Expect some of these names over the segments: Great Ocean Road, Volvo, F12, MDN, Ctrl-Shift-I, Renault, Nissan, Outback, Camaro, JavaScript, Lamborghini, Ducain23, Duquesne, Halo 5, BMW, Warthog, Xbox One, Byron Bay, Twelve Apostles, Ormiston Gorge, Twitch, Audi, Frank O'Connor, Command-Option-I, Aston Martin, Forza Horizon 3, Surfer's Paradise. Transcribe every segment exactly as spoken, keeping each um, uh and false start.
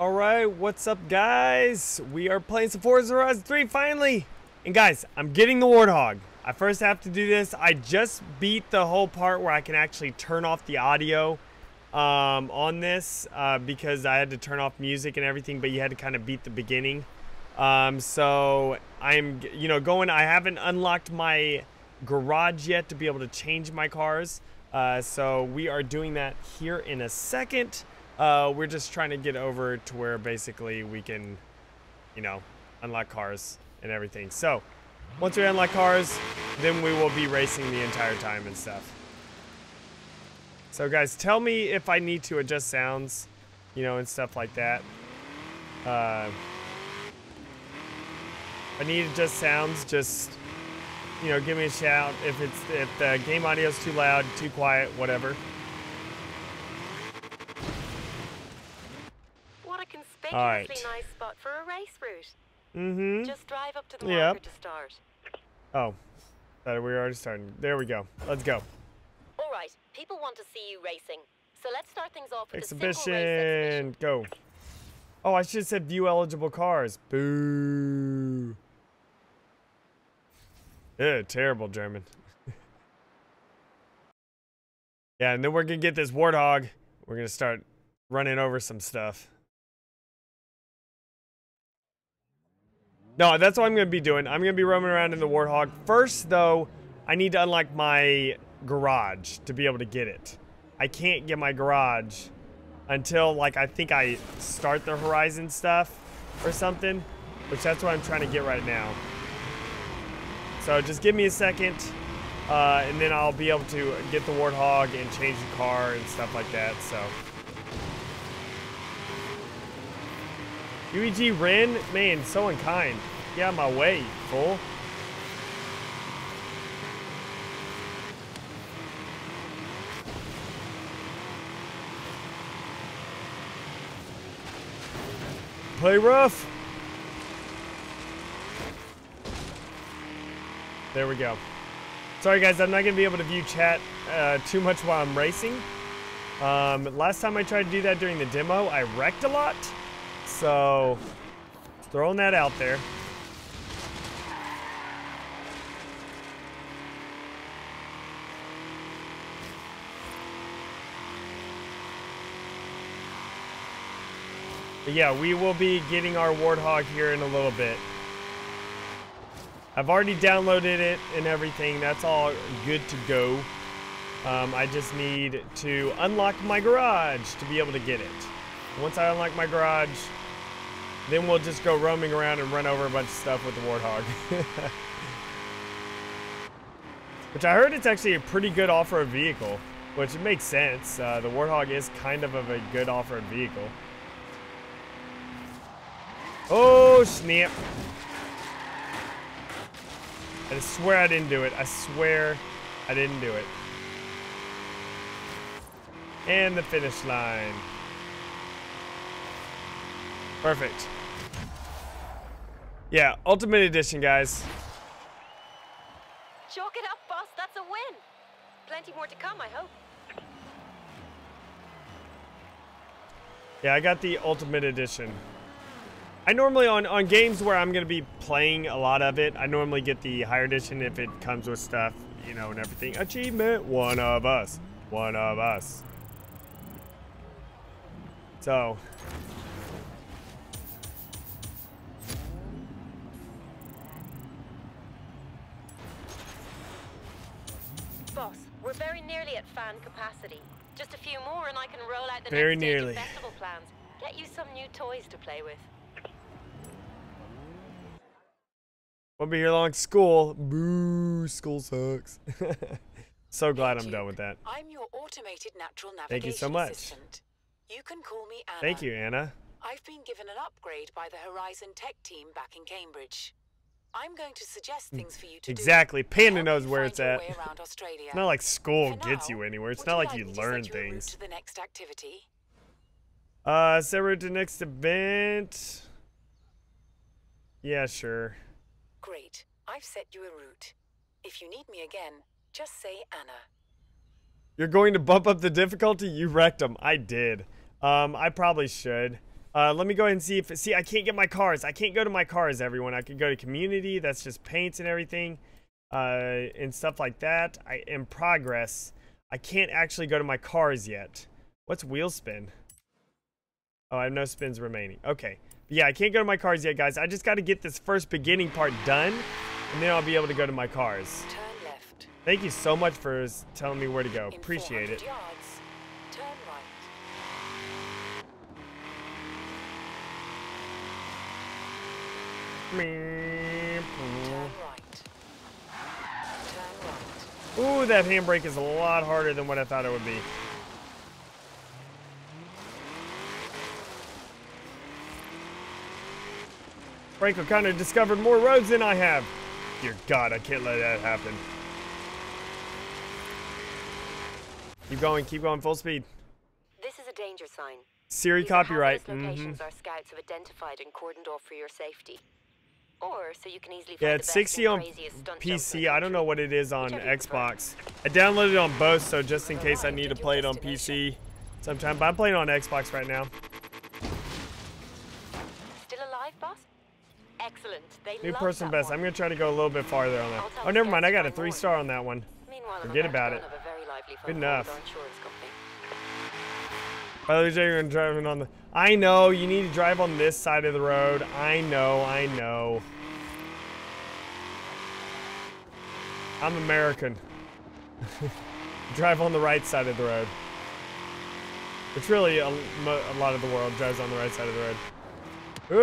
All right, what's up, guys? We are playing some Forza Horizon three finally. And guys, I'm getting the Warthog. I first have to do this. I just beat the whole part where I can actually turn off the audio um, on this uh, because I had to turn off music and everything, but you had to kind of beat the beginning. Um, so I'm, you know, going, I haven't unlocked my garage yet to be able to change my cars. Uh, so we are doing that here in a second. Uh, we're just trying to get over to where basically we can, you know, unlock cars and everything. So once we unlock cars, then we will be racing the entire time and stuff. So guys, tell me if I need to adjust sounds, you know, and stuff like that. Uh, if I need to adjust sounds, just, you know, give me a shout if it's if the game audio is too loud, too quiet, whatever. What a conspicuously All right. nice spot for a race route. Mm-hmm. Just drive up to the yep. marker to start. Oh, better. We're already starting. There we go. Let's go. All right, people want to see you racing, so let's start things off with exhibition. A simple race exhibition. Go. Oh, I should have said view eligible cars. Boo. Ew, terrible German. Yeah, and then we're going to get this Warthog. We're going to start running over some stuff. No, that's what I'm going to be doing. I'm going to be roaming around in the Warthog. First, though, I need to unlock my garage to be able to get it. I can't get my garage until, like, I think I start the Horizon stuff or something, which that's what I'm trying to get right now. So just give me a second, uh, and then I'll be able to get the Warthog and change the car and stuff like that, so. U E G Ren? Man, so unkind. Get out of my way, fool. Play rough. There we go. Sorry guys, I'm not going to be able to view chat uh, too much while I'm racing. Um, last time I tried to do that during the demo, I wrecked a lot. So, throwing that out there. But yeah, we will be getting our Warthog here in a little bit. I've already downloaded it and everything. That's all good to go. Um, I just need to unlock my garage to be able to get it. Once I unlock my garage, then we'll just go roaming around and run over a bunch of stuff with the Warthog. Which I heard it's actually a pretty good off-road vehicle, which makes sense. Uh, the Warthog is kind of, of a good off-road vehicle. Oh, snap. I swear I didn't do it. I swear I didn't do it. And the finish line. Perfect. Yeah, Ultimate Edition, guys. Chalk it up, boss. That's a win. Plenty more to come, I hope. Yeah, I got the Ultimate Edition. I normally, on, on games where I'm going to be playing a lot of it, I normally get the higher edition if it comes with stuff, you know, and everything. Achievement, one of us. One of us. So. Boss, we're very nearly at fan capacity. Just a few more and I can roll out the very next stage of festival plans. Get you some new toys to play with. Won't be here long. School. Boo. School sucks. So glad I'm done with that. I'm your automated natural navigation Thank you so much. Assistant. You can call me Anna. Thank you, Anna. I've been given an upgrade by the Horizon Tech team back in Cambridge. I'm going to suggest things for you to exactly. do. Exactly. Panda knows where it's at. It's not like school now, gets you anywhere. It's not like you, like you learn things. To the next activity? Uh, set route to the next event. Yeah, sure. Great. I've set you a route. If you need me again, just say Anna. You're going to bump up the difficulty? You wrecked them. I did. Um, I probably should. Uh, let me go ahead and see if, see, I can't get my cars. I can't go to my cars, everyone. I could go to community. That's just paints and everything, uh, and stuff like that. I in progress. I can't actually go to my cars yet. What's wheel spin? Oh, I have no spins remaining. Okay. But yeah, I can't go to my cars yet, guys. I just got to get this first beginning part done, and then I'll be able to go to my cars. Turn left. Thank you so much for telling me where to go. In Appreciate it. Yards. Turn right. Turn right. Ooh, that handbrake is a lot harder than what I thought it would be. Frank O'Connor discovered more roads than I have. Dear God, I can't let that happen. Keep going, keep going, full speed. This is a danger sign. Siri copyright. Locations mm-hmm. our scouts have identified and cordoned off for your safety. Or, so you can easily yeah, it's sixty on P C. I don't know what it is on Xbox. I downloaded it on both, so just in case I need to play it on P C sometime. But I'm playing on Xbox right now. Still alive, boss? Excellent. They New person best. One. I'm gonna try to go a little bit farther on that. Oh, never mind. I got a three star on that one. Meanwhile, Forget about it. Good enough. By the way, you're driving on the. I know you need to drive on this side of the road. I know, I know. I'm American. Drive on the right side of the road. It's really a, a lot of the world drives on the right side of the road.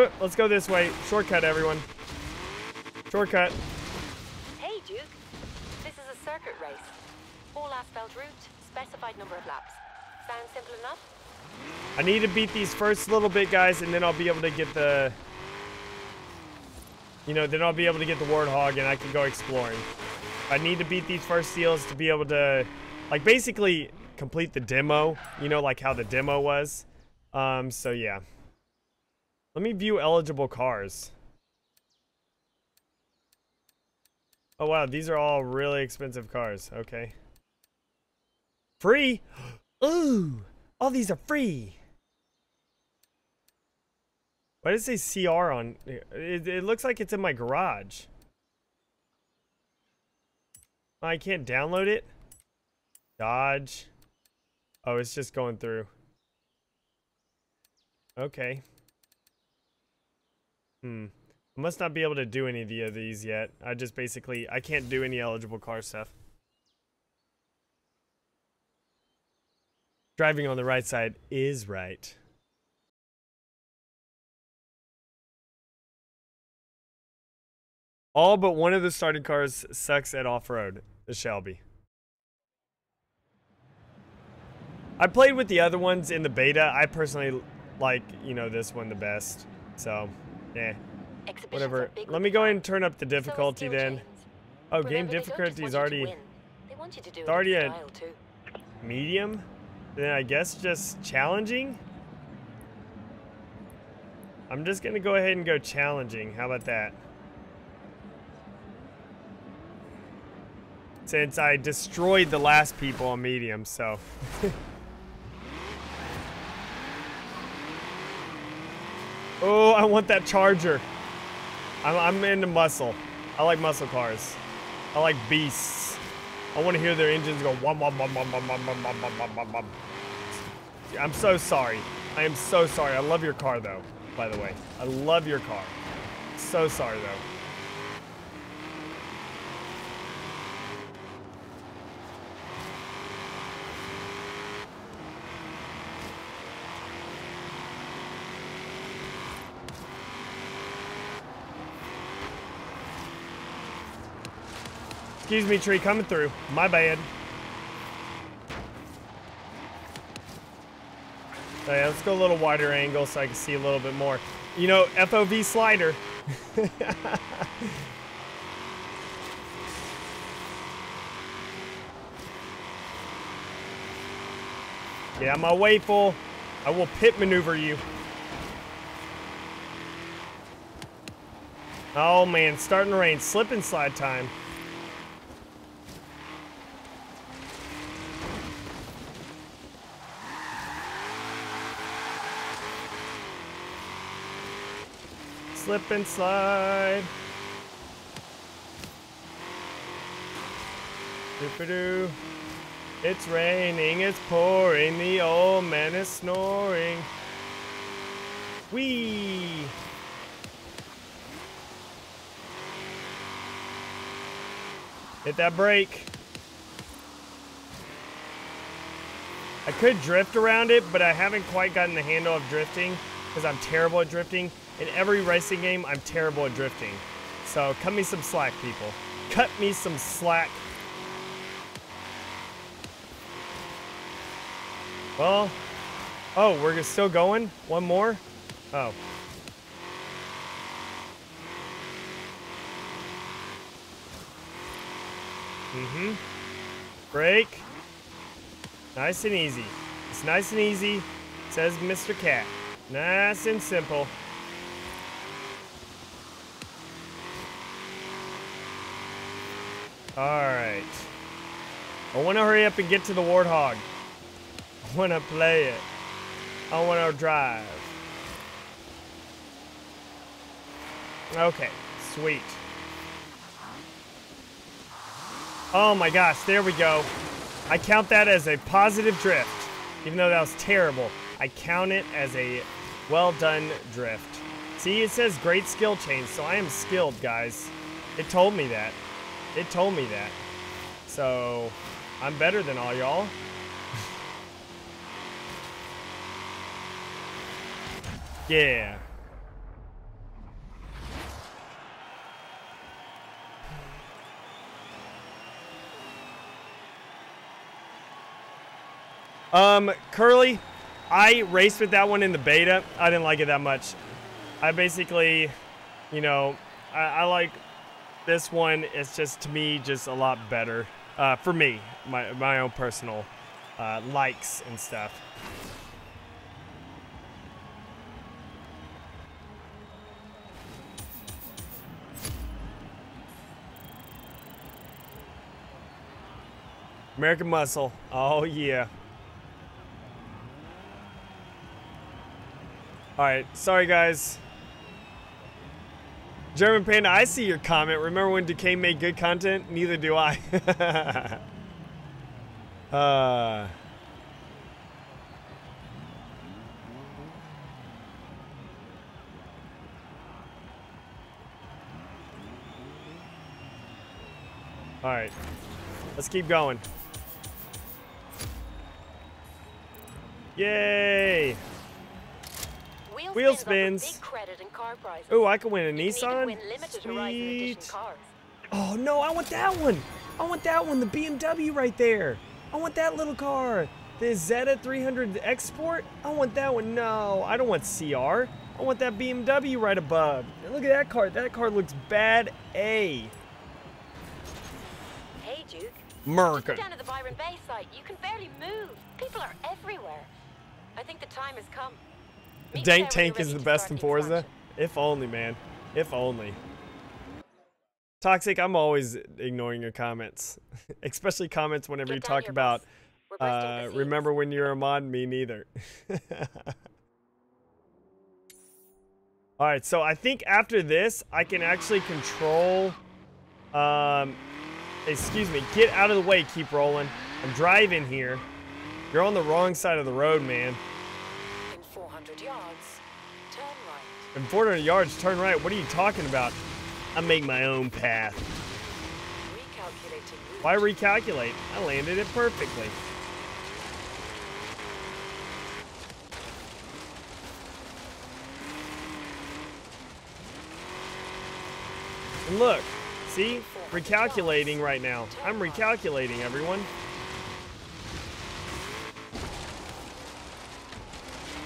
Ooh, let's go this way. Shortcut, everyone. Shortcut. Hey, Duke. This is a circuit race. All asphalt route, specified number of laps. Sounds simple enough? I need to beat these first little bit, guys, and then I'll be able to get the, you know, then I'll be able to get the Warthog and I can go exploring. I need to beat these first seals to be able to, like, basically complete the demo, you know, like how the demo was. Um, so yeah. Let me view eligible cars. Oh wow, these are all really expensive cars. Okay. Free? Ooh! All these are free. Why does it say C R on it? It looks like it's in my garage. I can't download it. Dodge. Oh, it's just going through. Okay. Hmm. I must not be able to do any of these yet. I just basically I can't do any eligible car stuff. Driving on the right side is right. All but one of the started cars sucks at off-road, the Shelby. I played with the other ones in the beta. I personally like, you know, this one the best. So, yeah, whatever. Let me go ahead and turn up the difficulty then. Oh, game difficulty is already, it's already a medium. Then I guess just challenging. I'm just gonna go ahead and go challenging. How about that? Since I destroyed the last people on medium, so. Oh, I want that Charger. I'm, I'm into muscle. I like muscle cars. I like beasts. I want to hear their engines go wom wom wom wom wom wom wom wom wom wom wom. I'm so sorry. I am so sorry. I love your car though, by the way. I love your car. So sorry though. Excuse me, tree coming through. My bad. So yeah, let's go a little wider angle so I can see a little bit more. You know, F O V slider. Yeah, my way full. I will pit maneuver you. Oh man, starting to rain. Slip and slide time. Slip and slide. Doop-a-doo. It's raining, it's pouring, the old man is snoring. Whee! Hit that brake. I could drift around it, but I haven't quite gotten the handle of drifting because I'm terrible at drifting. In every racing game, I'm terrible at drifting. So cut me some slack, people. Cut me some slack. Well, oh, we're still going? One more? Oh. Mm-hmm. Brake. Nice and easy. It's nice and easy, says Mister Cat. Nice and simple. All right. I want to hurry up and get to the Warthog. I want to play it. I want to drive. Okay, sweet. Oh my gosh, there we go. I count that as a positive drift. Even though that was terrible, I count it as a well done drift. See, it says great skill change, so I am skilled, guys. It told me that. It told me that. So, I'm better than all y'all. Yeah. Um, Curly, I raced with that one in the beta. I didn't like it that much. I basically, you know, I, I like this one. It's just, to me, just a lot better. Uh, for me, my, my own personal uh, likes and stuff. American Muscle. Oh, yeah. All right. Sorry, guys. German Panda, I see your comment. Remember when Duquesne made good content? Neither do I. uh. All right. Let's keep going. Yay! Wheel, Wheel spins. Oh, I can win a you Nissan. Win sweet. Oh no, I want that one. I want that one, the B M W right there. I want that little car. The Zeta three hundred Export. I want that one. No, I don't want C R. I want that B M W right above. Look at that car. That car looks bad A. Hey, Duke. America. Down to the Byron Bay site. You can barely move. People are everywhere. I think the time has come. Meet Dank Tank is the best in Forza. If only, man. If only. Toxic, I'm always ignoring your comments. Especially comments whenever you talk about, uh, remember when you're a mod? Me neither. Alright, so I think after this, I can actually control... Um, excuse me. Get out of the way, keep rolling. I'm driving here. You're on the wrong side of the road, man. In four hundred yards, turn right. In four hundred yards, turn right. What are you talking about? I make my own path. Recalculating. Why recalculate? I landed it perfectly. And look, see? Recalculating right now. I'm recalculating, everyone.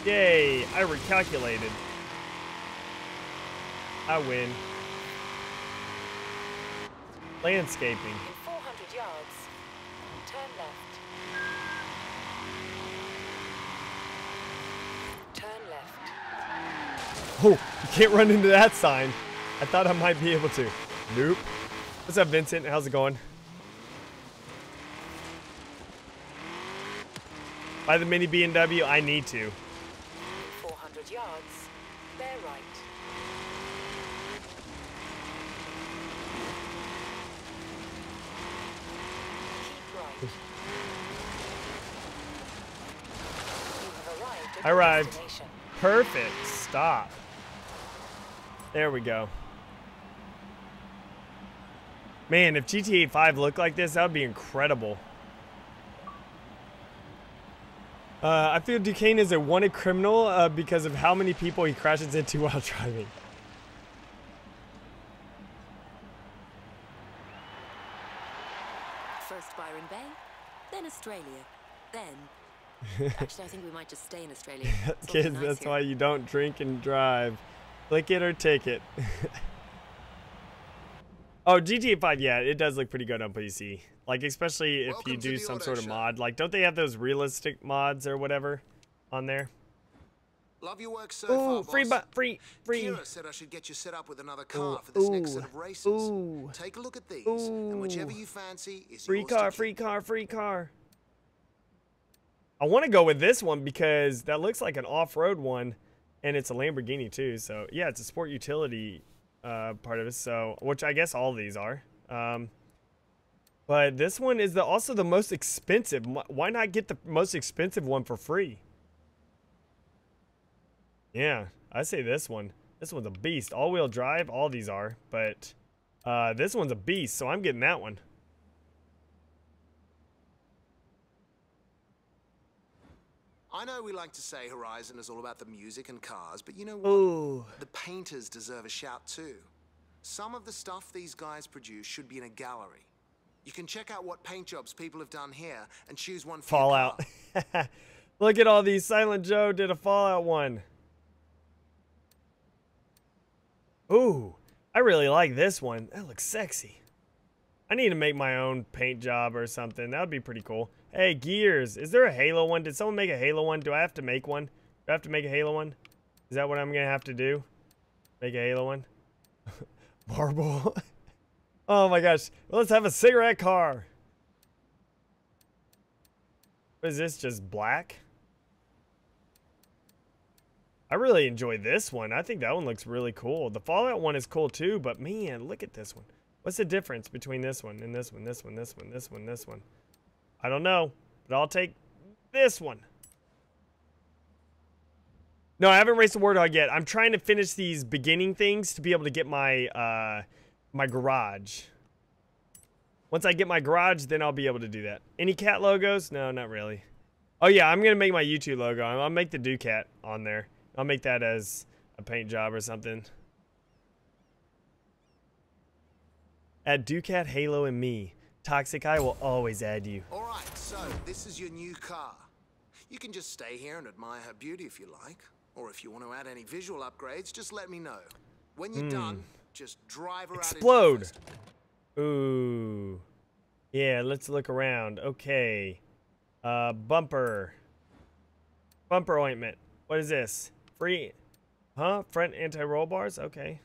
Yay, I recalculated. I win. Landscaping. In four hundred yards, turn left. Turn left. Oh, you can't run into that sign. I thought I might be able to. Nope. What's up, Vincent? How's it going? Buy the mini B M W, I need to. Yards, bear right. I arrived. Perfect. Stop. There we go. Man, if G T A five looked like this, that would be incredible. Uh, I feel Duquesne is a wanted criminal uh, because of how many people he crashes into while driving. First Byron Bay, then Australia, then... Actually, I think we might just stay in Australia. Kids, nice that's here. Why you don't drink and drive. Lick it or take it. Oh, G T A five, yeah, it does look pretty good on P C. Like, especially if Welcome you do some sort of mod. Like, don't they have those realistic mods or whatever on there? Love your work so ooh, far, free, boss. free, free. Kira said I should get you set up with another car ooh, for this ooh, next set of races. Ooh, Take a look at these, ooh. and whichever you fancy is free car, free car, free car. I want to go with this one because that looks like an off-road one, and it's a Lamborghini too. So yeah, it's a sport utility uh, part of it. So which I guess all of these are, um, but this one is the, also the most expensive. Why not get the most expensive one for free? Yeah, I say this one. This one's a beast. All-wheel drive. All these are, but uh, this one's a beast. So I'm getting that one. I know we like to say Horizon is all about the music and cars, but you know what? Ooh. The painters deserve a shout too. Some of the stuff these guys produce should be in a gallery. You can check out what paint jobs people have done here and choose one for Fallout. Look at all these. Silent Joe did a Fallout one. Ooh, I really like this one. That looks sexy. I need to make my own paint job or something. That would be pretty cool. Hey, Gears, is there a Halo one? Did someone make a Halo one? Do I have to make one? Do I have to make a Halo one? Is that what I'm going to have to do? Make a Halo one? Marble. Oh my gosh. Well, let's have a cigarette car. What is this? Just black? I really enjoy this one. I think that one looks really cool. The Fallout one is cool too, but man, look at this one. What's the difference between this one and this one, this one, this one, this one, this one? I don't know, but I'll take this one. No, I haven't raced the Warthog yet. I'm trying to finish these beginning things to be able to get my uh, my garage. Once I get my garage, then I'll be able to do that. Any cat logos? No, not really. Oh yeah, I'm gonna make my YouTube logo. I'll make the Ducat on there. I'll make that as a paint job or something. At Ducat, Halo, and me. Toxic, I will always add you. All right, so this is your new car. You can just stay here and admire her beauty if you like, or if you want to add any visual upgrades, just let me know. When you're mm. done, just drive her Explode. out. Explode. Ooh. Yeah, let's look around. Okay. Uh, bumper. Bumper ointment. What is this? Free? Huh? Front anti-roll bars? Okay.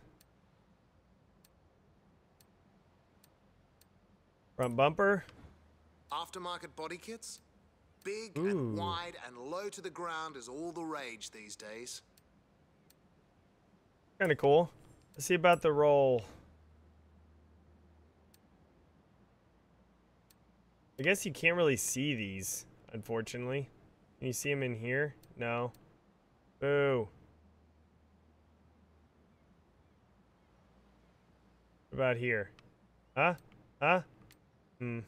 Front bumper. Aftermarket body kits. Big Ooh. and wide and low to the ground is all the rage these days. Kind of cool. Let's see about the roll. I guess you can't really see these, unfortunately. Can you see them in here? No. Boo. What about here? Huh? Huh? Hmm.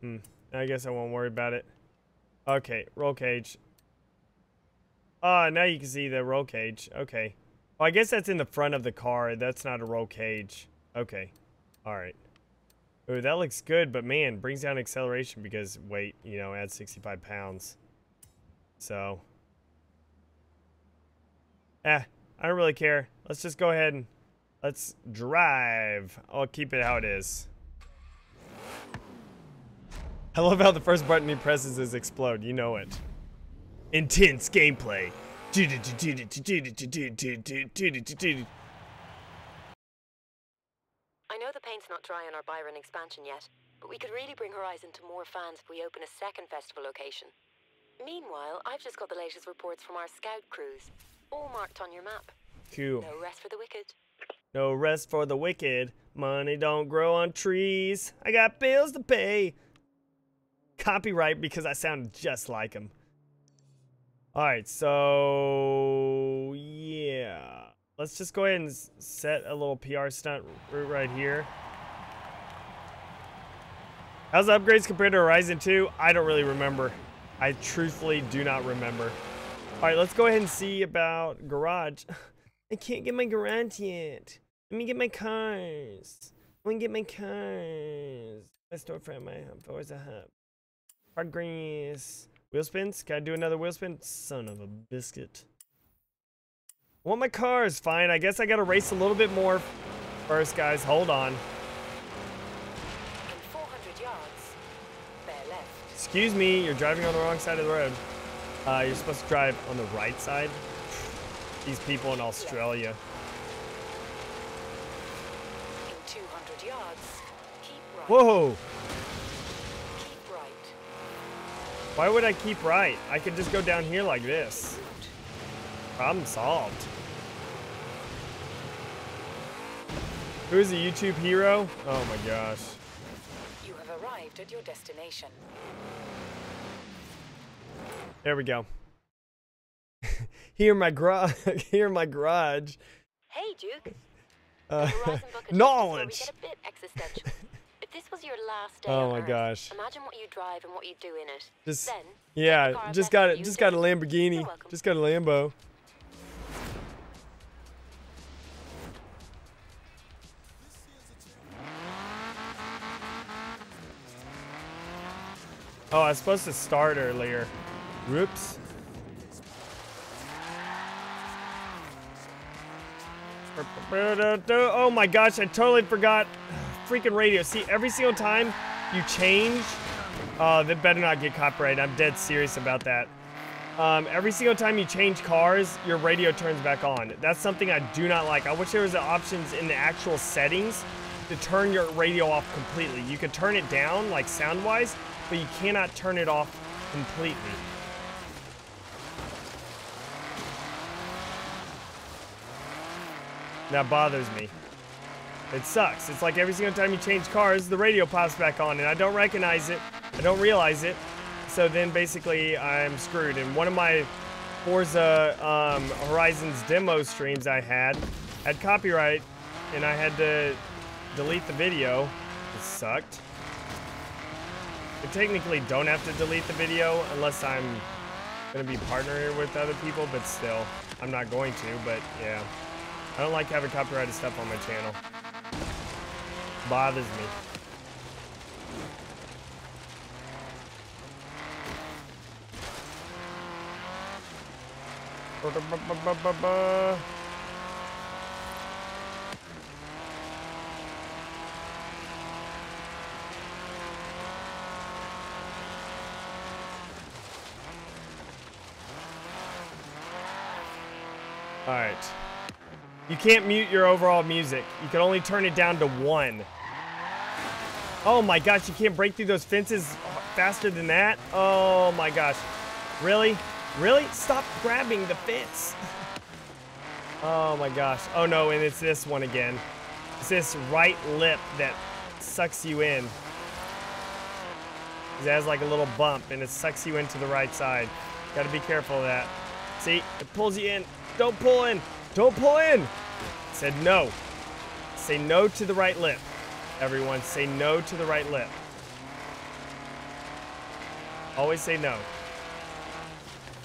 Hmm. I guess I won't worry about it. Okay, roll cage. Ah, uh, now you can see the roll cage. Okay. Well, I guess that's in the front of the car. That's not a roll cage. Okay. All right. Ooh, that looks good, but man, brings down acceleration because weight, you know, adds sixty-five pounds. So. Eh, I don't really care. Let's just go ahead and let's drive. I'll keep it how it is. I love how the first button he presses is explode. You know it. Intense gameplay. I know the paint's not dry on our Byron expansion yet, but we could really bring Horizon to more fans if we open a second festival location. Meanwhile, I've just got the latest reports from our scout crews, all marked on your map. Cool. No rest for the wicked. No rest for the wicked. Money don't grow on trees. I got bills to pay. Copyright because I sound just like him. Alright, so... yeah. Let's just go ahead and set a little P R stunt route right here. How's the upgrades compared to Horizon two? I don't really remember. I truthfully do not remember. Alright, let's go ahead and see about garage. I can't get my garage yet. Let me get my cars. Let me get my cars. My storefront, my hub. Always a hub. Progress. Wheel spins? Can I do another wheel spin? Son of a biscuit. I want my cars. Fine. I guess I gotta race a little bit more first, guys. Hold on. In four hundred yards, bear left. Excuse me. You're driving on the wrong side of the road. Uh, you're supposed to drive on the right side. These people in Australia. In two hundred yards, keep right. Whoa. Keep right. Why would I keep right? I could just go down here like this. Problem solved. Who's a YouTube hero? Oh my gosh. You have arrived at your destination. There we go. Here in my garage. Here in my garage. Hey, Duke. Uh, knowledge. Get a bit existential. If this was your last day oh my Earth, gosh. Imagine what you drive and what you do in it. Just, then, yeah, just got it. Just got a Lamborghini. Just got a Lambo. Oh, I was supposed to start earlier. Whoops. Oh my gosh, I totally forgot freaking radio. See, every single time you change, uh, that better not get copyrighted. I'm dead serious about that. Um, every single time you change cars, your radio turns back on. That's something I do not like. I wish there was the options in the actual settings to turn your radio off completely. You could turn it down, like sound-wise, but you cannot turn it off completely. That bothers me. It sucks. It's like every single time you change cars, the radio pops back on, and I don't recognize it. I don't realize it. So then basically I'm screwed. In one of my Forza um, Horizons demo streams I had, had copyright, and I had to delete the video. It sucked. I technically don't have to delete the video unless I'm gonna be partnering with other people, but still, I'm not going to, but yeah. I don't like having copyrighted stuff on my channel. Bothers me. Ba-da-ba-ba-ba-ba-ba. All right. You can't mute your overall music. You can only turn it down to one. Oh my gosh, you can't break through those fences faster than that? Oh my gosh. Really? Really? Stop grabbing the fence. Oh my gosh. Oh no, and it's this one again. It's this right lip that sucks you in. It has like a little bump and it sucks you into the right side. Gotta be careful of that. See, it pulls you in. Don't pull in. Don't pull in. Said no. Say no to the right lip. Everyone, say no to the right lip. Always say no.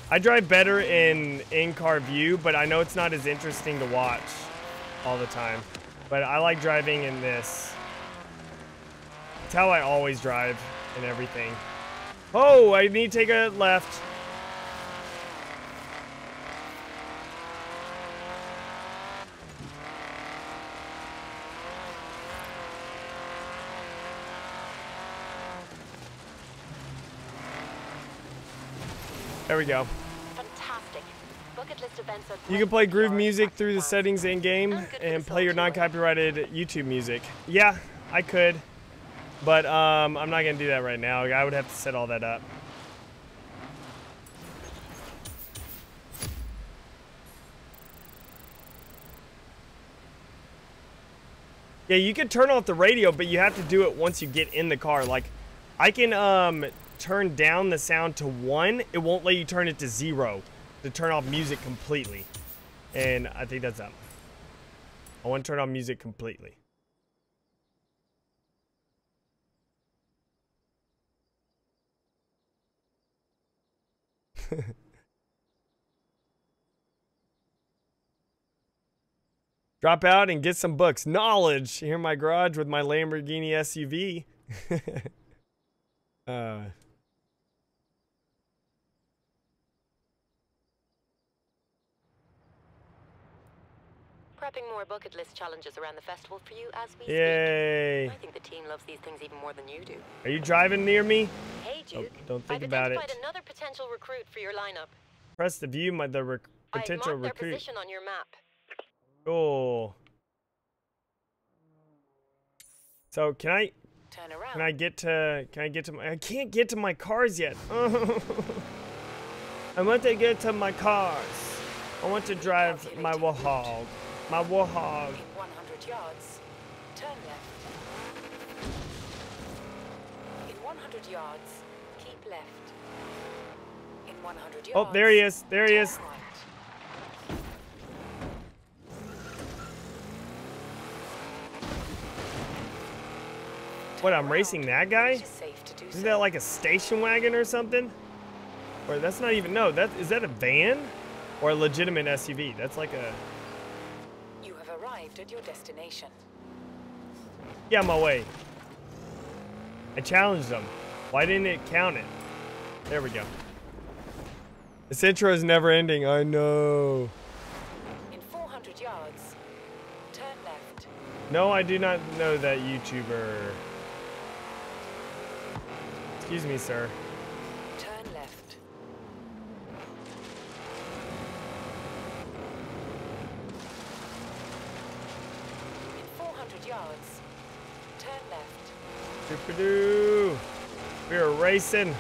I drive better in in-car view, but I know it's not as interesting to watch all the time. But I like driving in this. It's how I always drive in everything. Oh, I need to take a left. There we go. Fantastic. Bucket list events are you can play groove music through the settings in-game and play your non-copyrighted YouTube music. Yeah, I could. But um, I'm not going to do that right now. I would have to set all that up. Yeah, you can turn off the radio, but you have to do it once you get in the car. Like, I can um, turn down the sound to one. It won't let you turn it to zero to turn off music completely. And I think that's up. I want to turn off music completely. Drop out and get some books. Knowledge here in my garage with my Lamborghini S U V. uh. Prepping more bucket list challenges around the festival for you as we Yay. Speak. I think the team loves these things even more than you do. Are you driving near me? Hey, Duke. Oh, don't think I've about it. Another potential recruit for your lineup. Press the view my the rec potential I've marked recruit. Their position on your map. Cool. So can I turn around? Can I get to? Can I get to my? I can't get to my cars yet. I want to get to my cars. I want to drive my Warthog. My Warthog. one hundred yards. Turn left. In one hundred yards, keep left. In one hundred yards. Oh, there he is. There he is. What, I'm racing that guy? Isn't that like a station wagon or something? Or that's not even, no, that is that a van? Or a legitimate S U V? That's like a... You have arrived at your destination. Yeah, my way. I challenged them. Why didn't it count it? There we go. This intro is never ending, I know. In four hundred yards, turn left. No, I do not know that YouTuber. Excuse me, sir. Turn left. In four hundred yards, turn left. Doo-doo. We are racing.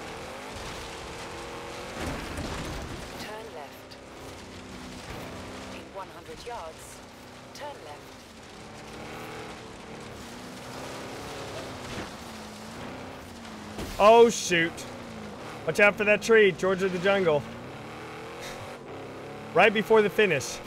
Turn left. In one hundred yards, turn left. Oh, shoot. Watch out for that tree, George of the Jungle. Right before the finish.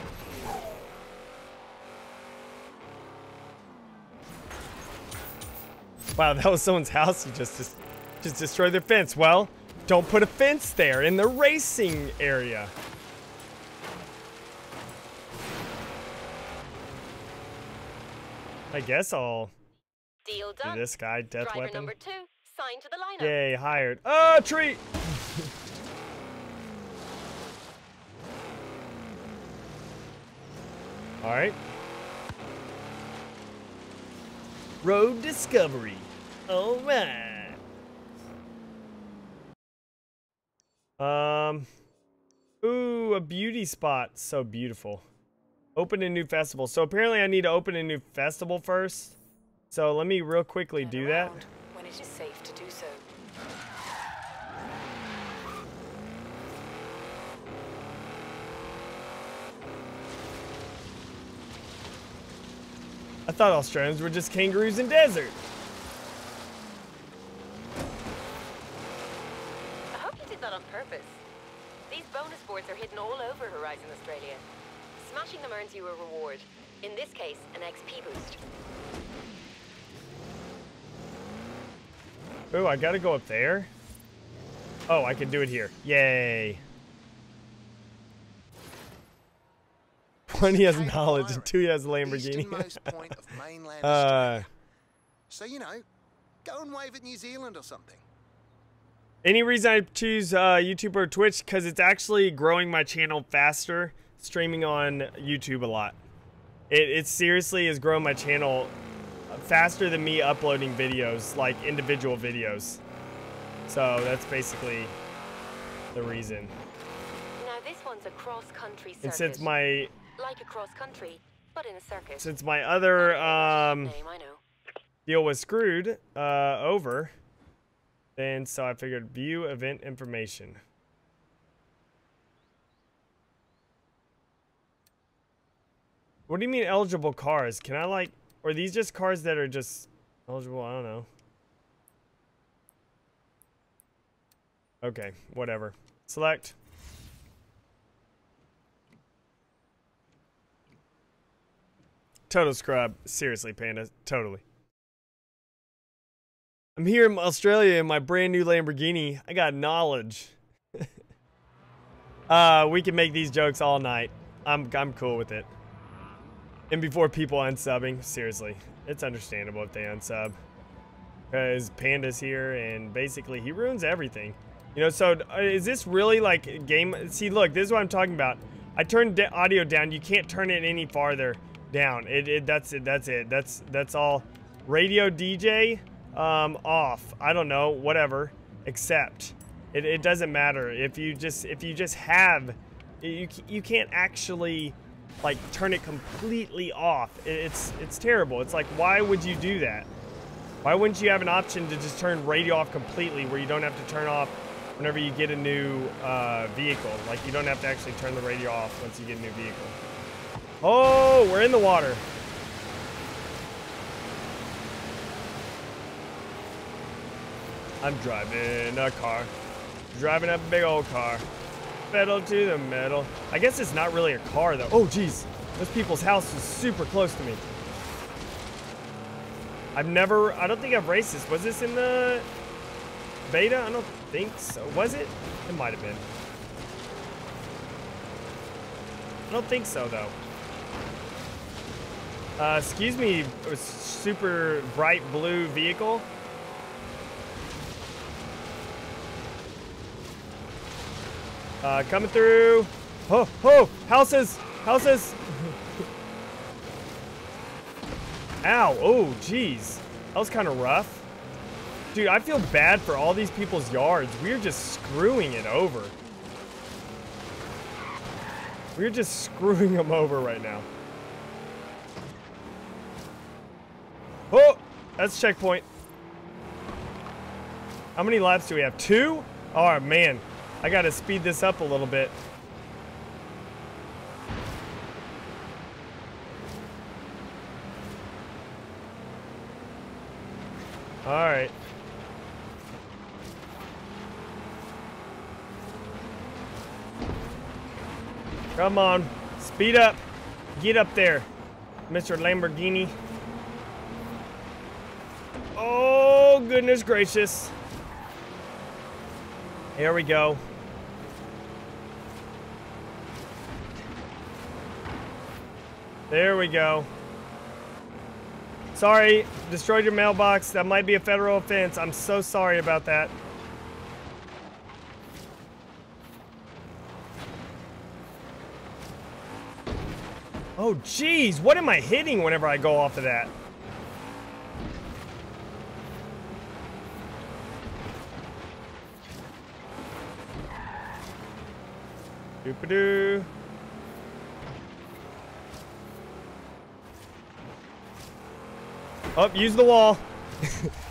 Wow, that was someone's house. You just, just, just destroyed their fence. Well, don't put a fence there in the racing area. I guess I'll Deal done. Do this guy. Death Driver weapon. Number two. Sign to the lineup. Yay, hired. Oh, treat! Alright. Road discovery. Alright. Um. Ooh, a beauty spot. So beautiful. Open a new festival. So apparently I need to open a new festival first. So let me real quickly do that. It is safe to do so. I thought Australians were just kangaroos in desert. I hope you did that on purpose. These bonus boards are hidden all over Horizon Australia. Smashing them earns you a reward. In this case, an X P boost. Ooh, I gotta go up there. Oh, I can do it here. Yay. One, he has knowledge, and two, he has Lamborghini. uh, so, you know, go and wave at New Zealand or something. Any reason I choose uh, YouTube or Twitch? Because it's actually growing my channel faster, streaming on YouTube a lot. It, it seriously is growing my channel faster than me uploading videos, like individual videos. So that's basically the reason. Now this one's a cross-country circuit. And since my like a cross-country, but in a circuit. Since my other um deal was screwed uh, over, then so I figured view event information. What do you mean eligible cars? Can I like Or are these just cars that are just eligible? I don't know. Okay, whatever. Select. Total scrub. Seriously, Panda. Totally. I'm here in Australia in my brand new Lamborghini. I got knowledge. uh, we can make these jokes all night. I'm, I'm cool with it. And before people unsubbing, seriously, it's understandable if they unsub. Because Panda's here and basically he ruins everything. You know, so is this really like game? See, look, this is what I'm talking about. I turned the audio down. You can't turn it any farther down. It, it that's it. That's it. That's that's all. Radio D J um, off. I don't know. Whatever. Except it, it doesn't matter if you just if you just have you you can't actually like turn it completely off. It, it's it's terrible. It's like, why would you do that? Why wouldn't you have an option to just turn radio off completely, where you don't have to turn off whenever you get a new uh, vehicle? Like, you don't have to actually turn the radio off once you get a new vehicle. Oh, we're in the water. I'm driving a car. Driving a big old car. Pedal to the metal. I guess it's not really a car, though. Oh, geez. This people's house is super close to me. I've never... I don't think I've raced this. Was this in the... beta? I don't think so. Was it? It might have been. I don't think so, though. Uh, excuse me, a super bright blue vehicle. Uh, coming through. Oh, oh, houses, houses. Ow, oh, geez. That was kind of rough. Dude, I feel bad for all these people's yards. We're just screwing it over. We're just screwing them over right now. Oh, that's checkpoint. How many laps do we have? Two? Oh, man. I got to speed this up a little bit. All right. Come on, speed up. Get up there, Mister Lamborghini. Oh, goodness gracious. Here we go. There we go. Sorry, destroyed your mailbox. That might be a federal offense. I'm so sorry about that. Oh, geez, what am I hitting whenever I go off of that? Doop-a-doo. Oh, use the wall.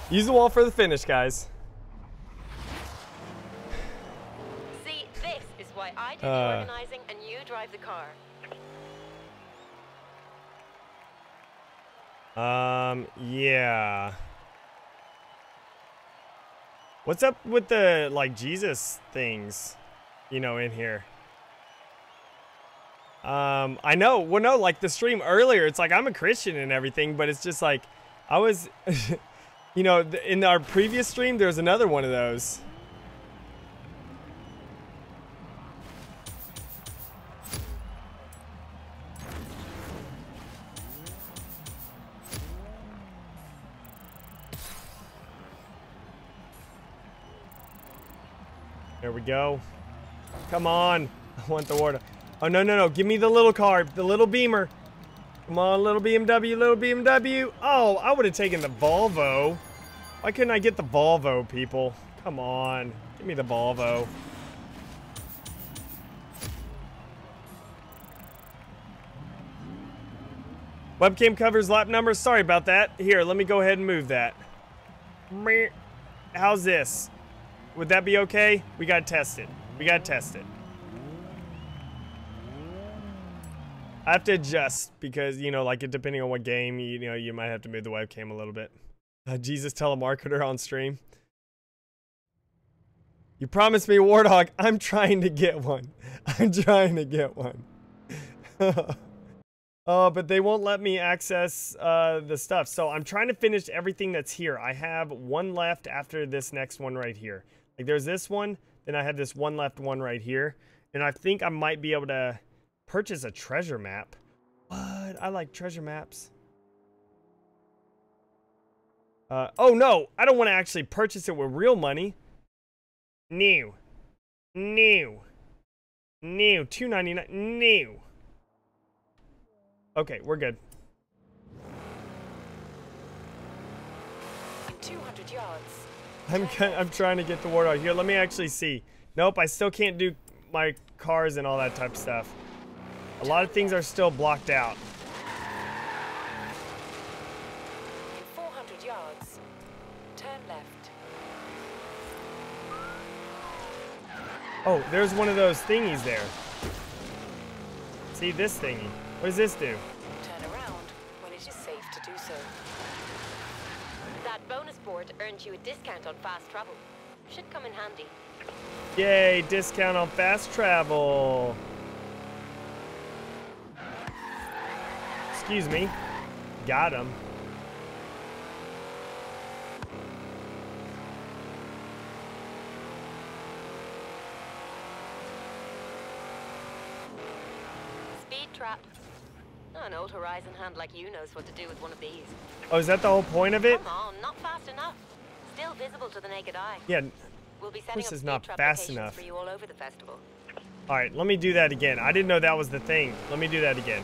Use the wall for the finish, guys. See, this is why I do uh. the organizing and you drive the car. Um, yeah. What's up with the, like, Jesus things, you know, in here? Um, I know, well, no, like, the stream earlier, it's like, I'm a Christian and everything, but it's just like, I was, you know, in our previous stream, there was another one of those. There we go. Come on. I want the water. Oh, no, no, no. Give me the little car. The little Beamer. Come on, little B M W, little B M W. Oh, I would have taken the Volvo. Why couldn't I get the Volvo, people? Come on. Give me the Volvo. Webcam covers lap numbers. Sorry about that. Here, let me go ahead and move that. How's this? Would that be okay? We gotta test it. We gotta test it. I have to adjust because, you know, like depending on what game, you know, you might have to move the webcam a little bit. Uh, Jesus telemarketer on stream. You promised me Warthog. I'm trying to get one. I'm trying to get one. Oh, but they won't let me access uh, the stuff. So I'm trying to finish everything that's here. I have one left after this next one right here. Like there's this one, then I have this one left one right here. And I think I might be able to purchase a treasure map. What? I like treasure maps. Uh, oh no, I don't want to actually purchase it with real money. New. New. New. two ninety-nine. New. Okay, we're good. two hundred yards. I'm I'm trying to get the ward out here. Let me actually see. Nope, I still can't do my cars and all that type of stuff. A lot of things are still blocked out. four hundred yards. Turn left. Oh, there's one of those thingies there. See this thingy. What does this do? Turn around when it is safe to do so. That bonus board earns you a discount on fast travel. Should come in handy. Yay, discount on fast travel. Excuse me. Got him. Speed trap. An old Horizon hand like you knows what to do with one of these. Oh, is that the whole point of it? Come on, not fast enough. Still visible to the naked eye. Yeah, we'll be setting this up is not fast enough. For you all over the festival. All right, let me do that again. I didn't know that was the thing. Let me do that again.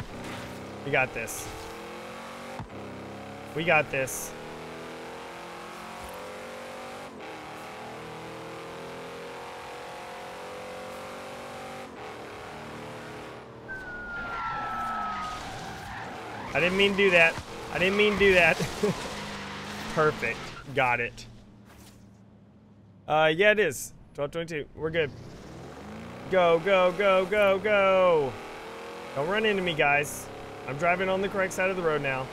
We got this. We got this. I didn't mean to do that. I didn't mean to do that. Perfect. Got it. Uh, yeah, it is. twelve twenty-two. We're good. Go, go, go, go, go. Don't run into me, guys. I'm driving on the correct side of the road now.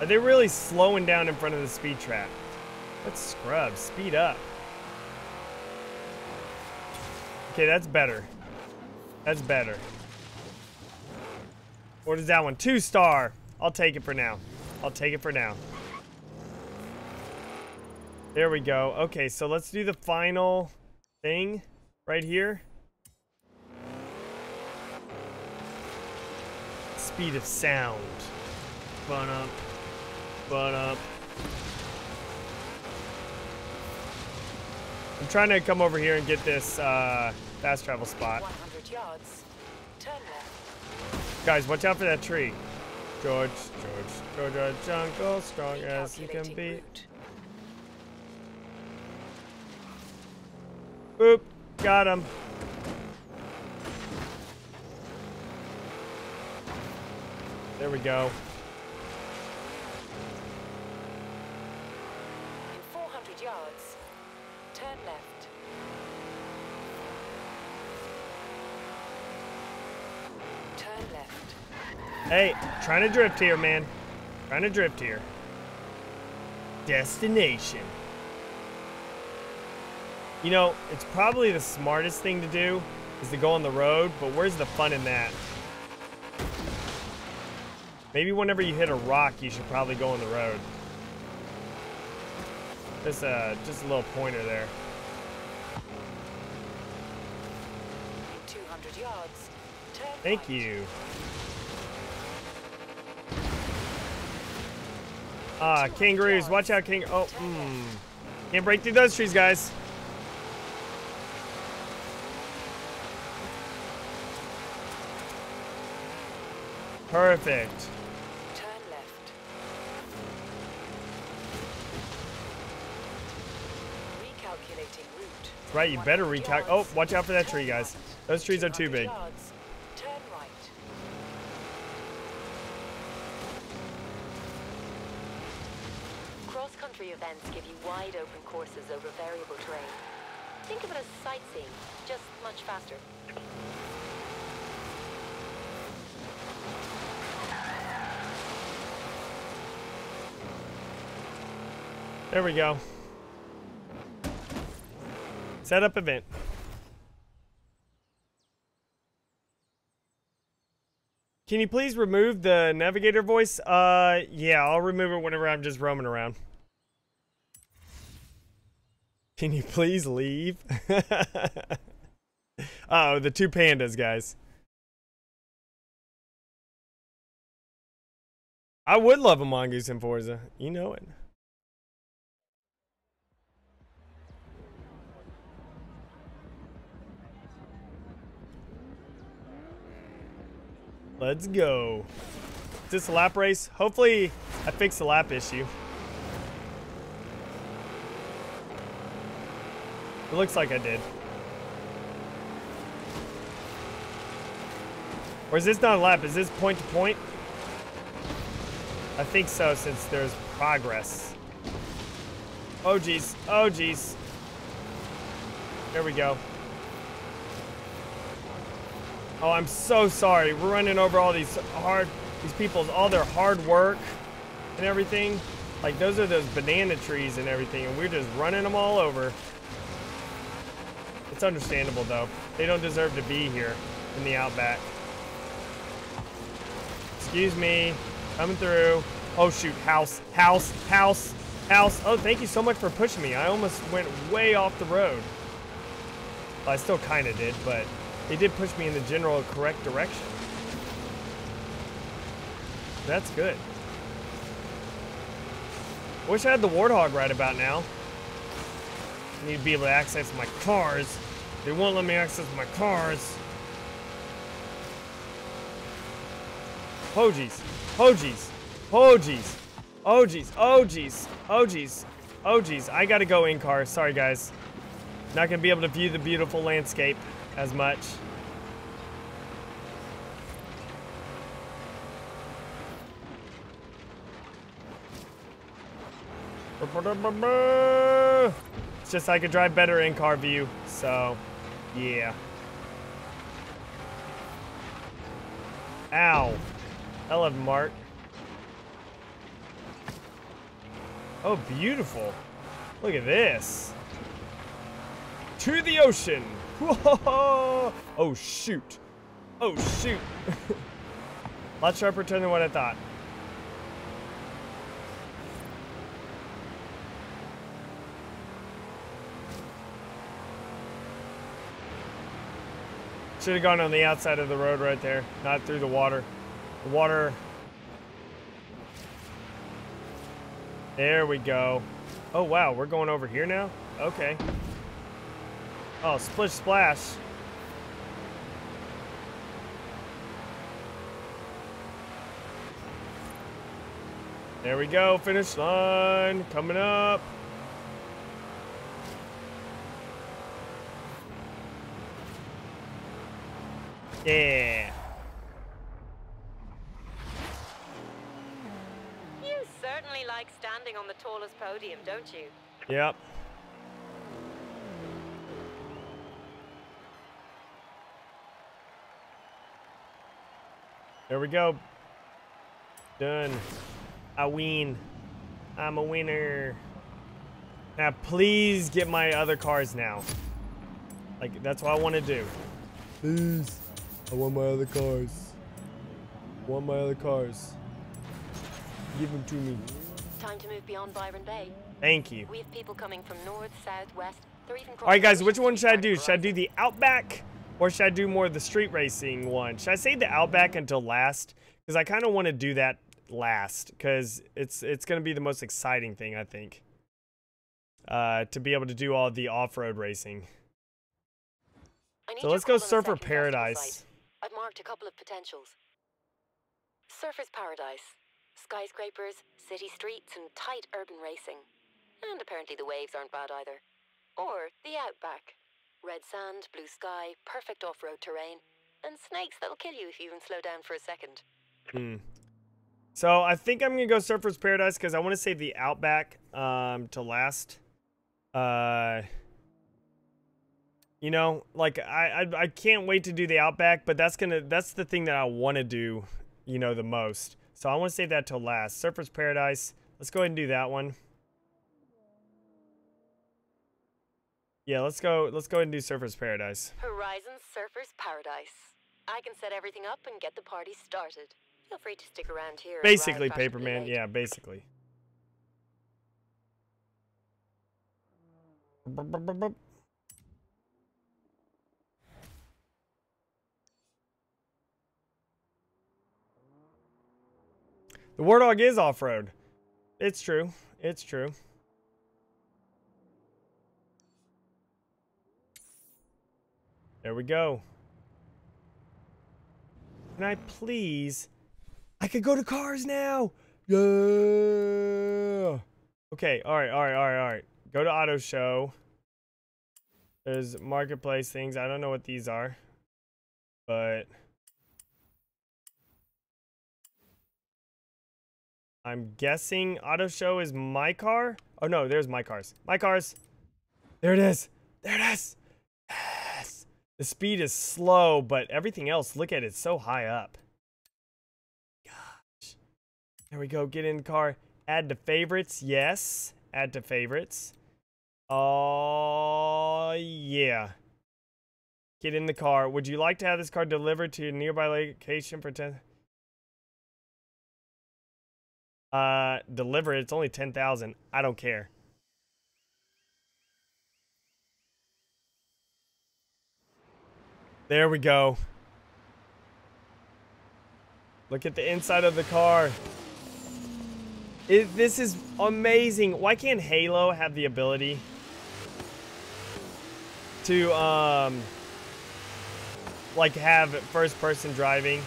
Are they really slowing down in front of the speed trap? Let's scrub. Speed up. Okay, that's better. That's better. What is that one? Two star. I'll take it for now. I'll take it for now. There we go. Okay, so let's do the final thing right here. Speed of sound. Bun up. Bun up. I'm trying to come over here and get this uh, fast travel spot. Yards. Turn left. Guys, watch out for that tree. George, George, Georgia jungle, strong as you can be. Boop, got him. There we go. In four hundred yards, turn left. Hey, trying to drift here, man. Trying to drift here. Destination. You know, it's probably the smartest thing to do is to go on the road, but where's the fun in that? Maybe whenever you hit a rock, you should probably go on the road. Just a, just a little pointer there. two hundred yards. Thank you. Ah, kangaroos. Watch out, kangaroos. Oh, mm. Can't break through those trees, guys. Perfect. Turn left. Recalculating route. Right, you better recalculate. Oh, watch out for that tree, guys. Those trees are too big. Events give you wide open courses over variable terrain. Think of it as sightseeing, just much faster. There we go. Set up event. Can you please remove the navigator voice? Uh, yeah, I'll remove it whenever I'm just roaming around. Can you please leave? Oh, the two pandas, guys. I would love a mongoose in Forza. You know it. Let's go. Is this a lap race? Hopefully I fix the lap issue. It looks like I did. Or is this not a lap? Is this point to point? I think so, since there's progress. Oh geez, oh geez. There we go. Oh, I'm so sorry. We're running over all these hard, these people's, all their hard work and everything. Like, those are those banana trees and everything, and we're just running them all over. It's understandable, though. They don't deserve to be here in the Outback. Excuse me. Coming through. Oh, shoot. House, house, house, house. Oh, thank you so much for pushing me. I almost went way off the road. Well, I still kind of did, but... It did push me in the general correct direction. That's good. Wish I had the Warthog right about now. I need to be able to access my cars. They won't let me access my cars. Oh geez. Oh geez. Oh geez. Oh geez. Oh geez. Oh geez. Oh geez. I gotta go in car. Sorry guys. Not gonna be able to view the beautiful landscape as much. It's just I could drive better in car view, so yeah. Ow. I love Mark. Oh, beautiful. Look at this. To the ocean. Whoa! Oh shoot! Oh shoot! A lot sharper turn than what I thought. Should have gone on the outside of the road right there, not through the water. The water. There we go. Oh wow, we're going over here now? Okay. Oh, splish splash. There we go, finish line, coming up. Yeah. You certainly like standing on the tallest podium, don't you? Yep. There we go. Done. I win. I'm a winner. Now please get my other cars now. Like, that's what I want to do. Please. I want my other cars. I want my other cars. Give them to me. Time to move beyond Byron Bay. Thank you. We have people coming from north, south, west. All right, guys, which one should I do? Should I do the Outback? Or should I do more of the street racing one? Should I save the Outback until last? Because I kind of want to do that last. Because it's it's going to be the most exciting thing, I think. Uh, to be able to do all the off-road racing. So let's go Surfer Paradise. I've marked a couple of potentials. Surfer's Paradise. Skyscrapers, city streets, and tight urban racing. And apparently the waves aren't bad either. Or the Outback. Red sand, blue sky, perfect off-road terrain, and snakes that'll kill you if you even slow down for a second. Hmm. So I think I'm gonna go Surfer's Paradise because I want to save the Outback um, to last. Uh, You know, like I, I I can't wait to do the Outback, but that's gonna that's the thing that I want to do, you know, the most. So I want to save that till last. Surfer's Paradise. Let's go ahead and do that one. Yeah, let's go. Let's go ahead and do Surfer's Paradise. Horizon Surfer's Paradise. I can set everything up and get the party started. Feel free to stick around here. Basically, Paperman. Yeah, basically. Bup, bup, bup, bup. The Warthog is off-road. It's true. It's true. There we go. Can I please? I could go to cars now. Yeah. Okay. All right. All right. All right. All right. Go to auto show. There's marketplace things. I don't know what these are, but I'm guessing auto show is my car. Oh no, there's my cars. My cars. There it is. There it is. Yes. The speed is slow, but everything else, look at it, it's so high up. Gosh. There we go. Get in the car. Add to favorites. Yes. Add to favorites. Oh, yeah. Get in the car. Would you like to have this car delivered to your nearby location for ten? Uh, deliver it. It's only ten thousand. I don't care. There we go. Look at the inside of the car. It, this is amazing. Why can't Halo have the ability to, um, like have first person driving?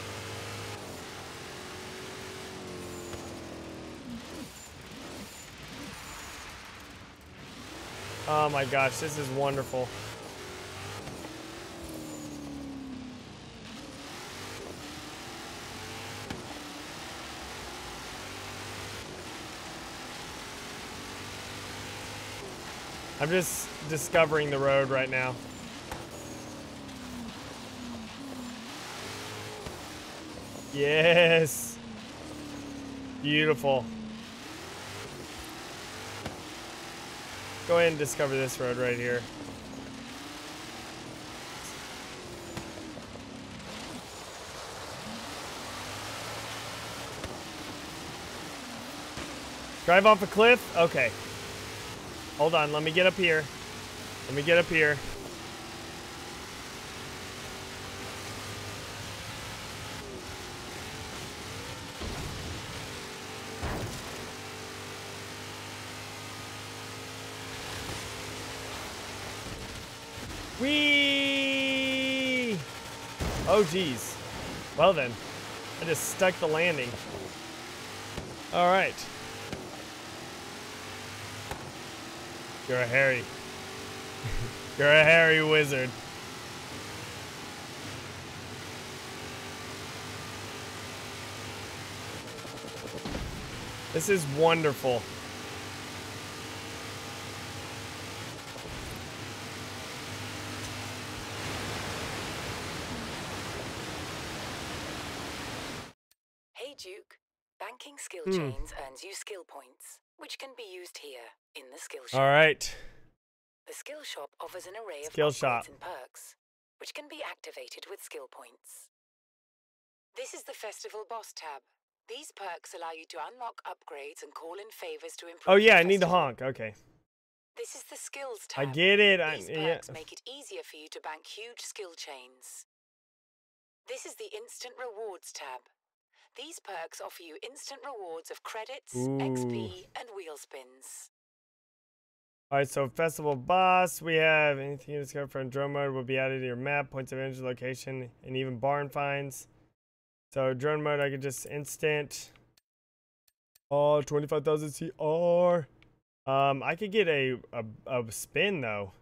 Oh my gosh, this is wonderful. I'm just discovering the road right now. Yes. Beautiful. Go ahead and discover this road right here. Drive off a cliff? Okay. Hold on, let me get up here. Let me get up here. Whee! Oh, geez. Well then, I just stuck the landing. All right. You're a hairy. You're a hairy wizard. This is wonderful. Hey, Duke. Banking skill hmm. chains earns you skill points, which can be used here in the skill shop. All right. The skill shop offers an array skill of shop. and perks, which can be activated with skill points. This is the Festival Boss tab. These perks allow you to unlock upgrades and call in favors to improve. Oh yeah, I need the honk. Okay. This is the skills tab. I get it. These I, perks yeah. make it easier for you to bank huge skill chains. This is the instant rewards tab. These perks offer you instant rewards of credits, Ooh. X P, and wheel spins. All right, so Festival Boss, we have anything you discover from drone mode will be added to your map, points of interest, location, and even barn finds. So drone mode, I could just instant. Oh, twenty-five thousand C R. Um, I could get a, a, a spin, though.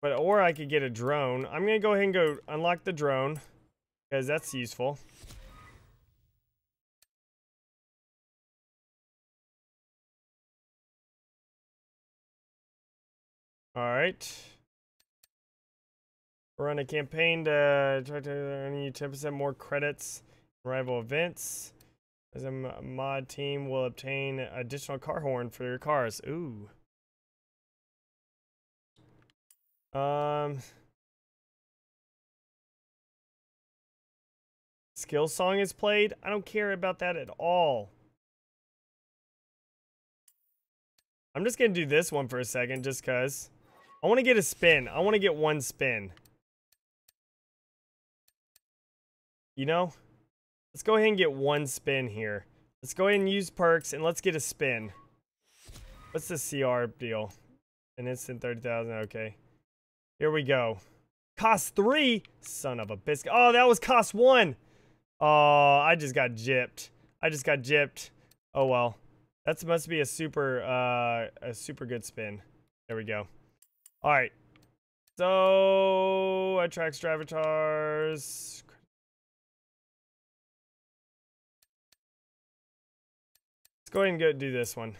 But, or I could get a drone. I'm going to go ahead and go unlock the drone because that's useful. Alright. Run a campaign to try to earn you ten percent more credits in rival events. As a mod team will obtain additional car horn for your cars. Ooh. Um. Skill song is played. I don't care about that at all. I'm just going to do this one for a second just because. I want to get a spin. I want to get one spin. You know? Let's go ahead and get one spin here. Let's go ahead and use perks and let's get a spin. What's the C R deal? An instant thirty thousand. Okay. Here we go. Cost three? Son of a biscuit. Oh, that was cost one. Oh, I just got gypped. I just got gypped. Oh, well. That must be a super, uh, a super good spin. There we go. All right. So, attracts Drivatars. Let's go ahead and go do this one.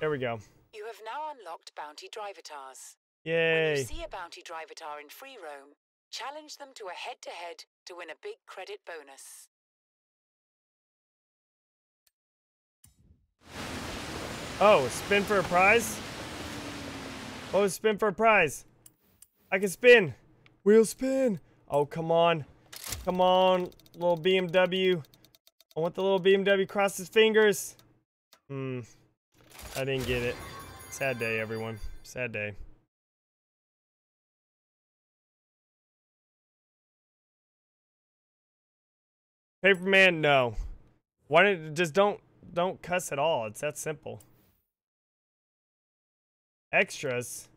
There we go. You have now unlocked Bounty Drivatars. Yay. When you see a Bounty Drivatar in free roam, challenge them to a head-to-head to win a big credit bonus. Oh, spin for a prize? Oh, spin for a prize. I can spin. We'll spin. Oh, come on. Come on, little B M W. I want the little B M W. Cross his fingers. Hmm. I didn't get it. Sad day, everyone. Sad day. Paperman, no. Why don't just don't don't cuss at all? It's that simple. Extras.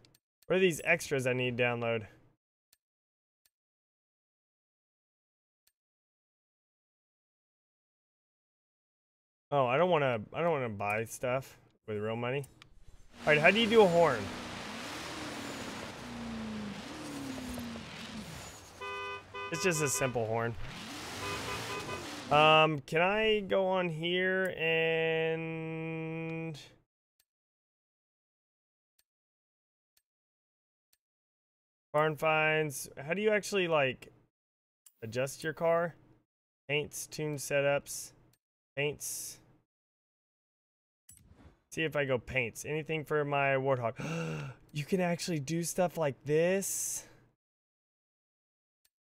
What are these extras I need to download? Oh, I don't want to. I don't want to buy stuff with real money. All right, how do you do a horn? It's just a simple horn. Um, can I go on here and barn finds? How do you actually like adjust your car? Paints, tune setups, paints. See if I go paints. Anything for my Warthog? You can actually do stuff like this.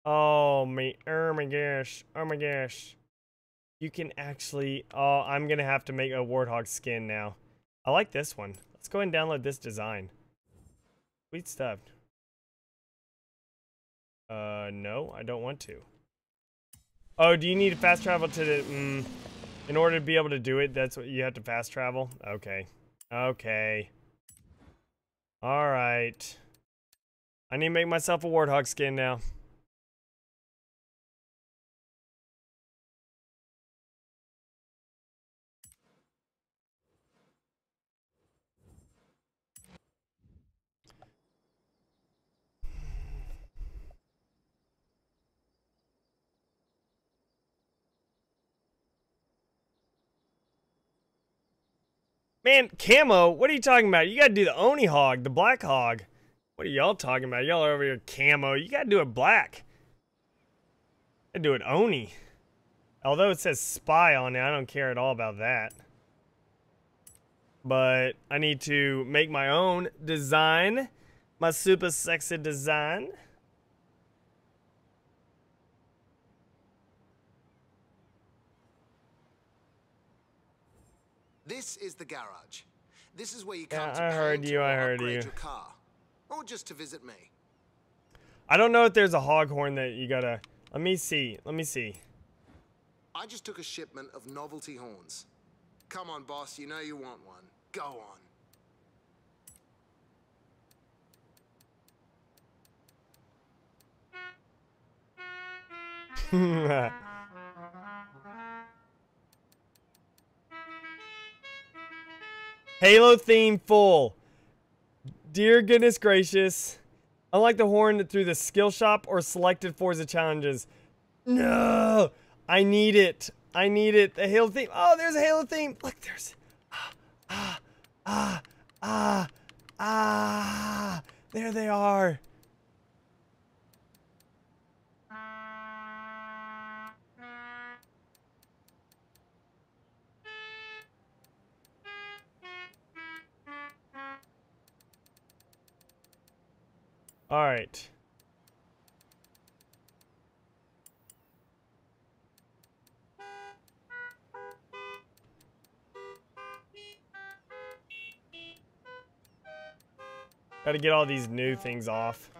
Oh my! Oh my gosh! Oh my gosh! You can actually, oh, I'm going to have to make a Warthog skin now. I like this one. Let's go ahead and download this design. Sweet stuff. Uh, no, I don't want to. Oh, do you need to fast travel to the, mm, in order to be able to do it, that's what you have to fast travel? Okay. Okay. All right. I need to make myself a Warthog skin now. Man, camo, what are you talking about? You gotta do the Oni Hog, the Black Hog. What are y'all talking about? Y'all are over here camo. You gotta do it black. I do it Oni. Although it says spy on it, I don't care at all about that. But I need to make my own design. My super sexy design. This is the garage. This is where you come yeah, to I heard you, I heard you. Your car, or just to visit me. I don't know if there's a hoghorn that you gotta. Let me see. Let me see. I just took a shipment of novelty horns. Come on, boss. You know you want one. Go on. Halo theme full. Dear goodness gracious. Unlike the horn through the skill shop or selected Forza challenges. No, I need it. I need it. The Halo theme. Oh, there's a Halo theme. Look, there's. Ah, ah, ah, ah, Ah, there they are. All right. Got to get all these new things off.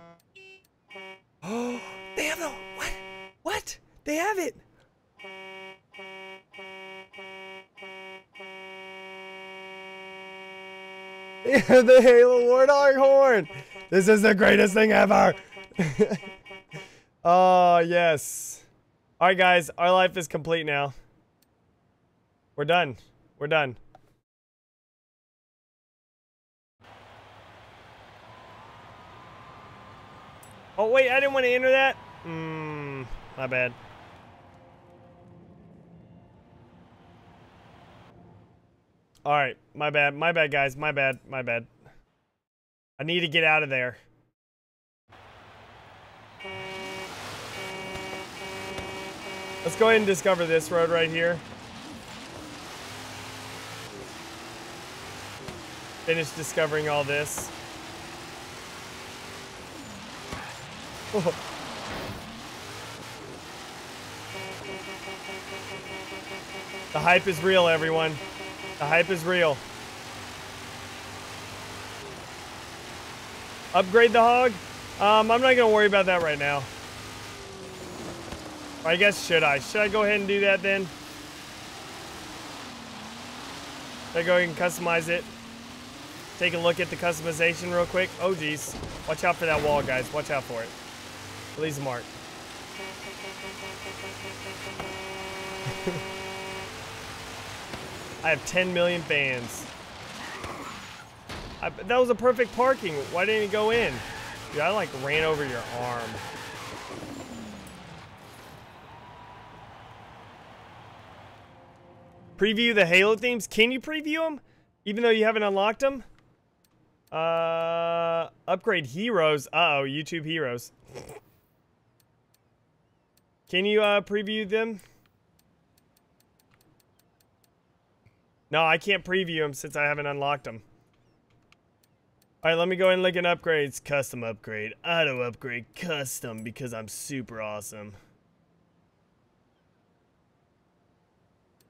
Oh, they have it. What? What? They have it. Yeah, the Halo Warthog horn. This is the greatest thing ever. Oh, yes. All right, guys. Our life is complete now. We're done. We're done. Oh, wait. I didn't want to enter that. Mm, my bad. All right. My bad. My bad, guys. My bad. My bad. I need to get out of there. Let's go ahead and discover this road right here. Finish discovering all this. Oh. The hype is real, everyone. The hype is real. Upgrade the hog? Um, I'm not gonna worry about that right now. I guess should I? Should I go ahead and do that then? Should I go ahead and customize it? Take a look at the customization real quick. Oh geez. Watch out for that wall, guys. Watch out for it. Please mark. I have ten million fans. I, that was a perfect parking. Why didn't it go in? Dude, I like ran over your arm. Preview the Halo themes. Can you preview them? Even though you haven't unlocked them? Uh, upgrade heroes. Uh-oh, YouTube heroes. Can you uh, preview them? No, I can't preview them since I haven't unlocked them. All right, let me go and look at upgrades. Custom upgrade, auto upgrade, custom, because I'm super awesome.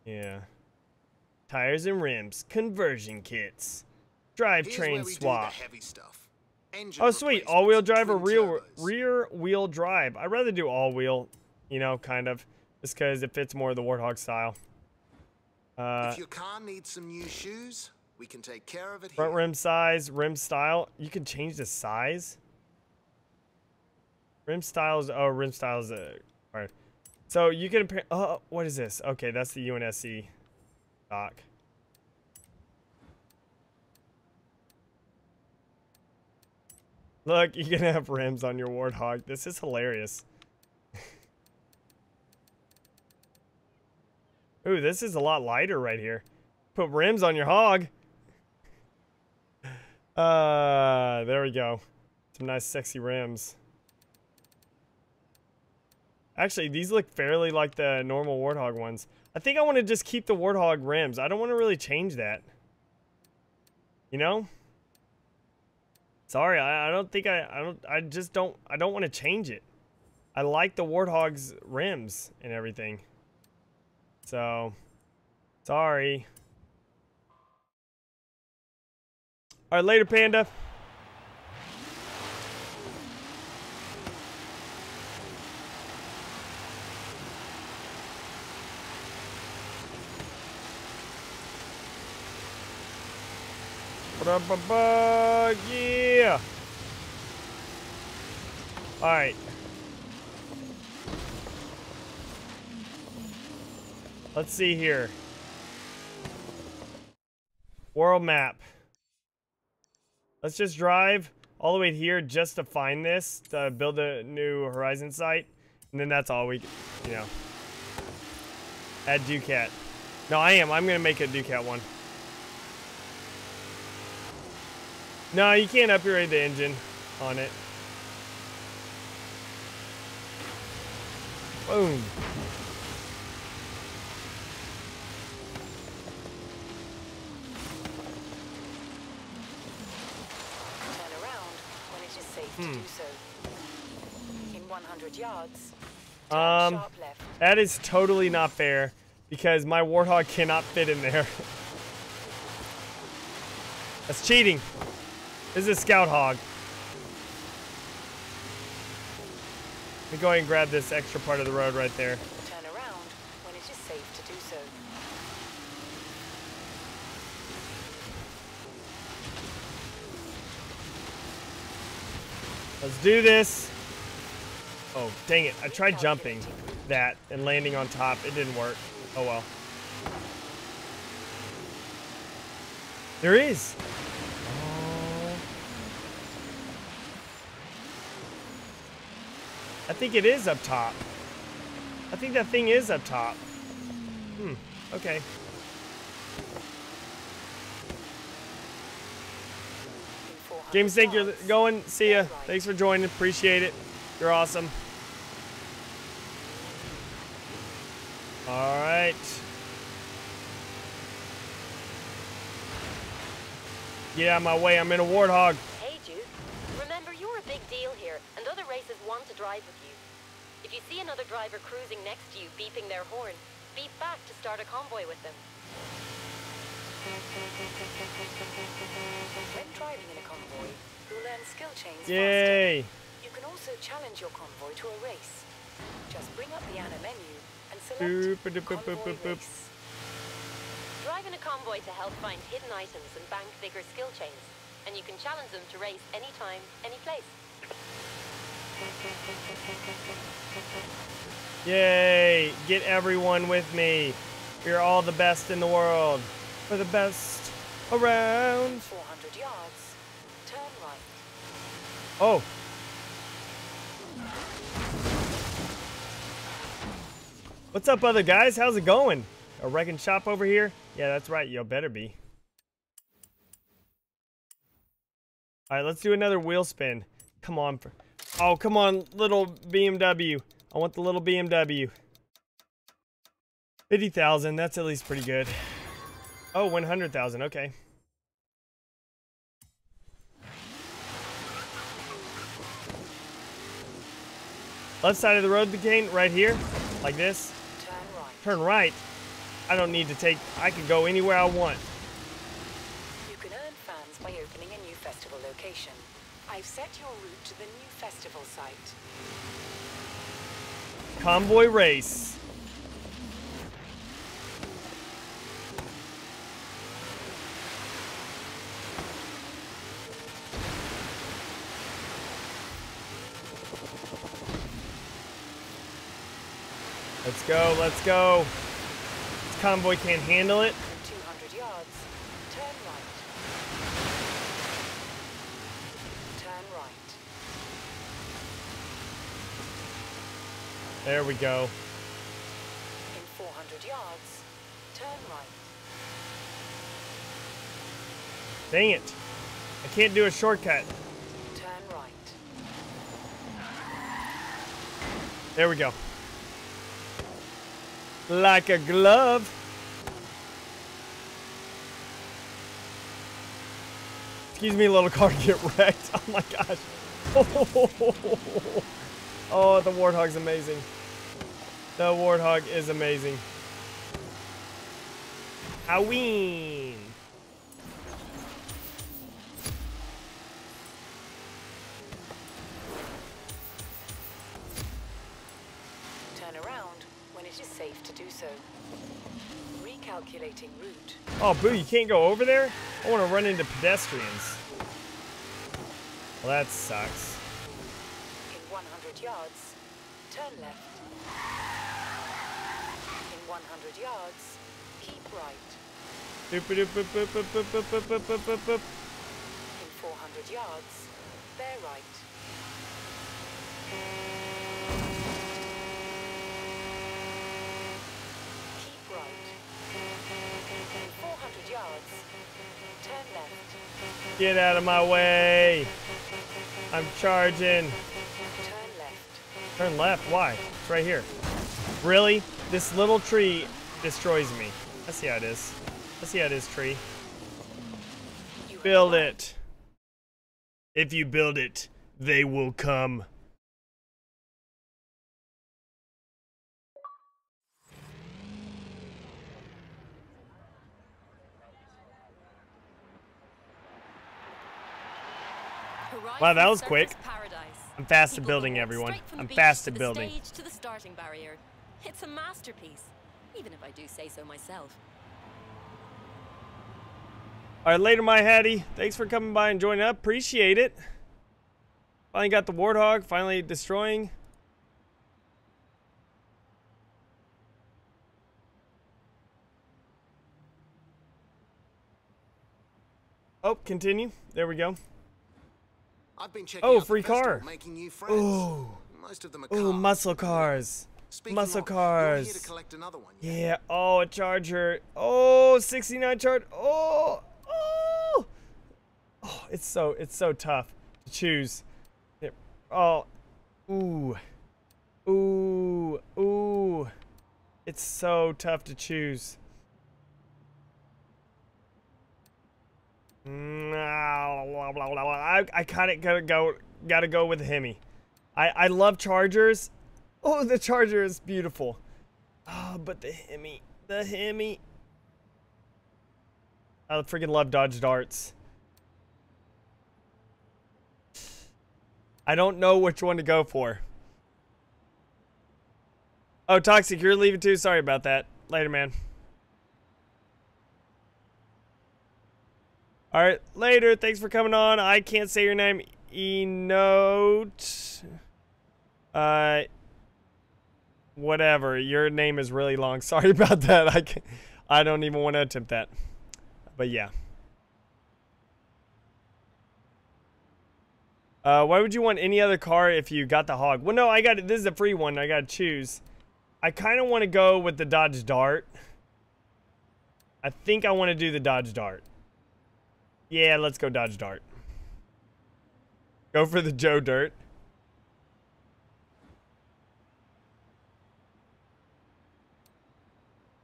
Yeah. Tires and rims, conversion kits, drivetrain swap. Oh, sweet. All-wheel drive or rear, rear wheel drive. I'd rather do all-wheel, you know, kind of, just because it fits more of the Warthog style. Uh, if your car needs some new shoes, we can take care of it here. Front rim size, rim style. You can change the size. Rim styles. Oh, rim styles. Uh, all right. So you can. Oh, what is this? Okay, that's the U N S C dock. Look, you can have rims on your Warthog. This is hilarious. Ooh, this is a lot lighter right here. Put rims on your hog. Uh, there we go. Some nice sexy rims. Actually, these look fairly like the normal Warthog ones. I think I want to just keep the Warthog rims. I don't want to really change that. You know? Sorry, I, I don't think I, I don't I just don't I don't want to change it. I like the Warthog's rims and everything. So sorry. All right, later, Panda. Ba-ba-ba, yeah. All right. Let's see here. World map. Let's just drive all the way here just to find this, to build a new Horizon site, and then that's all we, you know. Add Ducat. No, I am. I'm going to make a Ducat one. No, you can't upgrade the engine on it. Boom. Hmm. In one hundred yards, um, sharp left. That is totally not fair because my Warthog cannot fit in there. That's cheating. This is a Scout Hog. Let me go ahead and grab this extra part of the road right there. Turn around when it is safe to do so. Let's do this. Oh, dang it. I tried jumping that and landing on top. It didn't work. Oh, well. There is. Oh. I think it is up top. I think that thing is up top. Hmm. Okay. James, thank you for going. See ya. Thanks for joining. Appreciate it. You're awesome. All right. Get out of my way. I'm in a Warthog. Hey, Jude. Remember, you're a big deal here, and other races want to drive with you. If you see another driver cruising next to you beeping their horn, beep back to start a convoy with them. When driving in a convoy, you'll learn skill chains Yay. faster. You can also challenge your convoy to a race. Just bring up the Anna menu and select boop, convoy boop, boop, race. Drive in a convoy to help find hidden items and bank bigger skill chains, and you can challenge them to race anytime, any place. Yay! Get everyone with me. We're all the best in the world. For the best around. four hundred yards. Turn right. Oh. What's up, other guys? How's it going? A wrecking shop over here? Yeah, that's right. Yo, better be. All right, let's do another wheel spin. Come on. Oh, come on, little B M W. I want the little B M W. fifty thousand. That's at least pretty good. Oh, one hundred thousand, okay. Left side of the road became right here, like this. Turn right. Turn right. I don't need to take, I can go anywhere I want. You can earn fans by opening a new festival location. I've set your route to the new festival site. Convoy race. Let's go, let's go. This convoy can't handle it. two hundred yards. Turn right. Turn right. There we go. In four hundred yards, turn right. Dang it. I can't do a shortcut. Turn right. There we go. Like a glove. Excuse me, little car, get wrecked. Oh my gosh. Oh, oh, the Warthog's amazing. The Warthog is amazing. I win. Route. Oh, boo, you can't go over there? I want to run into pedestrians. Well, that sucks. In one hundred yards, turn left. In one hundred yards, keep right. Boop, boop, boop, boop, boop, boop, boop, boop, boop, boop. In four hundred yards, bear right. Yards. Turn left. Get out of my way. I'm charging. Turn left. Turn left? Why? It's right here. Really? This little tree destroys me. I see how it is. I see how it is, tree. Build it. If you build it, they will come. Wow, that was quick. I'm fast at building, everyone. I'm fast at building. To the starting barrier. It's a masterpiece, even if I do say so myself. All right, later, my Hattie. Thanks for coming by and joining up. Appreciate it. Finally got the Warthog. Finally destroying. Oh, continue. There we go. I've been checking oh, free car. Oh, oh, muscle cars. Speaking muscle of, cars. Here to collect another one, yeah. yeah. Oh, a charger. Oh, sixty-nine charge. Oh, oh. Oh, it's so it's so tough to choose. It, oh, ooh, ooh, ooh. It's so tough to choose. I, I kind of gotta go, gotta go with the Hemi. I, I love Chargers. Oh, the Charger is beautiful. Oh, but the Hemi, the Hemi. I freaking love Dodge Darts. I don't know which one to go for. Oh, Toxic, you're leaving too? Sorry about that. Later, man. All right, later. Thanks for coming on. I can't say your name. Enote. Uh, whatever. Your name is really long. Sorry about that. I can't, I don't even want to attempt that. But yeah. Uh, why would you want any other car if you got the Hog? Well, no, I got it. This is a free one. I got to choose. I kind of want to go with the Dodge Dart. I think I want to do the Dodge Dart. Yeah, let's go Dodge Dart. Go for the Joe Dirt.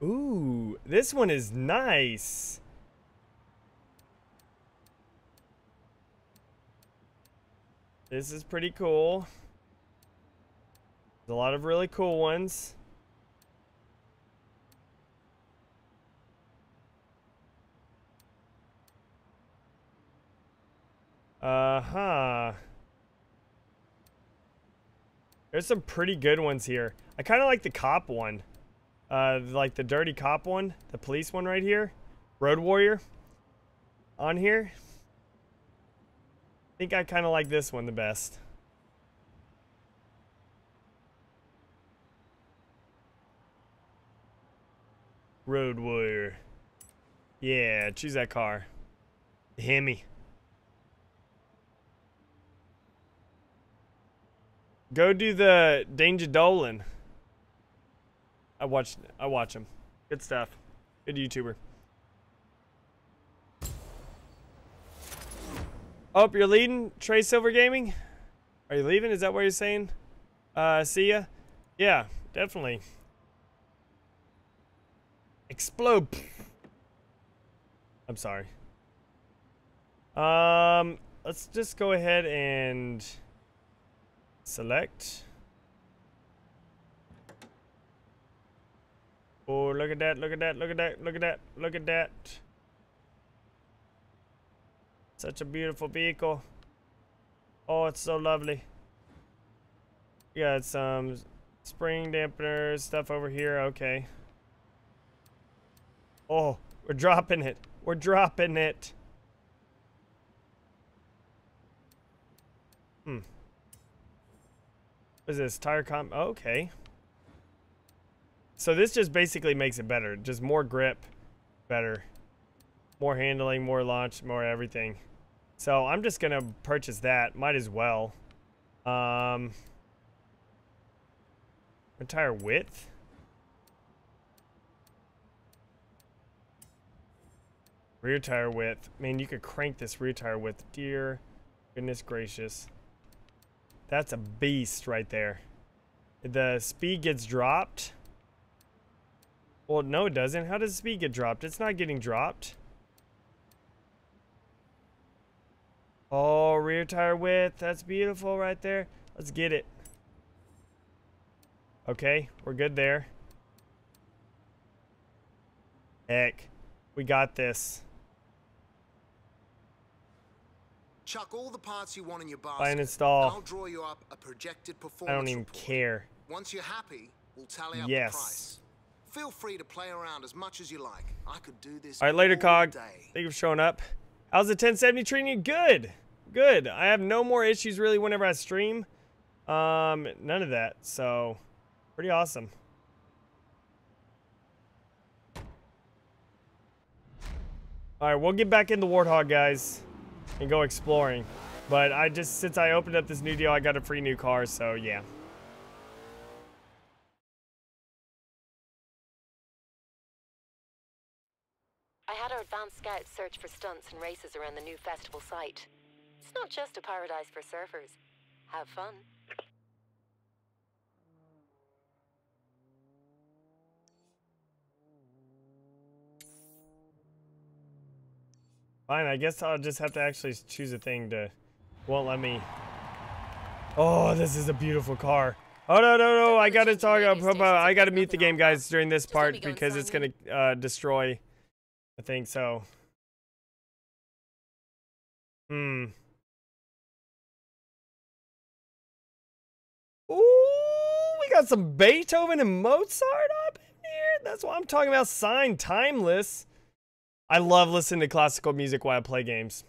Ooh, this one is nice. This is pretty cool. There's a lot of really cool ones. Uh-huh. There's some pretty good ones here. I kind of like the cop one. Uh, like the dirty cop one. The police one right here. Road Warrior. On here. I think I kind of like this one the best. Road Warrior. Yeah, choose that car. The Hemi. Go do the Danger Dolan. I watched I watch him. Good stuff. Good YouTuber. Oh, you're leading Trey Silver Gaming? Are you leaving? Is that what you're saying? Uh see ya? Yeah, definitely. Explode. I'm sorry. Um let's just go ahead and select. Oh, look at that, look at that, look at that, look at that, look at that. Such a beautiful vehicle. Oh, it's so lovely. We got some spring dampeners, stuff over here, okay. Oh, we're dropping it, we're dropping it. Hmm. What is this? Tire comp? Oh, okay. So this just basically makes it better. Just more grip, better. More handling, more launch, more everything. So I'm just gonna purchase that. Might as well. Um, tire width? Rear tire width. Man, you could crank this rear tire width. Dear goodness gracious. That's a beast right there. The speed gets dropped. Well, no, it doesn't. How does speed get dropped? It's not getting dropped. Oh, rear tire width. That's beautiful right there. Let's get it. Okay, we're good there. Heck, we got this. Chuck all the parts you want in your basket. And install. I'll draw you up a projected performance. I don't even report. care. Once you're happy, we'll tally up yes. the price. Feel free to play around as much as you like. I could do this. All right, later, all Cog. Day. Thank you for showing up. How's the ten seventy treating you? Good, good. I have no more issues really whenever I stream. Um, none of that. So, pretty awesome. All right, we'll get back into Warthog, guys, and go exploring. But I just, since I opened up this new deal, I got a free new car, so yeah. I had our advanced scouts search for stunts and races around the new festival site. It's not just a paradise for surfers. Have fun. Fine, I guess I'll just have to actually choose a thing to... Won't let me... Oh, this is a beautiful car. Oh, no, no, no, I gotta talk... I gotta mute the game, guys, during this part because it's gonna uh, destroy... I think so. Hmm. Ooh, we got some Beethoven and Mozart up in here. That's what I'm talking about. Sign timeless. I love listening to classical music while I play games.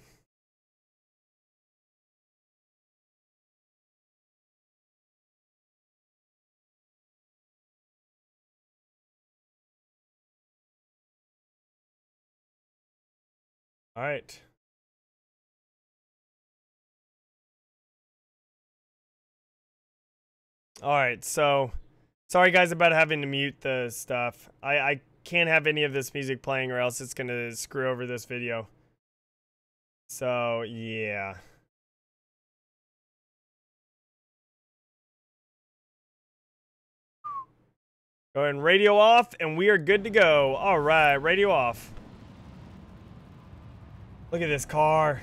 All right. All right, so sorry guys about having to mute the stuff. I, I can't have any of this music playing or else it's gonna screw over this video. So yeah. Go ahead and radio off and we are good to go. All right, radio off. Look at this car.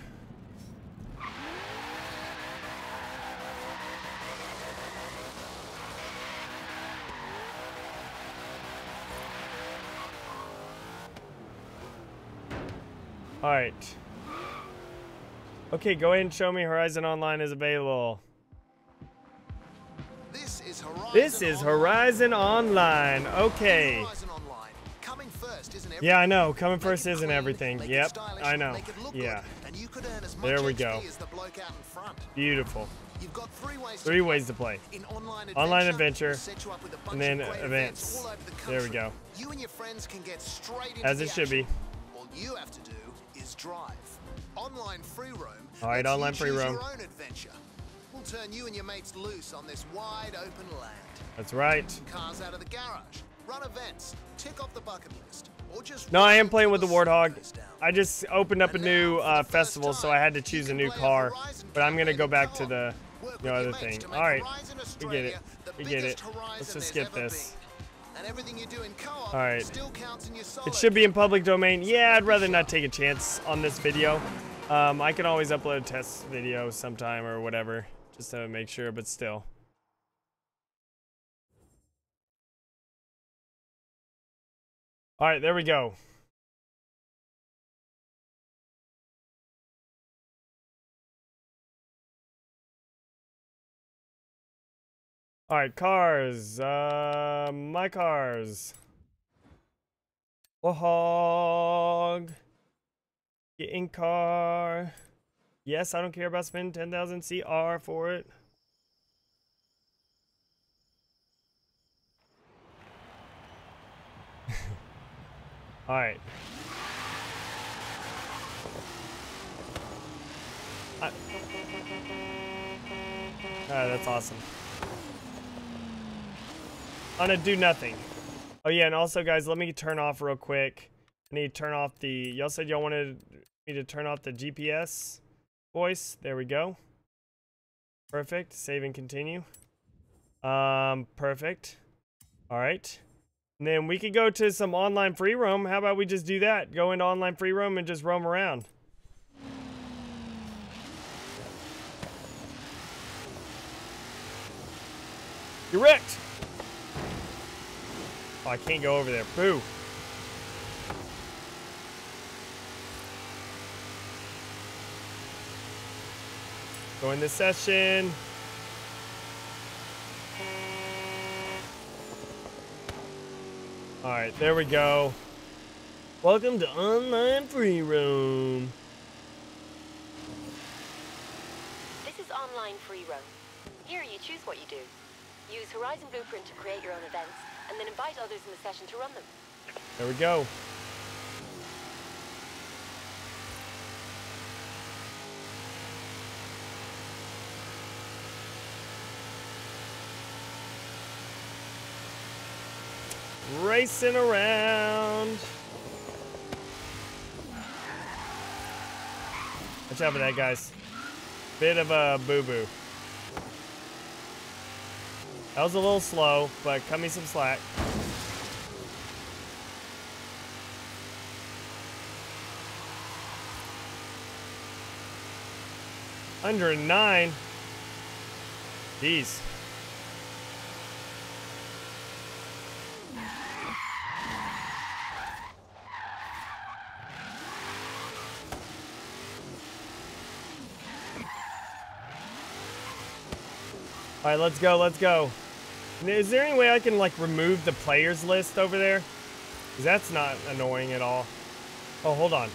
All right. Okay, go ahead and show me Horizon Online is available. This is Horizon, this is Horizon Online. Online. Okay. Horizon Online. Coming first, isn't yeah, I know. Coming first isn't clean, everything. Yep, stylish, I know. Yeah. Good, you could earn as much there we go. As the bloke out in front. Beautiful. You've got three ways three to ways to play. In online adventure, online adventure and then events. The there we go. You and your friends can get straight into as it should be. All you have to do is drive. Online free roam. All right, online free roam. Your own adventure. We'll turn you and your mates loose on this wide open land. That's right. Cars out of the garage. Run events, tick off the bucket list, or just no, I am playing with the Warthog. I just opened up a new uh, festival, so I had to choose a new car. But I'm gonna go back to the you know, other thing. All right, we get it, we get it. Let's just skip this. All right, it should be in public domain. Yeah, I'd rather not take a chance on this video. Um, I can always upload a test video sometime or whatever, just to make sure. But still. All right, there we go. All right, cars. Uh, my cars. Warthog. Get in car. Yes, I don't care about spending ten thousand C R for it. All right. I... Oh, that's awesome. I'm gonna do nothing. Oh yeah, and also guys, let me turn off real quick I need to turn off the, y'all said y'all wanted me to turn off the G P S voice. There we go. Perfect. Save and continue. Um, perfect. All right. And then we could go to some online free roam. How about we just do that? Go into online free roam and just roam around. You're wrecked. Oh, I can't go over there. Boo. Go in this session. All right, there we go. Welcome to online free roam. This is online free roam. Here you choose what you do. Use Horizon Blueprint to create your own events, and then invite others in the session to run them. There we go. Racing around. Watch out for that, guys. Bit of a boo-boo. That was a little slow, but cut me some slack. one oh nine. Jeez. All right, let's go, let's go. Is there any way I can, like, remove the players list over there? Because that's not annoying at all. Oh, hold on.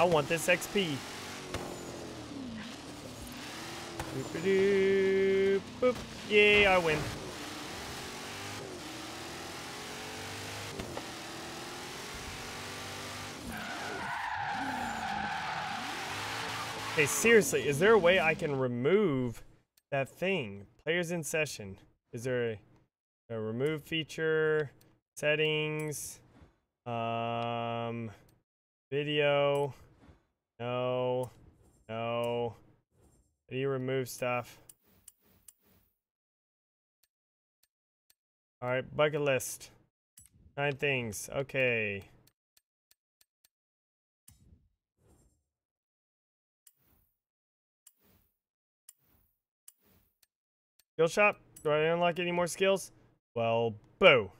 I want this X P. Doop-a-doop, boop. Yeah, I win. Okay, seriously, is there a way I can remove that thing? Players in session. Is there a, a remove feature? Settings. Um, video. No. No. How do you remove stuff? All right, bucket list. Nine things. Okay. Skill shop? Do I unlock any more skills? Well, boo.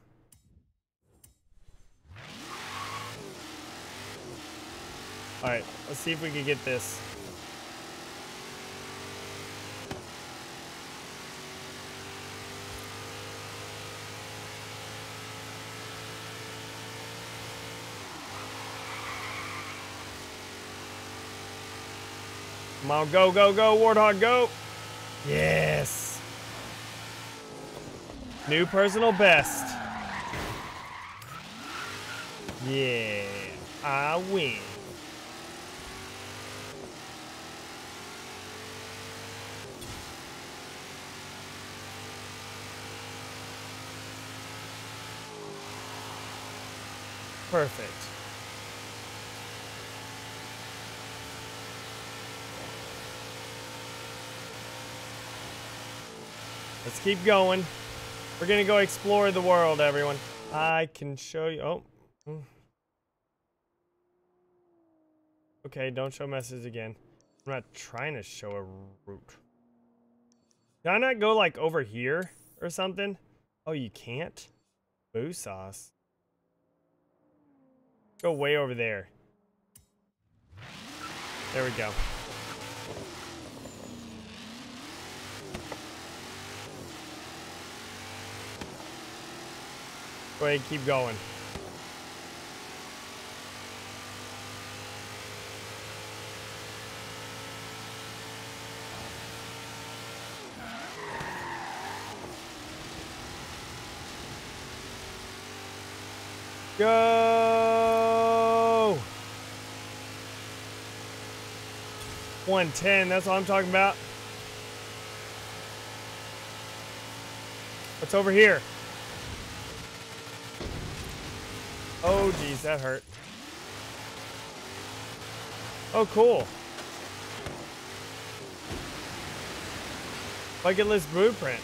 Alright, let's see if we can get this. Come on, go, go, go, Warthog, go! Yes! New personal best. Yeah, I win. Perfect. Let's keep going. We're gonna go explore the world, everyone. I can show you. Oh. Okay, don't show message again. I'm not trying to show a route. Can I not go like over here or something? Oh, you can't? Boo sauce. Go way over there. There we go. Go ahead, keep going. Go! one ten, that's all I'm talking about. What's over here? Oh, geez, that hurt. Oh, cool. Bucket list blueprint.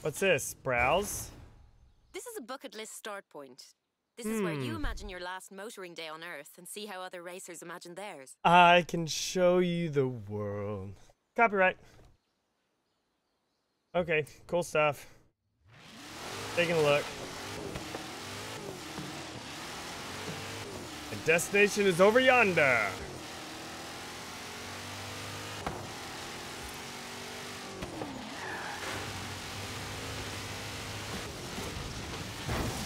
What's this? Browse? This is a bucket list start point. This hmm. is where you imagine your last motoring day on Earth and see how other racers imagine theirs. I can show you the world. Copyright. Okay, cool stuff. Taking a look. The destination is over yonder.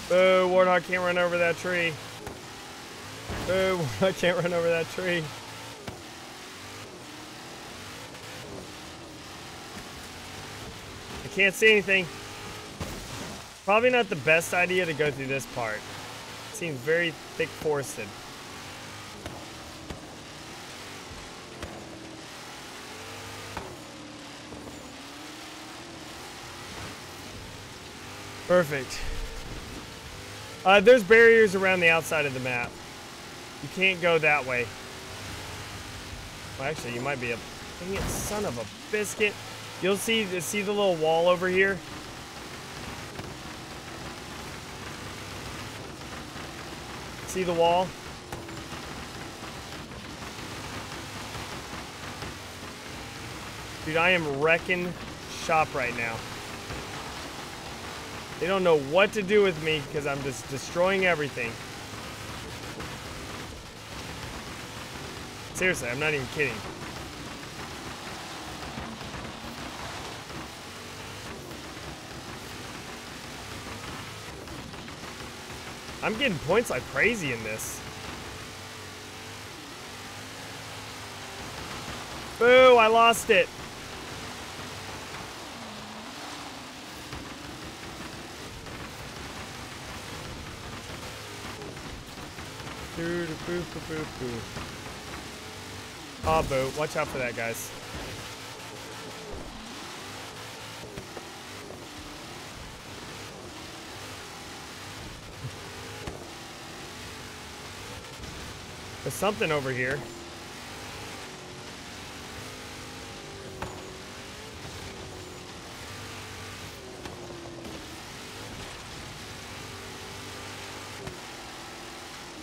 Boo, Warthog can't run over that tree. Boo, Warthog can't run over that tree. I can't see anything. Probably not the best idea to go through this part. It seems very thick forested. Perfect. Uh, there's barriers around the outside of the map. You can't go that way. Well, actually, you might be a... Dang it, son of a biscuit. You'll see, see the little wall over here? See the wall? Dude, I am wrecking shop right now. They don't know what to do with me because I'm just destroying everything. Seriously, I'm not even kidding. I'm getting points like crazy in this. Boo, I lost it. Boo, boo, boo, boo. Ah, boo. Watch out for that, guys. There's something over here.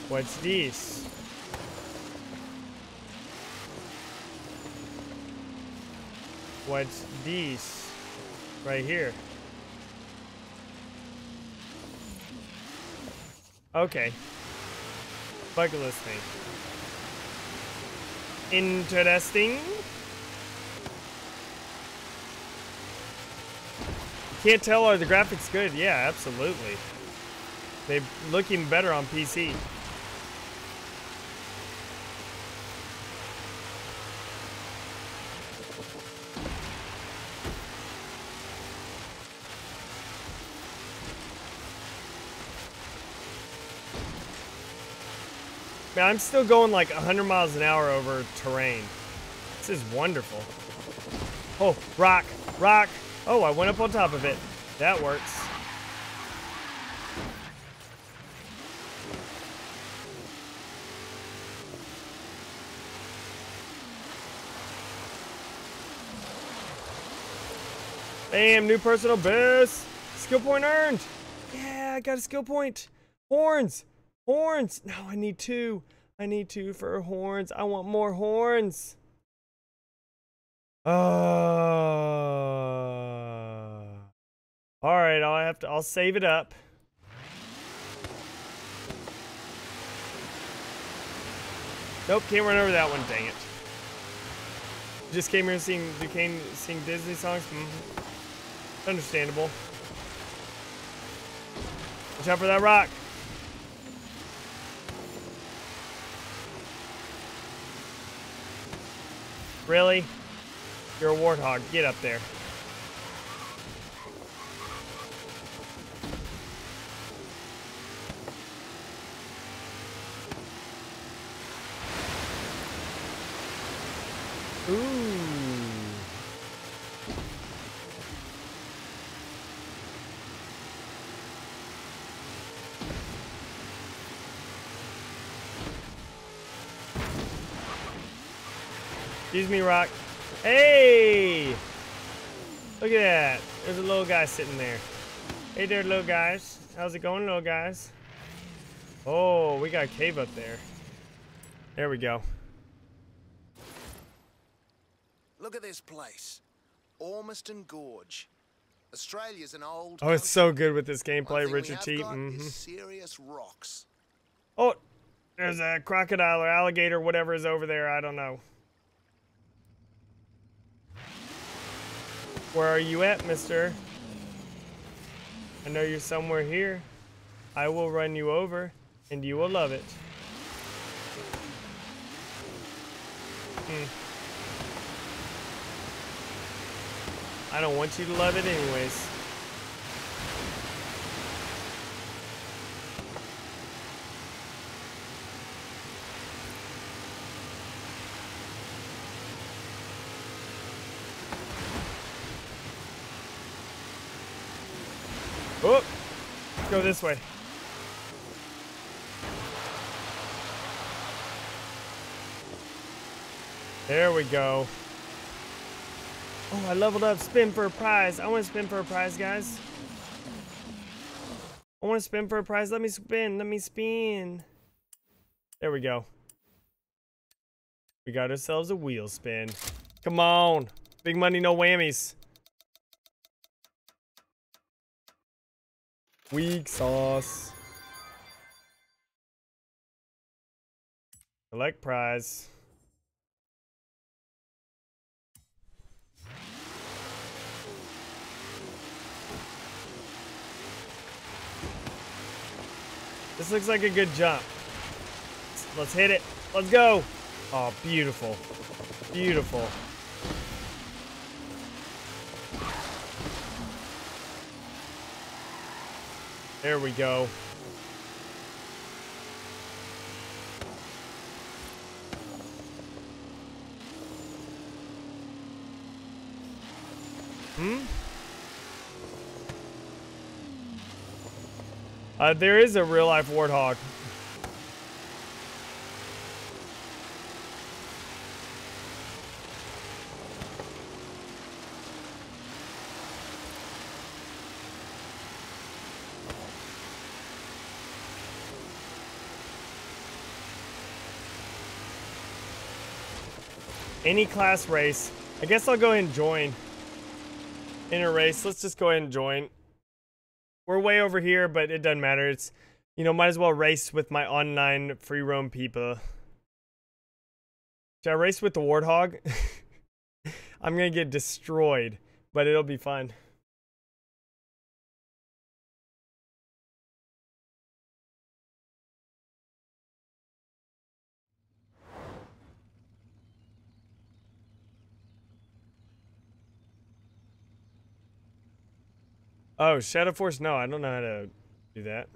What's this? What's this? Right here. Okay. Bucket list thing. Interesting. Can't tell, are the graphics good? Yeah, absolutely. They're looking better on P C. Man, I'm still going like one hundred miles an hour over terrain. This is wonderful. Oh, rock, rock. Oh, I went up on top of it. That works. Bam, new personal best. Skill point earned. Yeah, I got a skill point. Horns. Horns! No, I need two. I need two for horns. I want more horns. Uh, all right, I'll have to. I'll save it up. Nope, can't run over that one. Dang it! Just came here and sing. You came sing Disney songs. Mm-hmm. Understandable. Watch out for that rock. Really? You're a warthog. Get up there. Ooh. Excuse me, Rock. Hey! Look at that. There's a little guy sitting there. Hey there, little guys. How's it going, little guys? Oh, we got a cave up there. There we go. Look at this place. Ormiston Gorge. Australia's an old... Oh, it's so good with this gameplay, Richard T. Mm-hmm. Serious rocks. Oh, there's a crocodile or alligator, whatever is over there. I don't know. Where are you at, mister? I know you're somewhere here. I will run you over, and you will love it. Hmm. I don't want you to love it anyways. Oh, let's go this way. There we go. Oh, I leveled up. Spin for a prize. I want to spin for a prize, guys. I want to spin for a prize. Let me spin. Let me spin. There we go. We got ourselves a wheel spin. Come on. Big money, no whammies. Weak sauce. Select prize. This looks like a good jump. Let's hit it. Let's go. Oh, beautiful. Beautiful. There we go. Hmm? Uh, there is a real-life warthog. Any class race. I guess I'll go ahead and join. In a race, let's just go ahead and join. We're way over here, but it doesn't matter. It's, you know, might as well race with my online free roam people. Should I race with the Warthog? I'm gonna get destroyed, but it'll be fun. Oh, Shadow Force? No, I don't know how to do that.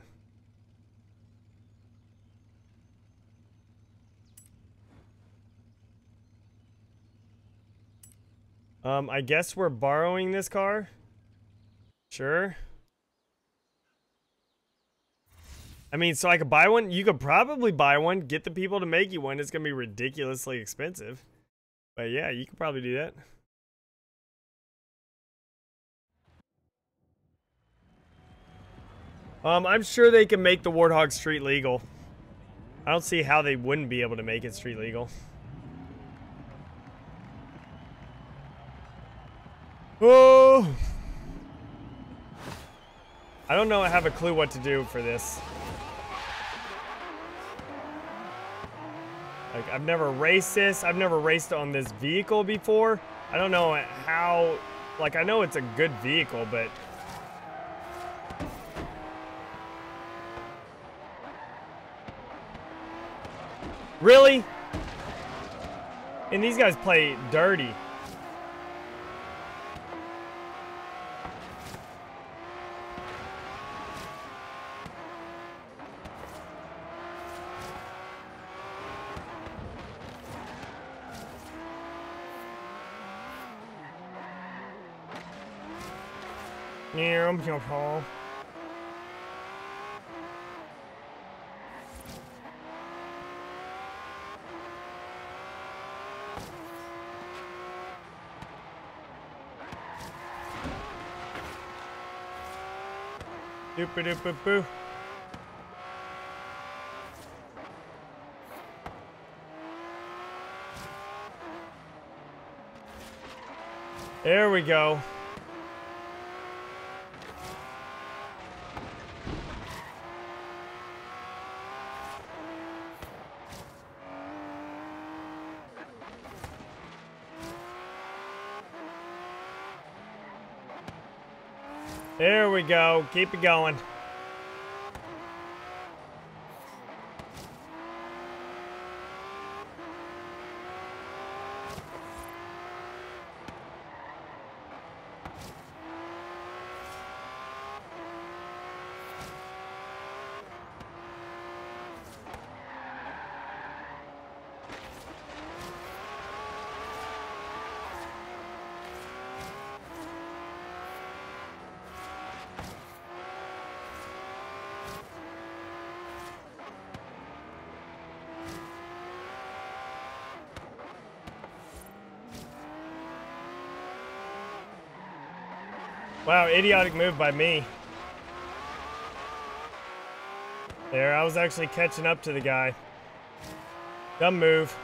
Um, I guess we're borrowing this car. Sure. I mean, so I could buy one. You could probably buy one. Get the people to make you one. It's gonna be ridiculously expensive. But yeah, you could probably do that. Um, I'm sure they can make the Warthog street legal. I don't see how they wouldn't be able to make it street legal. Oh! I don't know, I have a clue what to do for this. Like, I've never raced this. I've never raced on this vehicle before. I don't know how, like, I know it's a good vehicle, but... Really? And these guys play dirty. Yeah, I'm gonna fall. Doop-a-doop-a-boo. There we go. There we go. Keep it going. Wow, idiotic move by me. There, I was actually catching up to the guy. Dumb move.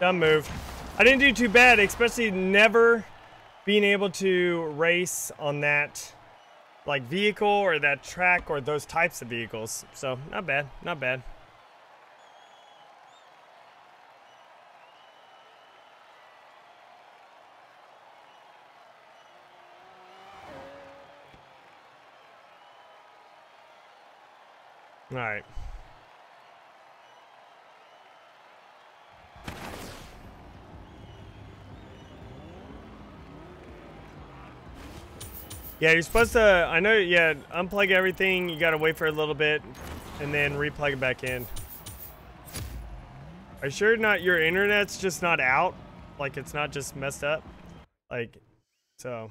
Dumb move. I didn't do too bad, especially never being able to race on that like vehicle or that track or those types of vehicles. So, not bad, not bad. All right. Yeah, you're supposed to, I know, yeah, unplug everything. You got to wait for a little bit and then replug it back in. Are you sure not your internet's just not out? Like it's not just messed up? Like, so.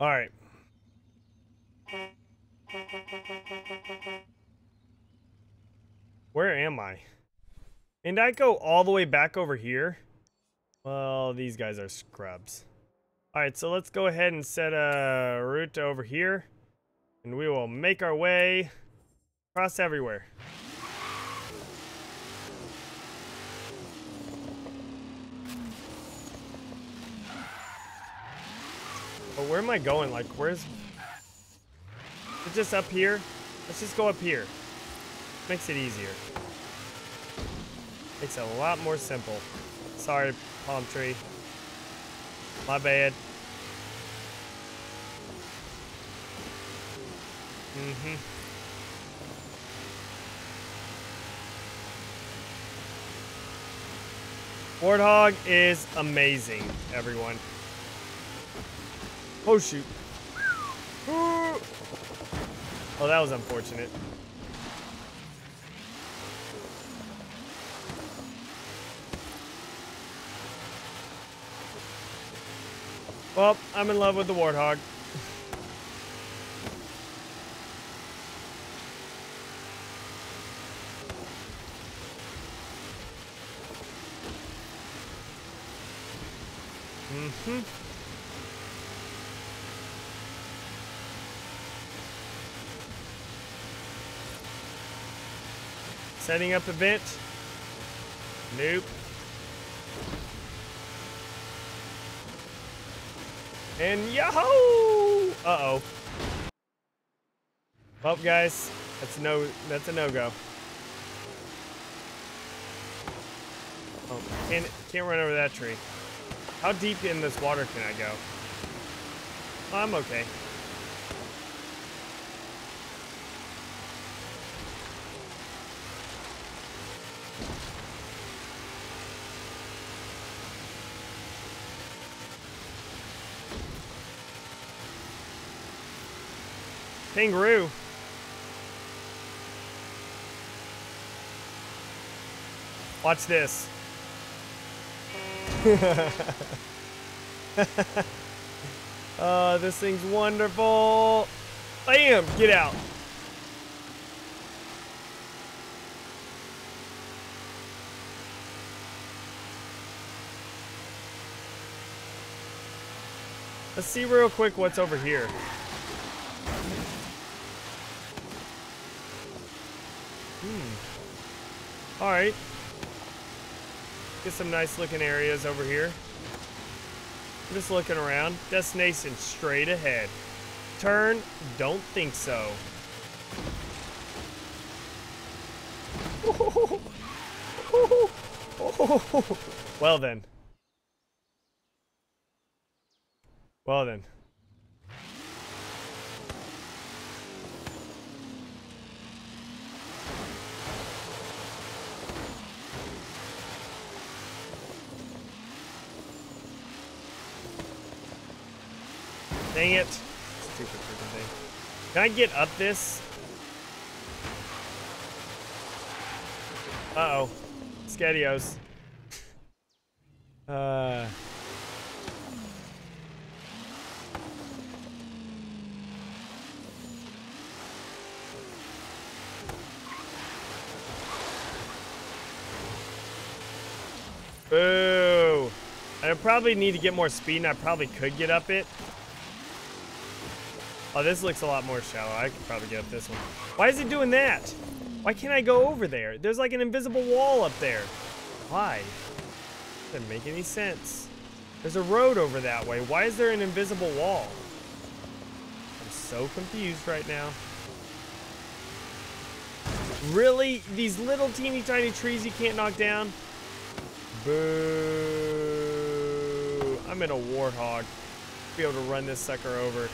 All right. Where am I? And I go all the way back over here. Well, these guys are scrubs. All right, so let's go ahead and set a route over here. And we will make our way across everywhere. But where am I going? Like, where's... It's just up here. Let's just go up here. Makes it easier. Makes it a lot more simple. Sorry, palm tree. My bad. Mm-hmm. Warthog is amazing, everyone. Oh, shoot. Oh, that was unfortunate. Well, I'm in love with the Warthog. Mm-hmm. Setting up event. Nope. And yahoo! Uh-oh. Well, guys, that's no that's a no-go. Oh, can't can't run over that tree. How deep in this water can I go? I'm okay. Kangaroo. Watch this. Oh, this thing's wonderful. Bam! Get out. Let's see real quick what's over here. Hmm. All right. Get some nice looking areas over here. I'm just looking around. Destination straight ahead. Turn? Don't think so. Oh, oh, oh, oh. Well then. Well then. Dang it. Stupid freaking thing. Can I get up this? Uh-oh. Skadios. Uh... Boo. I probably need to get more speed, and I probably could get up it. Oh, this looks a lot more shallow. I could probably get up this one. Why is it doing that? Why can't I go over there? There's like an invisible wall up there. Why? Doesn't make any sense. There's a road over that way. Why is there an invisible wall? I'm so confused right now. Really? These little teeny tiny trees you can't knock down? Boo. I'm in a Warthog. I'll be able to run this sucker over.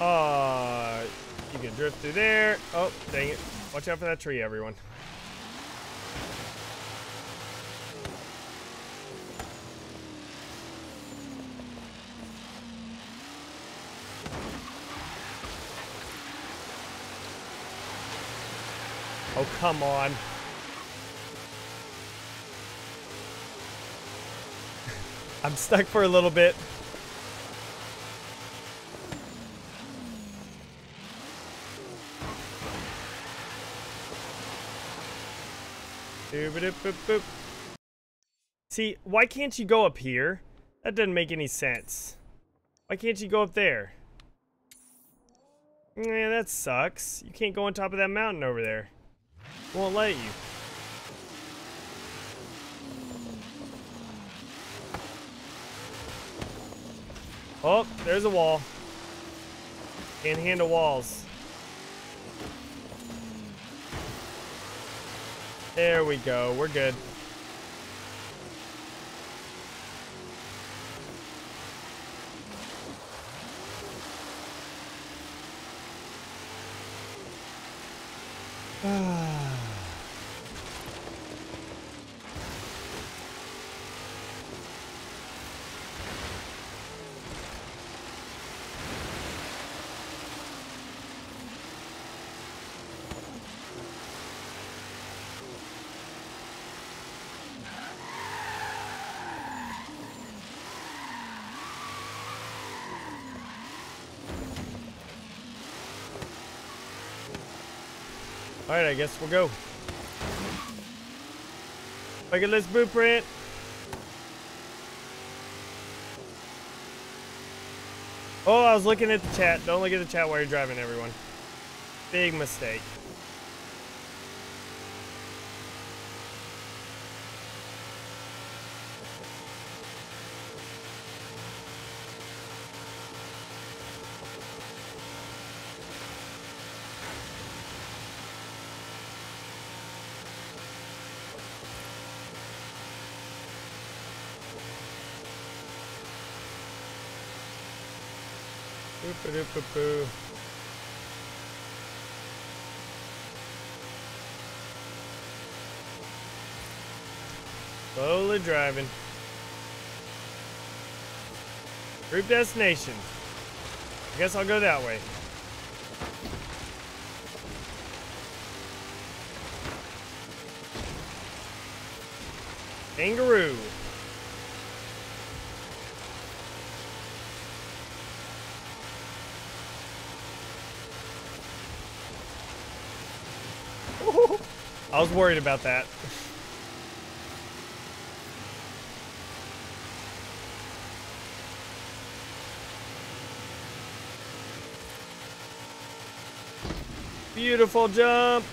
Uh, you can drift through there. Oh, dang it. Watch out for that tree, everyone. Oh, come on. I'm stuck for a little bit. See, why can't you go up here? That doesn't make any sense. Why can't you go up there? Yeah, that sucks. You can't go on top of that mountain over there. Won't let you. Oh, there's a wall. Can't handle walls. There we go, we're good. All right, I guess we'll go. Look at this blueprint. Oh, I was looking at the chat. Don't look at the chat while you're driving, everyone. Big mistake. Boop-a-doop-a-boo. Slowly driving. Group destination. I guess I'll go that way. Kangaroo. I was worried about that. Beautiful jump.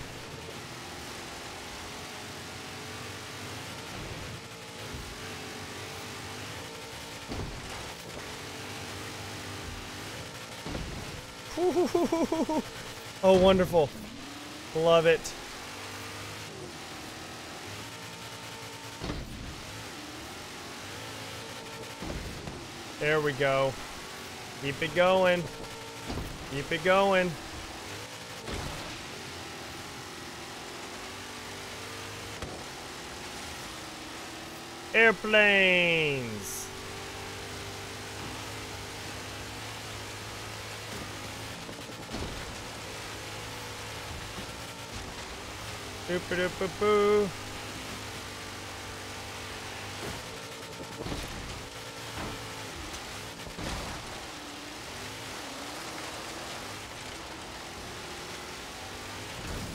Oh, wonderful. Love it. There we go. Keep it going. Keep it going. Airplanes. Boop-a-doop-a-boo.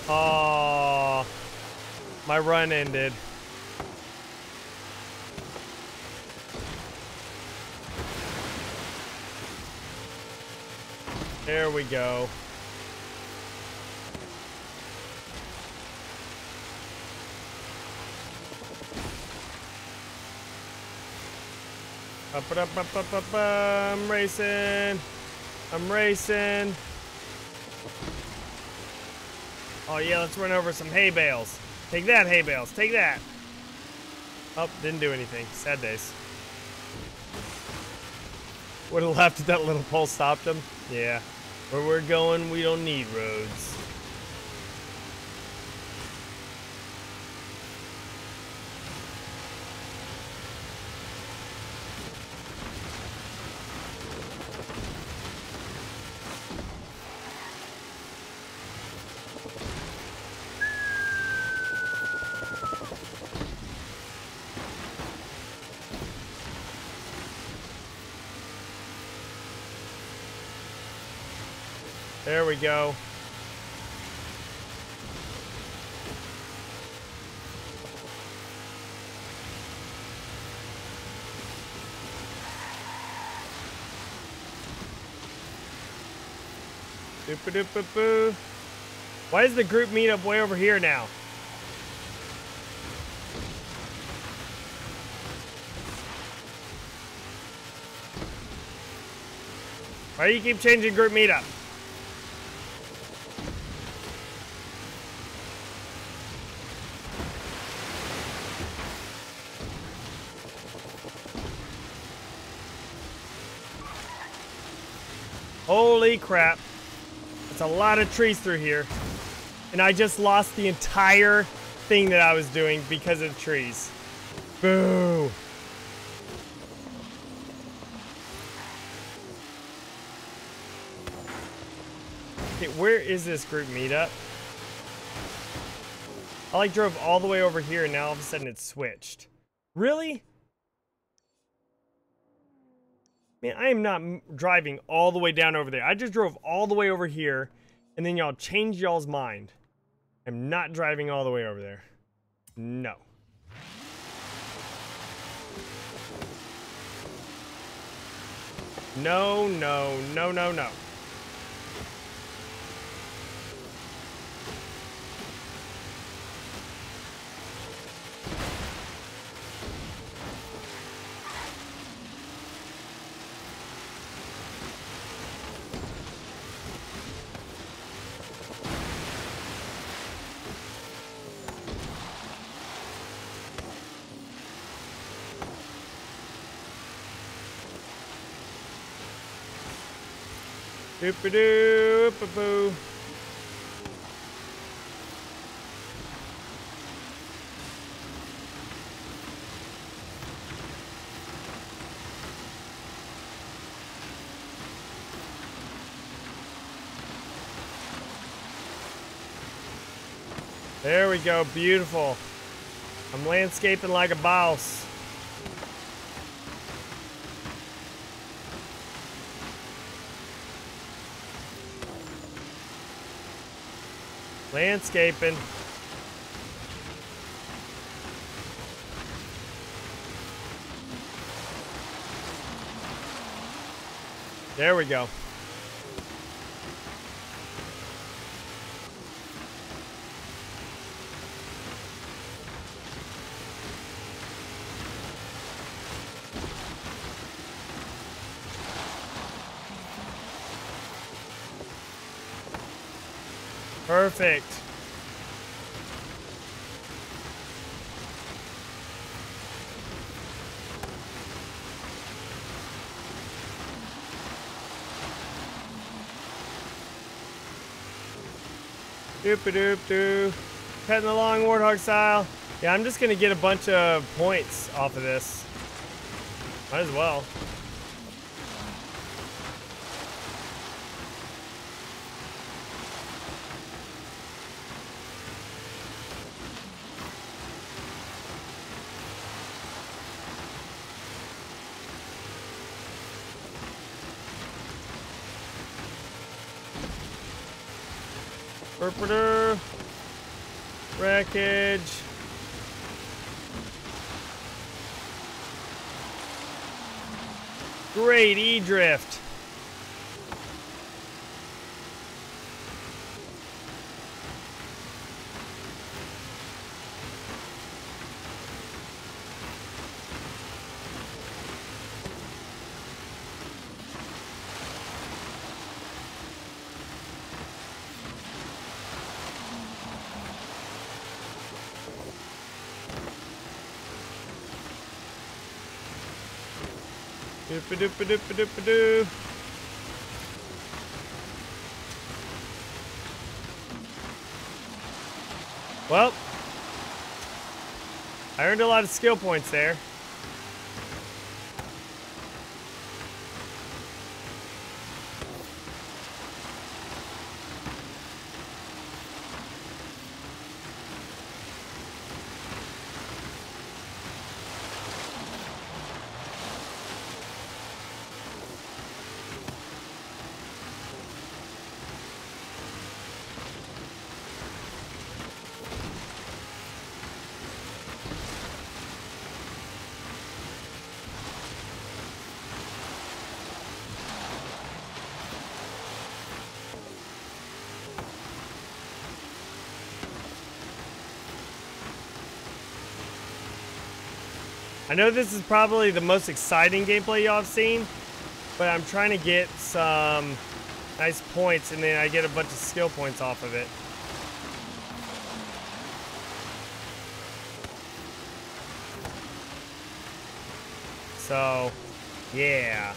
Aww, my run ended. There we go. Up, up, up, up, up, up. I'm racing. I'm racing. Oh yeah, let's run over some hay bales. Take that, hay bales. Take that. Oh, didn't do anything. Sad days. Would have laughed if that little pole stopped him. Yeah. Where we're going, we don't need roads. There we go. Doop-a-doop-a-boo. Why is the group meetup way over here now? Why do you keep changing group meetup? Holy crap. That's a lot of trees through here. And I just lost the entire thing that I was doing because of trees. Boo. Okay, where is this group meetup? I like drove all the way over here and now all of a sudden it's switched. Really? Man, I am not driving all the way down over there. I just drove all the way over here, and then y'all changed y'all's mind. I'm not driving all the way over there. No. No, no, no, no, no. Doop-a-doo, oop-a-boo. There we go, beautiful. I'm landscaping like a boss. Landscaping. There we go. Perfect. Doop-a-doop-doo. Cutting along Warthog style. Yeah, I'm just gonna get a bunch of points off of this. Might as well. Interpreter, wreckage. Great E-drift. Doop-a-doop-a-doop-a-doop-a-doo. Well, I earned a lot of skill points there. I know this is probably the most exciting gameplay y'all have seen, but I'm trying to get some nice points and then I get a bunch of skill points off of it. So, yeah.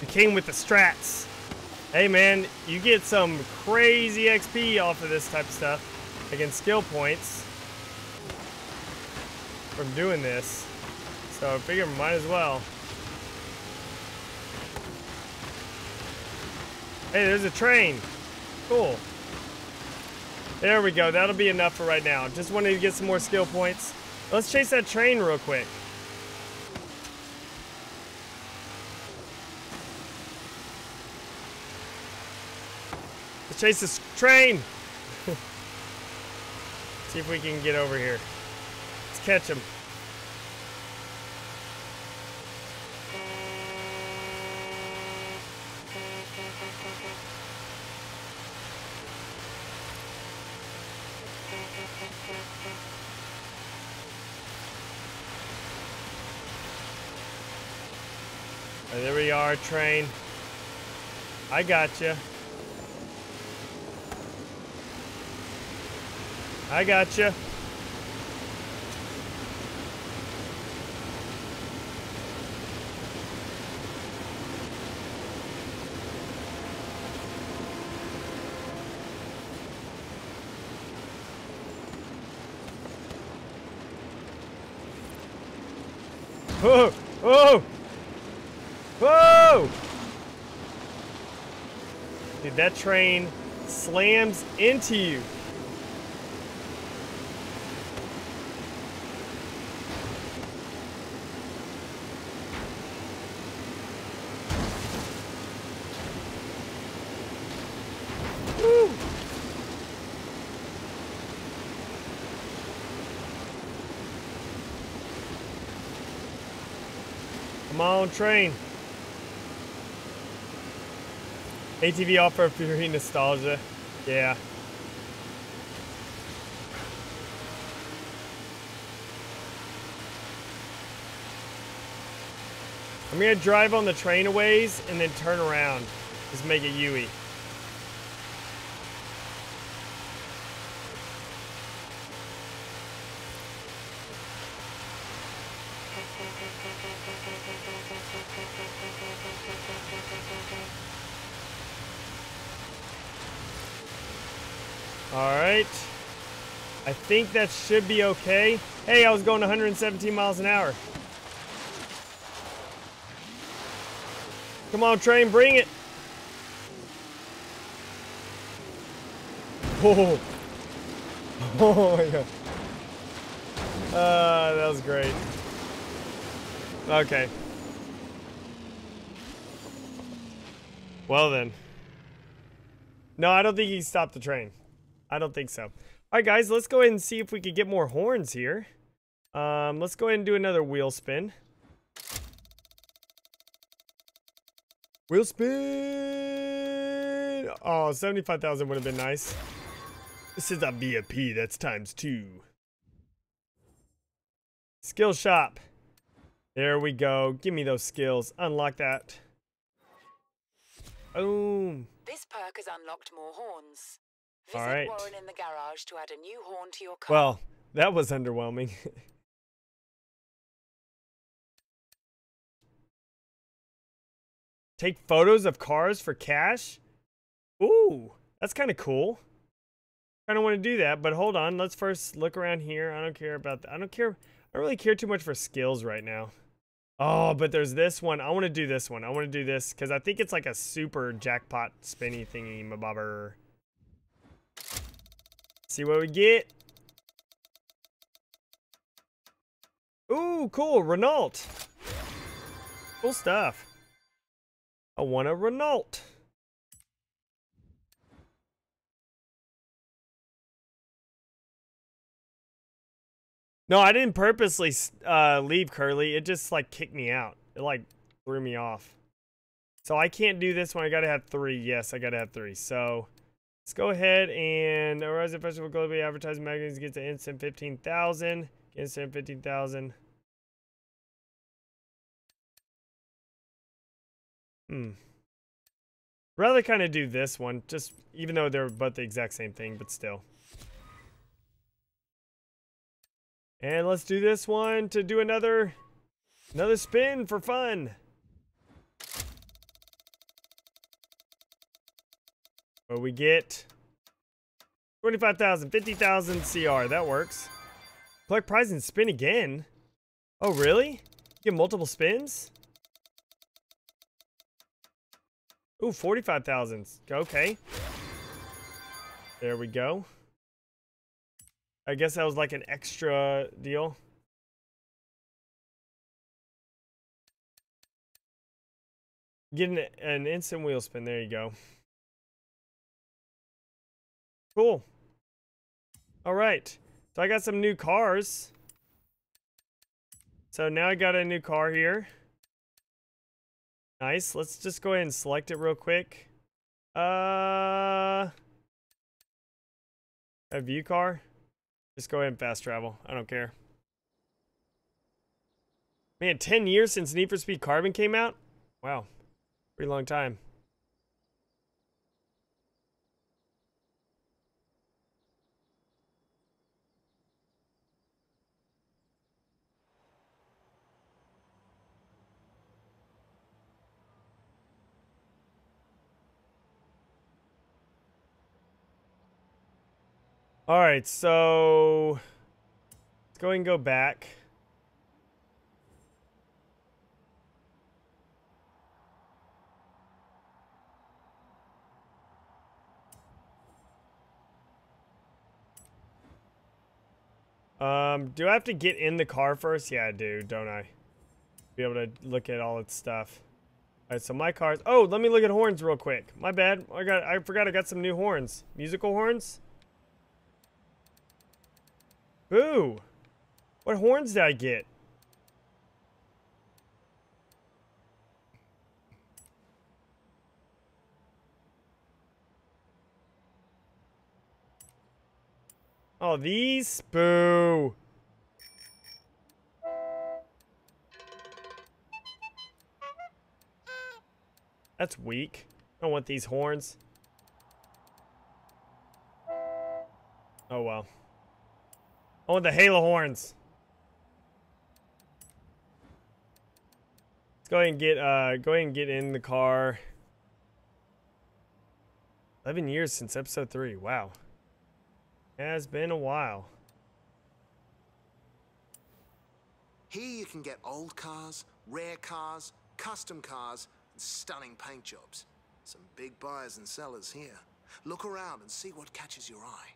The king with the strats. Hey man, you get some crazy X P off of this type of stuff. Again, skill points from doing this. So I figure might as well. Hey, there's a train. Cool. There we go. That'll be enough for right now. Just wanted to get some more skill points. Let's chase that train real quick. Chase this train. See if we can get over here. Let's catch him. Right, there we are, train. I gotcha. I gotcha. Oh, oh, oh! Dude, that train slams into you. Train. A T V offer fury nostalgia. Yeah. I'm gonna drive on the train a ways and then turn around. Just make it U E. I think that should be okay. Hey, I was going one hundred seventeen miles an hour. Come on, train, bring it. Oh, oh my God. Uh, that was great. Okay. Well then. No, I don't think he stopped the train. I don't think so. Alright guys, let's go ahead and see if we could get more horns here. Um, let's go ahead and do another wheel spin. Wheel spin! Oh, seventy-five thousand would have been nice. This is a B F P, that's times two. Skill shop. There we go. Give me those skills. Unlock that. Boom. This perk has unlocked more horns. Visit All right. Warren in the garage to add a new horn to your car. Well, that was underwhelming. Take photos of cars for cash? Ooh, that's kind of cool. I don't want to do that, but hold on. Let's first look around here. I don't care about that. I don't care. I don't really care too much for skills right now. Oh, but there's this one. I want to do this one. I want to do this because I think it's like a super jackpot spinny thingy mabobber. See what we get. Ooh, cool, Renault. Cool stuff. I want a Renault. No, I didn't purposely uh, leave Curly. It just like kicked me out. It like threw me off. So I can't do this one. I gotta have three. Yes, I gotta have three. So. Let's go ahead and Horizon Festival Globally Advertising Magazines gets an instant fifteen thousand. Instant fifteen thousand. Hmm. Rather kind of do this one, just even though they're both the exact same thing, but still. And let's do this one to do another, another spin for fun. What we get? twenty-five thousand, fifty thousand C R. That works. Collect prize and spin again. Oh, really? Get multiple spins? Ooh, forty-five thousand. Okay. There we go. I guess that was like an extra deal. Getting an instant wheel spin. There you go. Cool. All right. So I got some new cars. So now I got a new car here. Nice. Let's just go ahead and select it real quick. Uh, a view car. Just go ahead and fast travel. I don't care. Man, ten years since Need for Speed Carbon came out? Wow. Pretty long time. All right, so let's go ahead and go back. Um, do I have to get in the car first? Yeah, I do, don't I? Be able to look at all its stuff. All right, so my car's. Oh, let me look at horns real quick. My bad. I got. I forgot. I got some new horns. Musical horns. Ooh, what horns did I get? Oh, these? Boo. That's weak. I don't want these horns. Oh, well. I want the Halo horns. Let's go ahead and get uh go ahead and get in the car. Eleven years since episode three. Wow. It has been a while. Here you can get old cars, rare cars, custom cars, and stunning paint jobs. Some big buyers and sellers here. Look around and see what catches your eye.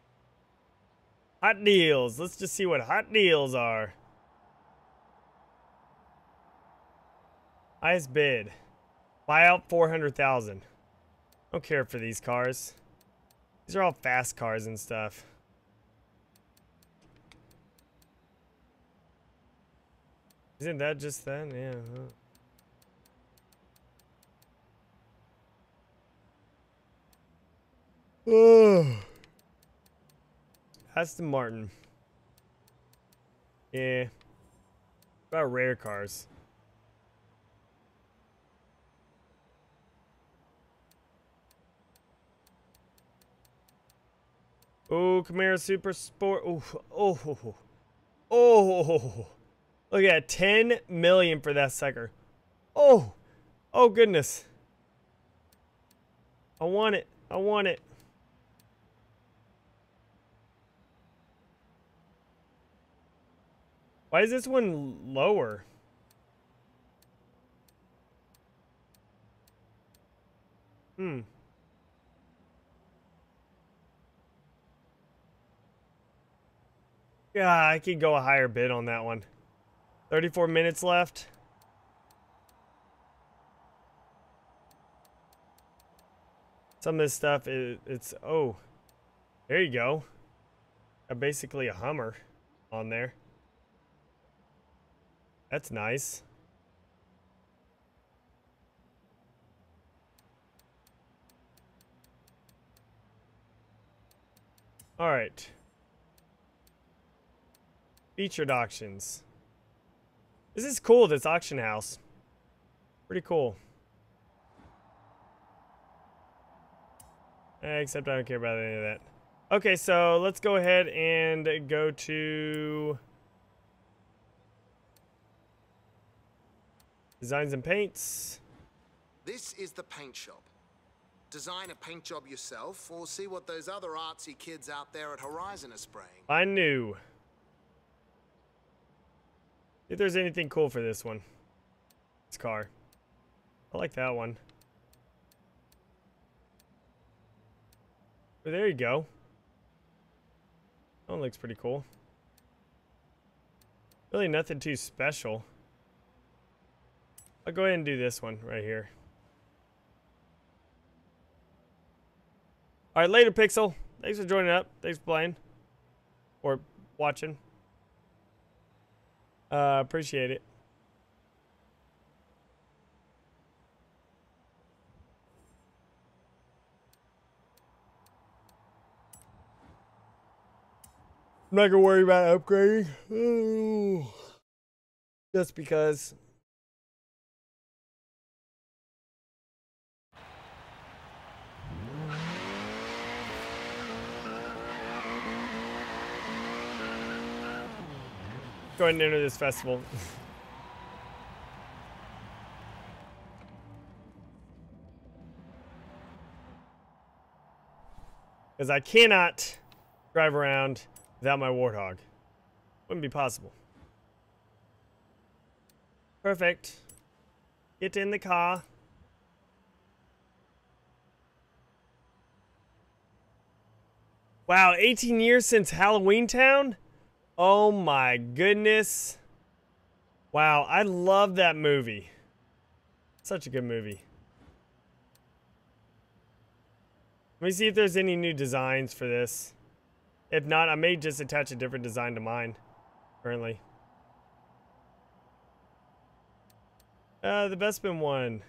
Hot deals. Let's just see what hot deals are. Highest bid. Buy out four hundred thousand. Don't care for these cars. These are all fast cars and stuff. Isn't that just that? Yeah. Oh. Aston Martin. Yeah. What about rare cars? Oh, Camaro Super Sport. Oh, oh, oh. Look at that, ten million for that sucker. Oh, oh goodness. I want it. I want it. Why is this one lower? Hmm. Yeah, I could go a higher bid on that one. thirty-four minutes left. Some of this stuff, it, it's, oh, there you go. Got basically a Hummer on there. That's nice. All right. Featured auctions. This is cool, this auction house. Pretty cool. Except I don't care about any of that. Okay, so let's go ahead and go to... Designs and paints. This is the paint shop. Design a paint job yourself or see what those other artsy kids out there at Horizon are spraying. I knew. If there's anything cool for this one. This car. I like that one. Oh, there you go. That one looks pretty cool. Really nothing too special. I'll go ahead and do this one right here. All right, later, Pixel. Thanks for joining up. Thanks for playing. Or watching. Uh, appreciate it. I'm not gonna worry about upgrading. Oh. Just because. Go ahead and enter this festival. Because I cannot drive around without my Warthog. Wouldn't be possible. Perfect. Get in the car. Wow, eighteen years since Halloween Town? Oh my goodness. Wow, I love that movie. Such a good movie. Let me see if there's any new designs for this. If not, I may just attach a different design to mine currently. Uh, the Bespin one.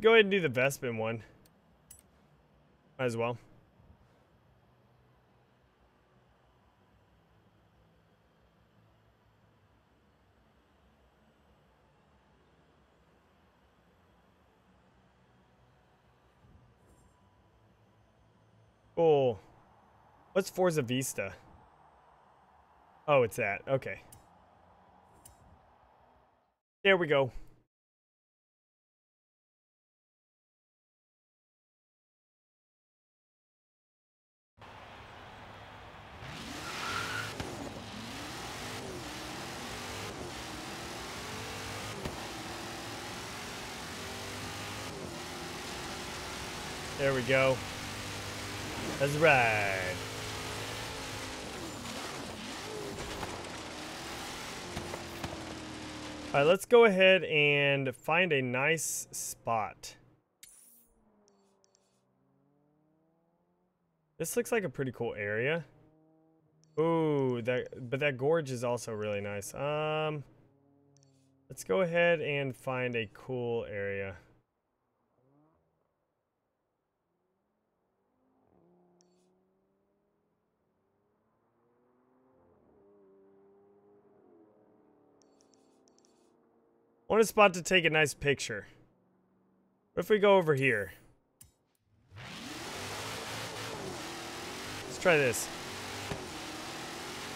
Go ahead and do the Bespin one. Might as well. Cool. What's Forza Vista? Oh, it's that. Okay. There we go. There we go. That's right. All right, let's go ahead and find a nice spot. This looks like a pretty cool area. Ooh, that, but that gorge is also really nice. Um, let's go ahead and find a cool area. I want a spot to take a nice picture. What if we go over here? Let's try this.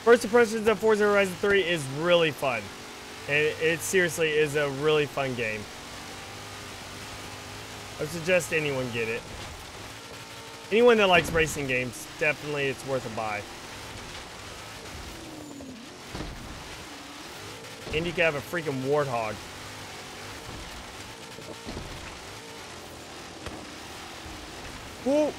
First impressions of Forza Horizon three is really fun. And it, it seriously is a really fun game. I would suggest anyone get it. Anyone that likes racing games, definitely it's worth a buy. And you can have a freaking Warthog. Whoa.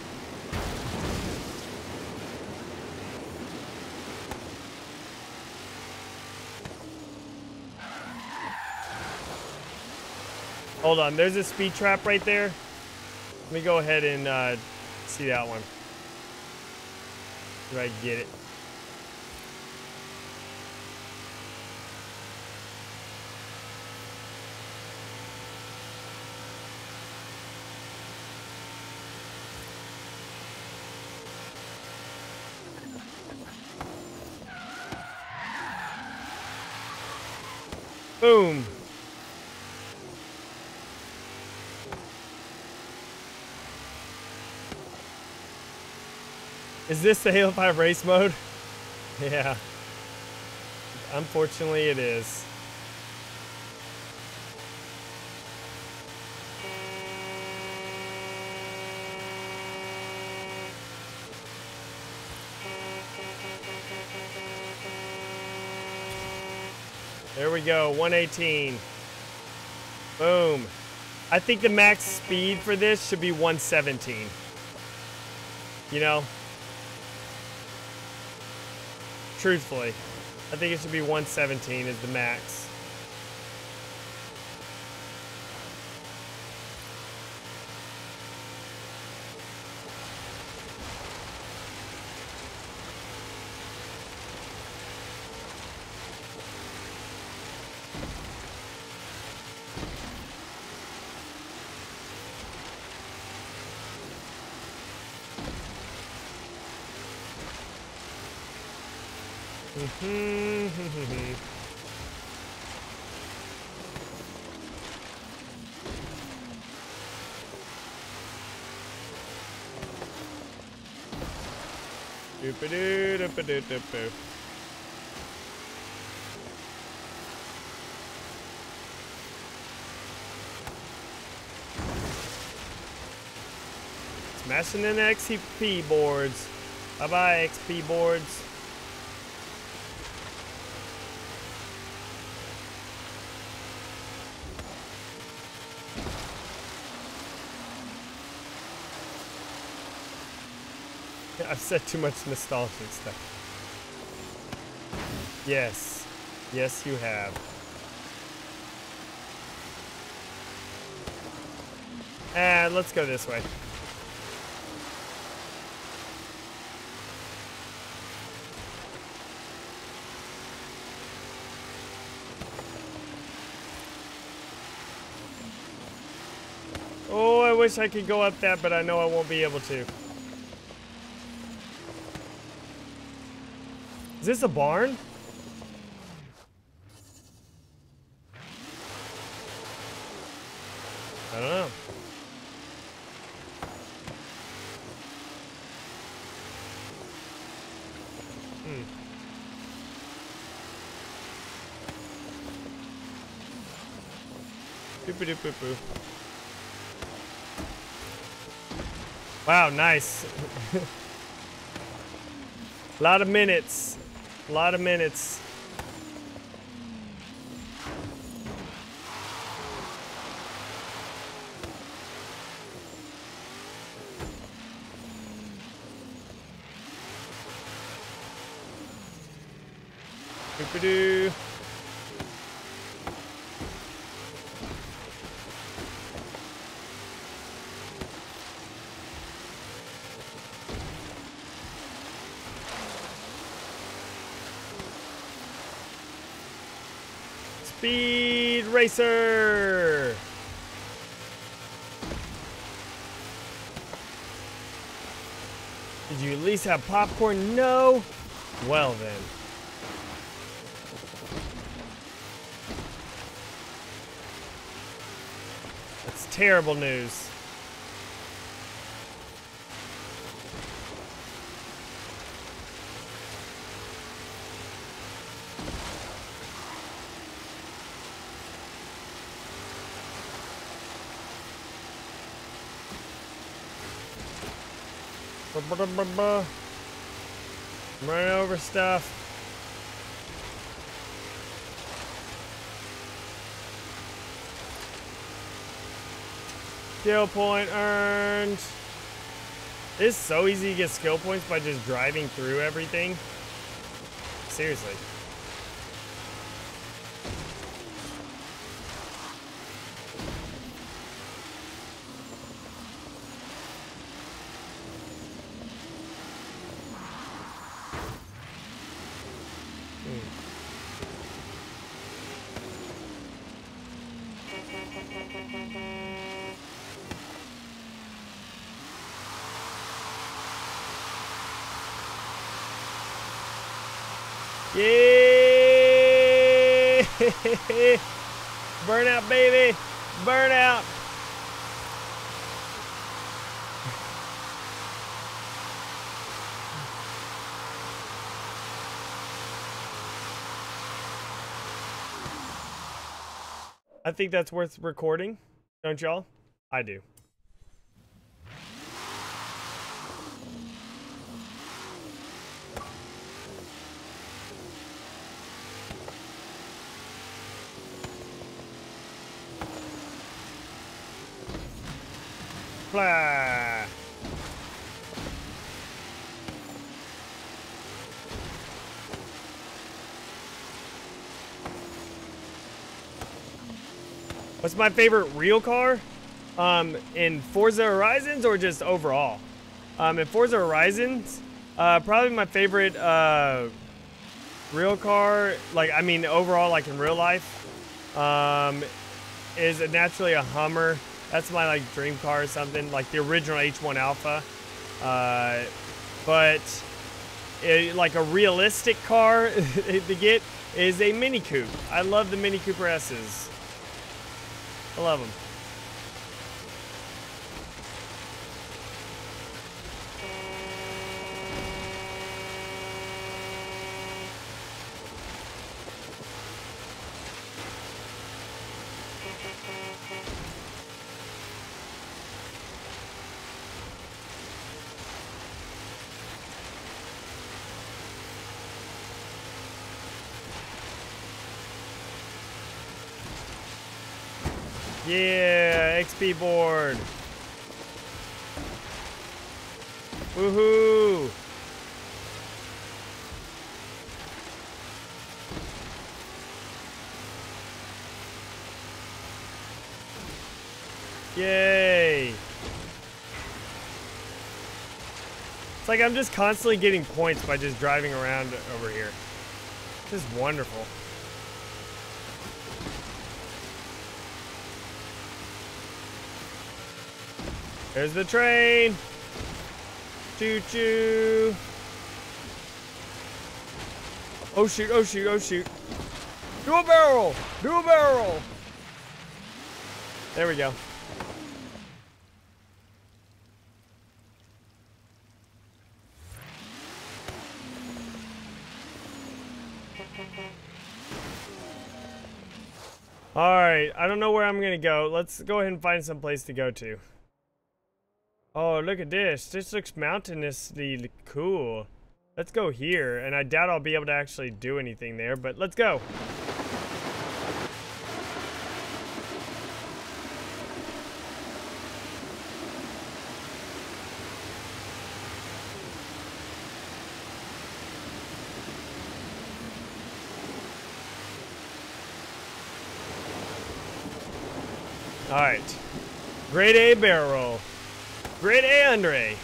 Hold on, there's a speed trap right there. Let me go ahead and uh, see that one. Did I get it? Boom. Is this the Halo five race mode? Yeah. Unfortunately, it is. There we go, one eighteen. Boom. I think the max speed for this should be one seventeen. You know? Truthfully, I think it should be one seventeen is the max. Doop-a-doo-doop-a-doo-doop-a-doo. Smashing in the X P boards. Bye-bye, X P boards. I've said too much nostalgic stuff. Yes. Yes, you have. And let's go this way. Oh, I wish I could go up that, but I know I won't be able to. Is this a barn? I don't know. Hmm. Doop-a-doop-a-boo. Wow, nice. A lot of minutes. A lot of minutes. Doop-a-doo. Speed Racer! Did you at least have popcorn? No? Well then. That's terrible news. Run over stuff. Skill point earned. It's so easy to get skill points by just driving through everything. Seriously. Burnout, baby! Burnout! I think that's worth recording, don't y'all? I do. Fly. What's my favorite real car? Um, in Forza Horizons or just overall? Um, in Forza Horizons, uh, probably my favorite uh, real car, like I mean overall like in real life, um, is naturally a Hummer. That's my like dream car or something, like the original H one Alpha. Uh, but uh, like a realistic car to get is a Mini Coupe. I love the Mini Cooper S's. I love them. Yeah, X P board. Woohoo! Yay! It's like I'm just constantly getting points by just driving around over here. This is wonderful. There's the train. Choo-choo. Oh shoot, oh shoot, oh shoot. Do a barrel, do a barrel. There we go. All right, I don't know where I'm gonna go. Let's go ahead and find some place to go to. Oh, look at this. This looks mountainously cool. Let's go here, and I doubt I'll be able to actually do anything there, but let's go. All right. Grade A barrel roll. Grade A under A.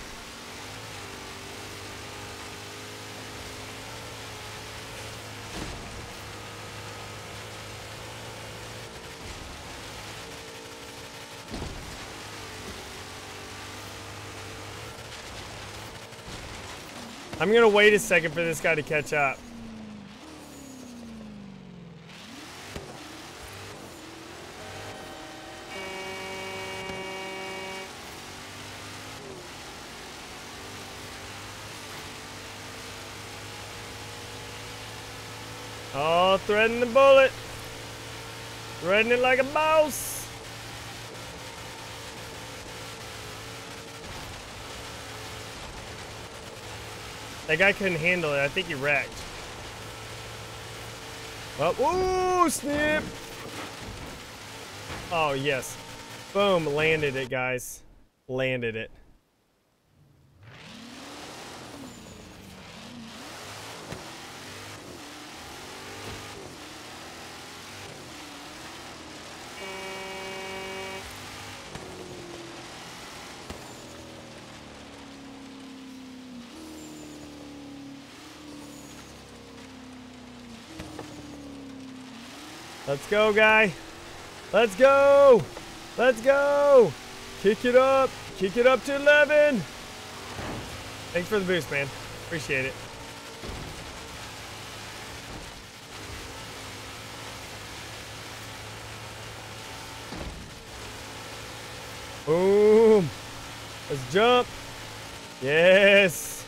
I'm gonna wait a second for this guy to catch up. Oh, threading the bullet. Threading it like a boss. That guy couldn't handle it. I think he wrecked. Oh, ooh, snip. Oh, yes. Boom, landed it, guys. Landed it. Let's go, guy. Let's go. Let's go. Kick it up. Kick it up to eleven. Thanks for the boost, man. Appreciate it. Boom. Let's jump. Yes.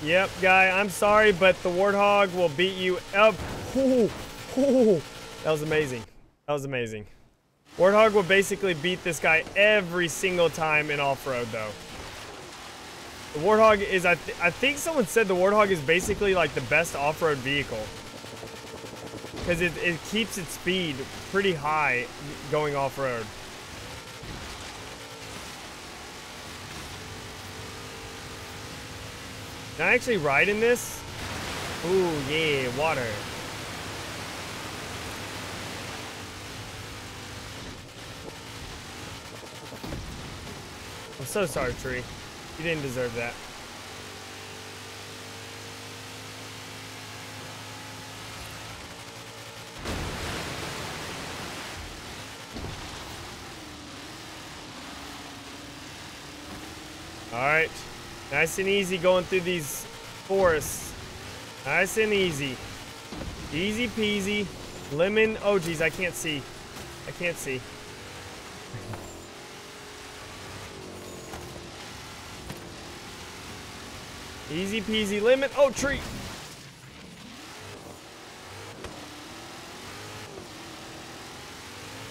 Yep, guy, I'm sorry, but the Warthog will beat you up. Ooh, ooh. That was amazing. That was amazing. Warthog will basically beat this guy every single time in off-road, though. The Warthog is, I, th I think someone said the Warthog is basically like the best off-road vehicle. Because it, it keeps its speed pretty high going off-road. Can I actually ride in this? Ooh, yeah, water. I'm so sorry, Tree. You didn't deserve that. Alright. Nice and easy going through these forests. Nice and easy. Easy peasy. Lemon. Oh, geez. I can't see. I can't see. Easy peasy lemon. Oh, tree.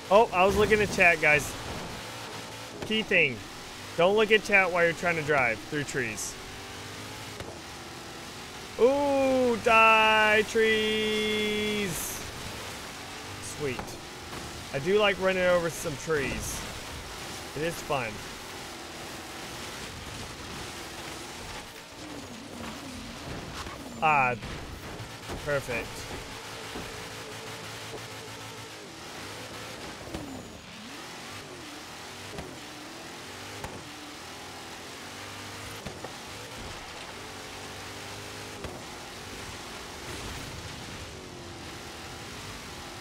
Oh, I was looking at chat, guys. Key thing. Don't look at chat while you're trying to drive through trees. Ooh, die trees. Sweet. I do like running over some trees. It is fun. Ah, perfect.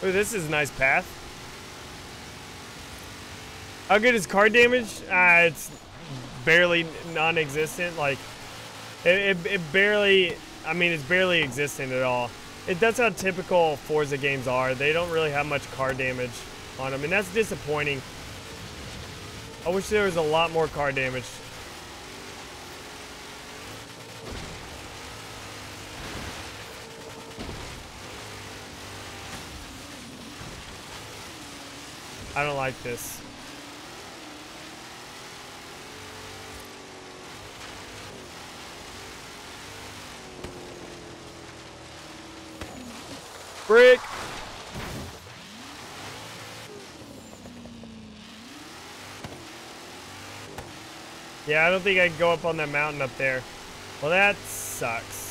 Ooh, this is a nice path. How good is car damage? Uh, it's barely non-existent. Like, it, it, it barely... I mean, it's barely existent at all. It, that's how typical Forza games are. They don't really have much car damage on them, and that's disappointing. I wish there was a lot more car damage. I don't like this. Brick. Yeah, I don't think I can go up on that mountain up there. Well, that sucks.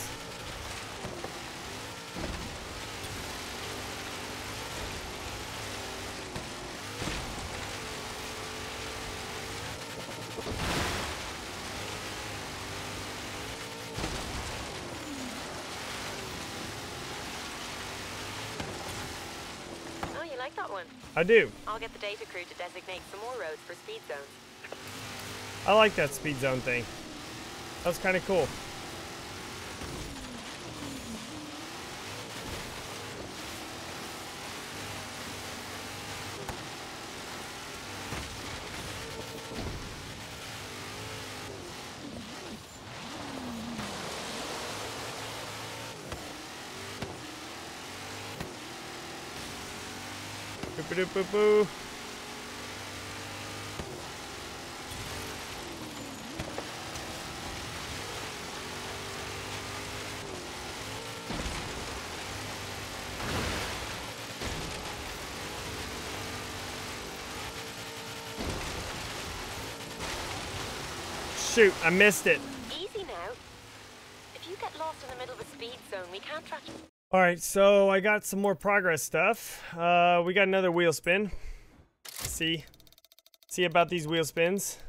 I do. I'll get the data crew to designate some more roads for speed zones. I like that speed zone thing. That was kind of cool. Boo boo. Shoot, I missed it. Easy now. If you get lost in the middle of a speed zone, we can't track you. All right, so I got some more progress stuff. Uh, we got another wheel spin. See, see about these wheel spins.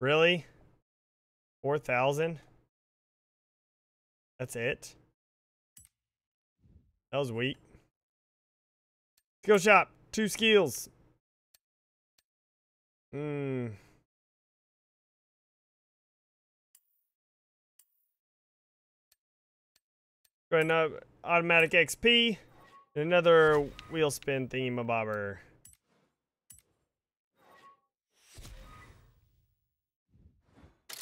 Really? four thousand? That's it? That was weak. Skill shop, two skills. Hmm. Got another automatic X P and another wheel spin thingamabobber.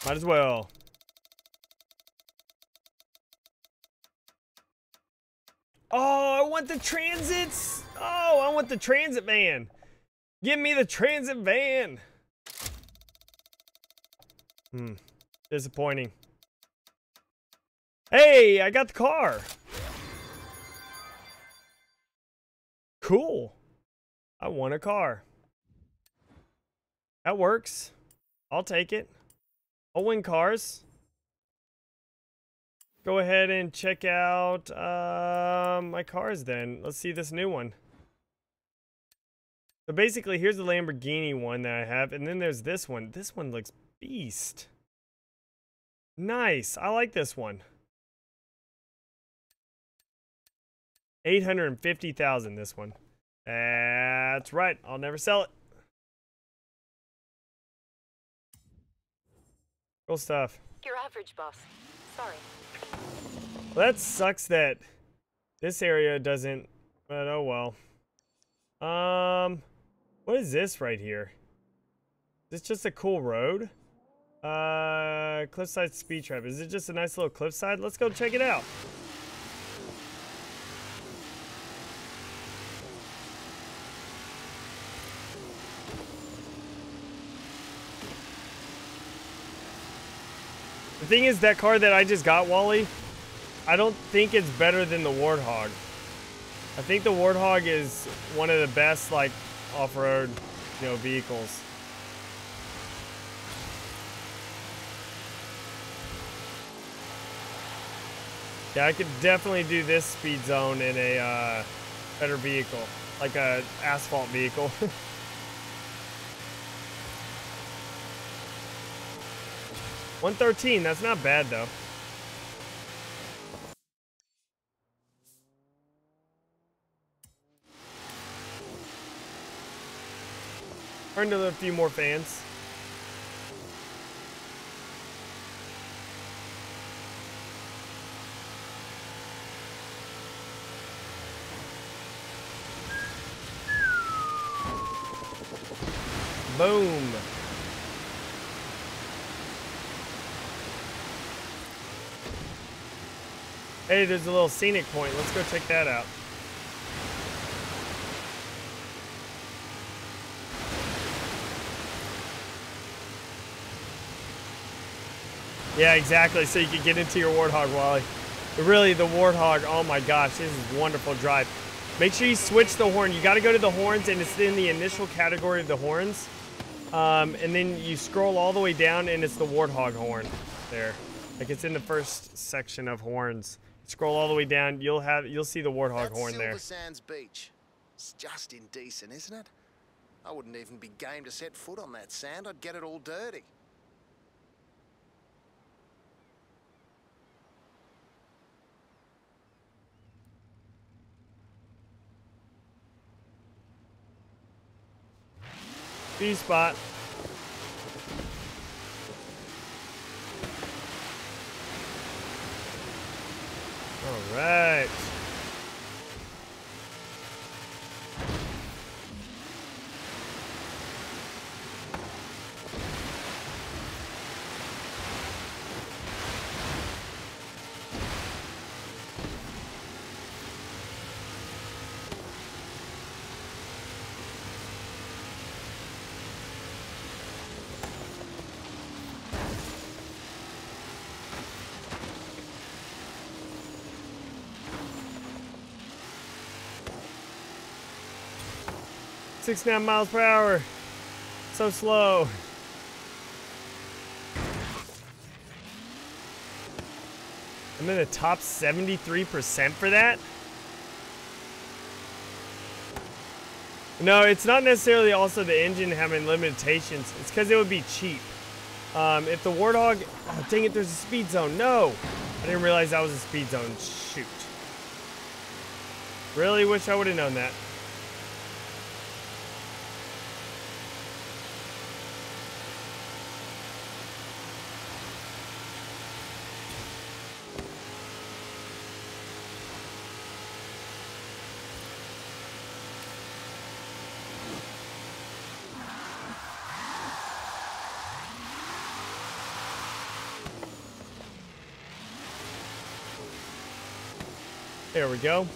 Might as well. Oh, I want the transits. Oh, I want the transit van. Give me the transit van. Hmm. Disappointing. Hey, I got the car. Cool. I want a car. That works. I'll take it. I'll win cars. Go ahead and check out uh, my cars then. Let's see this new one. So basically, here's the Lamborghini one that I have. And then there's this one. This one looks beast. Nice. I like this one. eight hundred fifty thousand this one. That's right. I'll never sell it. Cool stuff. You're average, boss. Sorry. Well, that sucks that this area doesn't, but oh well. Um, what is this right here? Is this just a cool road? Uh, Cliffside Speed Trap. Is it just a nice little cliffside? Let's go check it out. The thing is, that car that I just got, Wally, I don't think it's better than the Warthog. I think the Warthog is one of the best, like, off-road, you know, vehicles. Yeah, I could definitely do this speed zone in a uh, better vehicle, like a asphalt vehicle. one thirteen, that's not bad though. Earned a few more fans. Boom. Hey, there's a little scenic point. Let's go check that out. Yeah, exactly. So you can get into your Warthog, Wally. But really, the Warthog, oh my gosh, this is a wonderful drive. Make sure you switch the horn. You got to go to the horns, and it's in the initial category of the horns. Um, and then you scroll all the way down and it's the Warthog horn there. Like it's in the first section of horns. Scroll all the way down, you'll have you'll see the Warthog That's horn Silver there. Sands Beach. It's just indecent, isn't it? I wouldn't even be game to set foot on that sand. I'd get it all dirty. B spot. All right. sixty-nine miles per hour. So slow. I'm in the top seventy-three percent for that. No, it's not necessarily also the engine having limitations. It's because it would be cheap. Um, if the Warthog, oh, dang it, there's a speed zone. No, I didn't realize that was a speed zone. Shoot. Really wish I would have known that. There we go.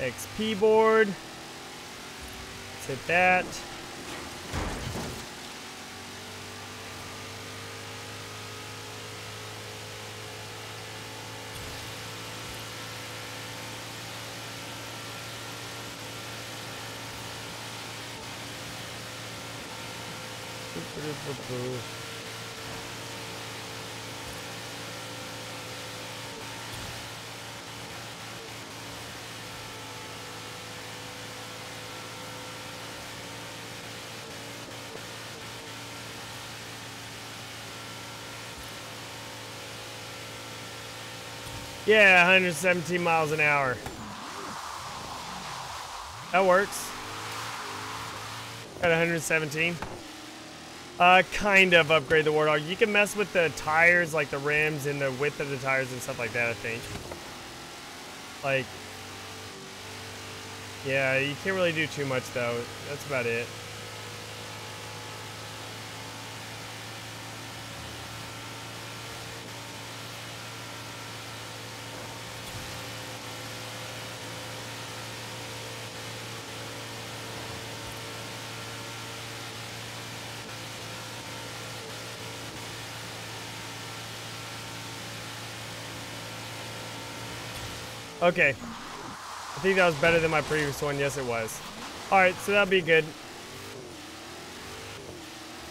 X P board. Let's hit that. Yeah, one hundred seventeen miles an hour. That works. Got one hundred seventeen. Uh, kind of upgrade the Warthog. You can mess with the tires, like the rims and the width of the tires and stuff like that, I think. Like, yeah, you can't really do too much though. That's about it. Okay, I think that was better than my previous one. Yes, it was. All right, so that'll be good.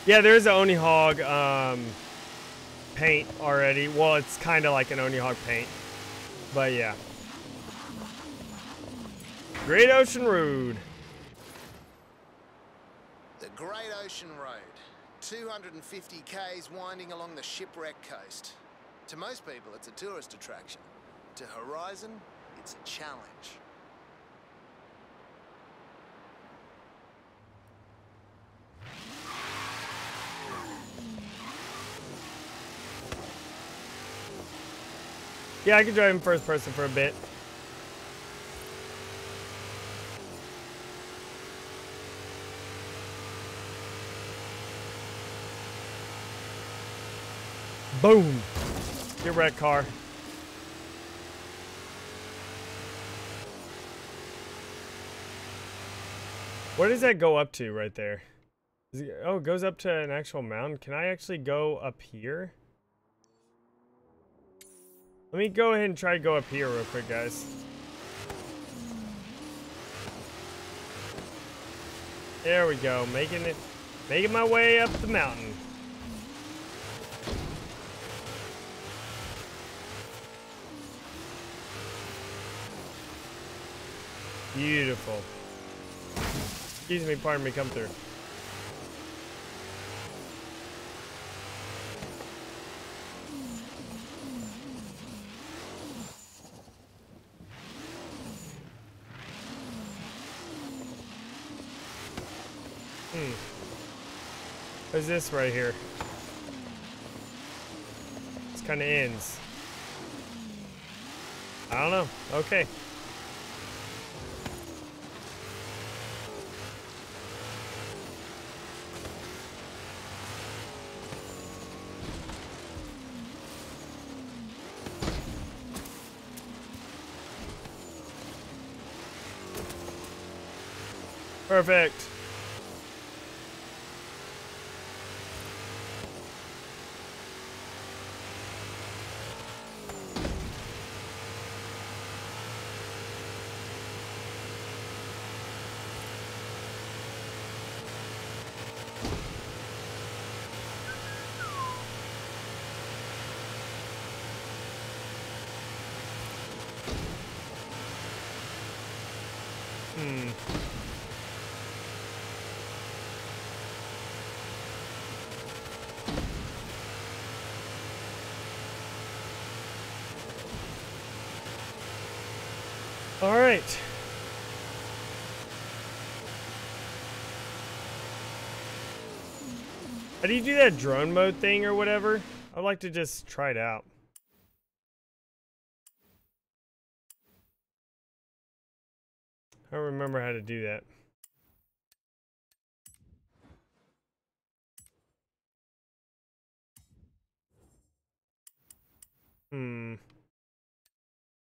Yeah, there is an Onihog um, paint already. Well, it's kind of like an Onihog paint, but yeah. Great Ocean Road. The Great Ocean Road, two hundred fifty Ks winding along the shipwreck coast. To most people, it's a tourist attraction. To Horizon, it's a challenge. Yeah, I can drive in first person for a bit. Boom! Get wrecked, car. What does that go up to right there? Is it, oh, it goes up to an actual mountain. Can I actually go up here? Let me go ahead and try to go up here real quick, guys. There we go. Making it, making my way up the mountain. Beautiful. Excuse me, pardon me, come through. Hmm. What's this right here? This kind of ends. I don't know. Okay. Perfect. All right. How do you do that drone mode thing or whatever? I'd like to just try it out. I don't remember how to do that. Hmm.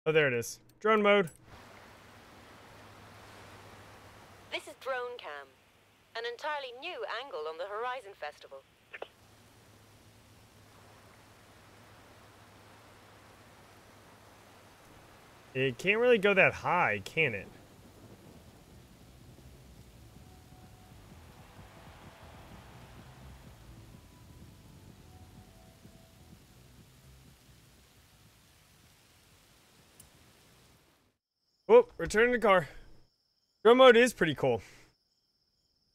Oh, there it is. Drone mode. This is Drone Cam, an entirely new angle on the Horizon Festival. It can't really go that high, can it? Oh, return the car. Drone mode is pretty cool.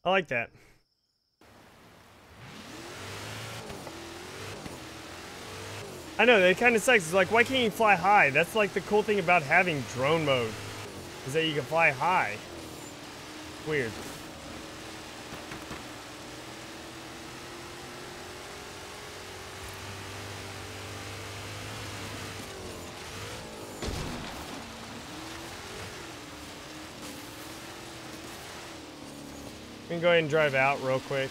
I like that. I know, that kind of sucks. It's like, why can't you fly high? That's like the cool thing about having drone mode, is that you can fly high. Weird. We can go ahead and drive out real quick.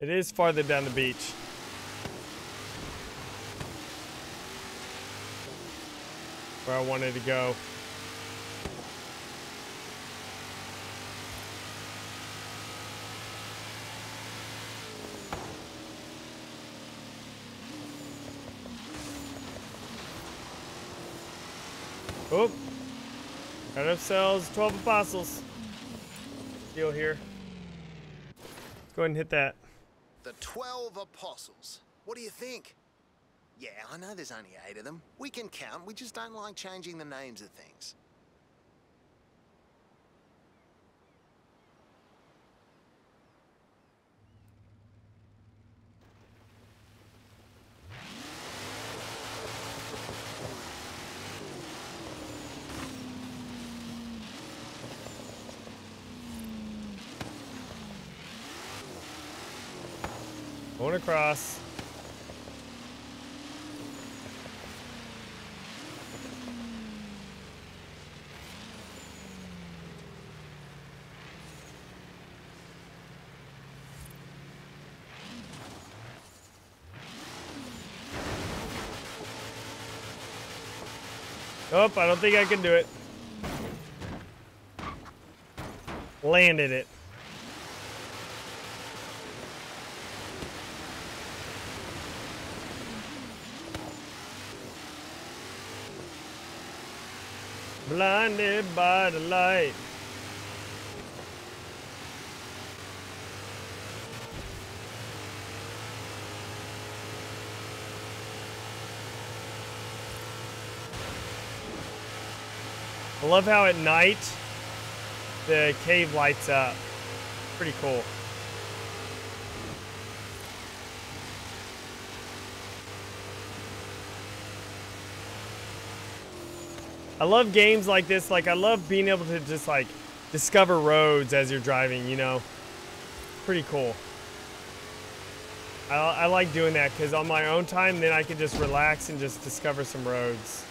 It is farther down the beach. Where I wanted to go. Oh! Got ourselves Twelve Apostles. Deal here. Let's go ahead and hit that. The Twelve Apostles. What do you think? Yeah, I know there's only eight of them. We can count, we just don't like changing the names of things. Going across. Nope, I don't think I can do it. Landed it. Blinded by the light. I love how at night the cave lights up. Pretty cool. I love games like this. Like, I love being able to just, like, discover roads as you're driving, you know? Pretty cool. I, I like doing that because on my own time, then I can just relax and just discover some roads.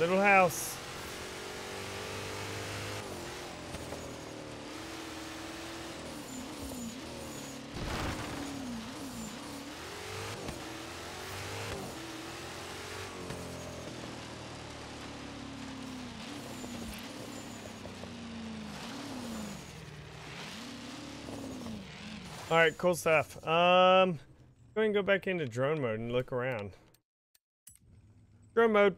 Little house. All right, cool stuff. Um, go ahead and go back into drone mode and look around. Drone mode.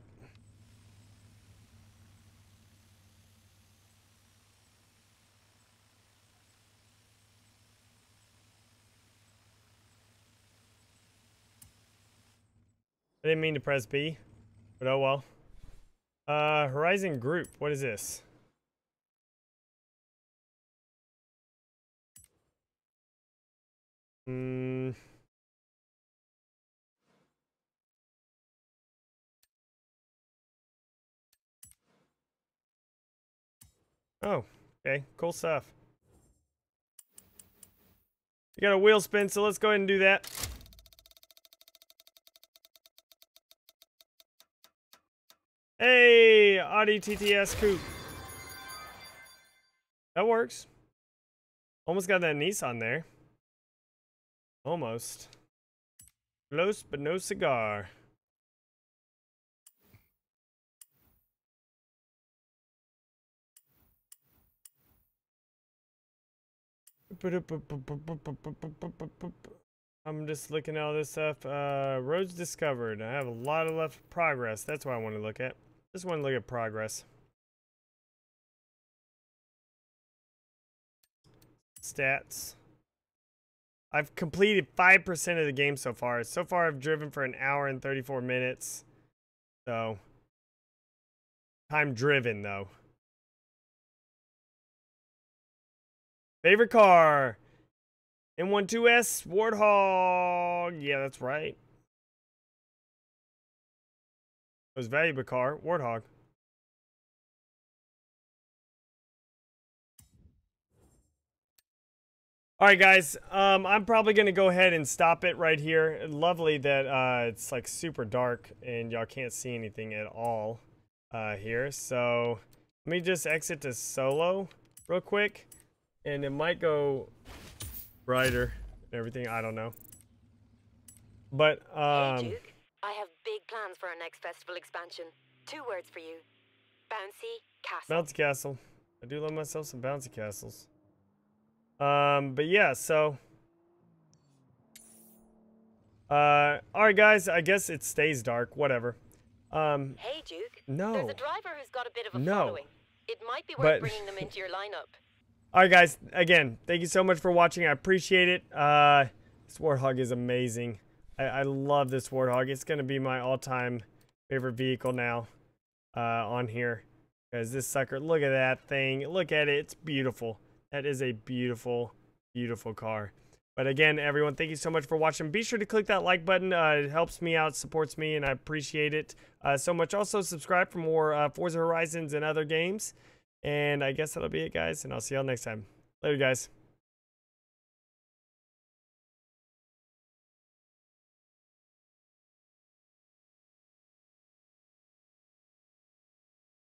I didn't mean to press B, but oh well. Uh, Horizon Group, what is this? Mm. Oh, okay, cool stuff. You got a wheel spin, so let's go ahead and do that. Hey, Audi T T S coupe. That works. Almost got that Nissan there. Almost. Close, but no cigar. I'm just looking at all this stuff. Uh, roads discovered. I have a lot of left progress. That's what I want to look at. Just want to look at progress. Stats. I've completed five percent of the game so far. So far, I've driven for an hour and thirty-four minutes. So, time driven, though. Favorite car? M twelve S Warthog. Yeah, that's right. Most valuable car, Warthog. All right, guys, um, I'm probably going to go ahead and stop it right here. Lovely that uh, it's like super dark and y'all can't see anything at all uh, here. So let me just exit to solo real quick, and it might go brighter and everything. I don't know. But um, hey, Duke, I have big plans for our next festival expansion. Two words for you. Bouncy Castle. Bouncy Castle. I do love myself some Bouncy Castles. Um, but yeah, so, uh, all right, guys, I guess it stays dark, whatever. Um, hey, Duke, no, there's a driver who's got a bit of a no, following. It might be worth but, bringing them into your lineup. All right, guys, again, thank you so much for watching. I appreciate it. Uh, this Warthog is amazing. I, I love this Warthog. It's going to be my all time favorite vehicle now, uh, on here, because this sucker, look at that thing. Look at it. It's beautiful. That is a beautiful, beautiful car. But again, everyone, thank you so much for watching. Be sure to click that like button. Uh, it helps me out, supports me, and I appreciate it uh, so much. Also, subscribe for more uh, Forza Horizons and other games. And I guess that'll be it, guys, and I'll see y'all next time. Later, guys.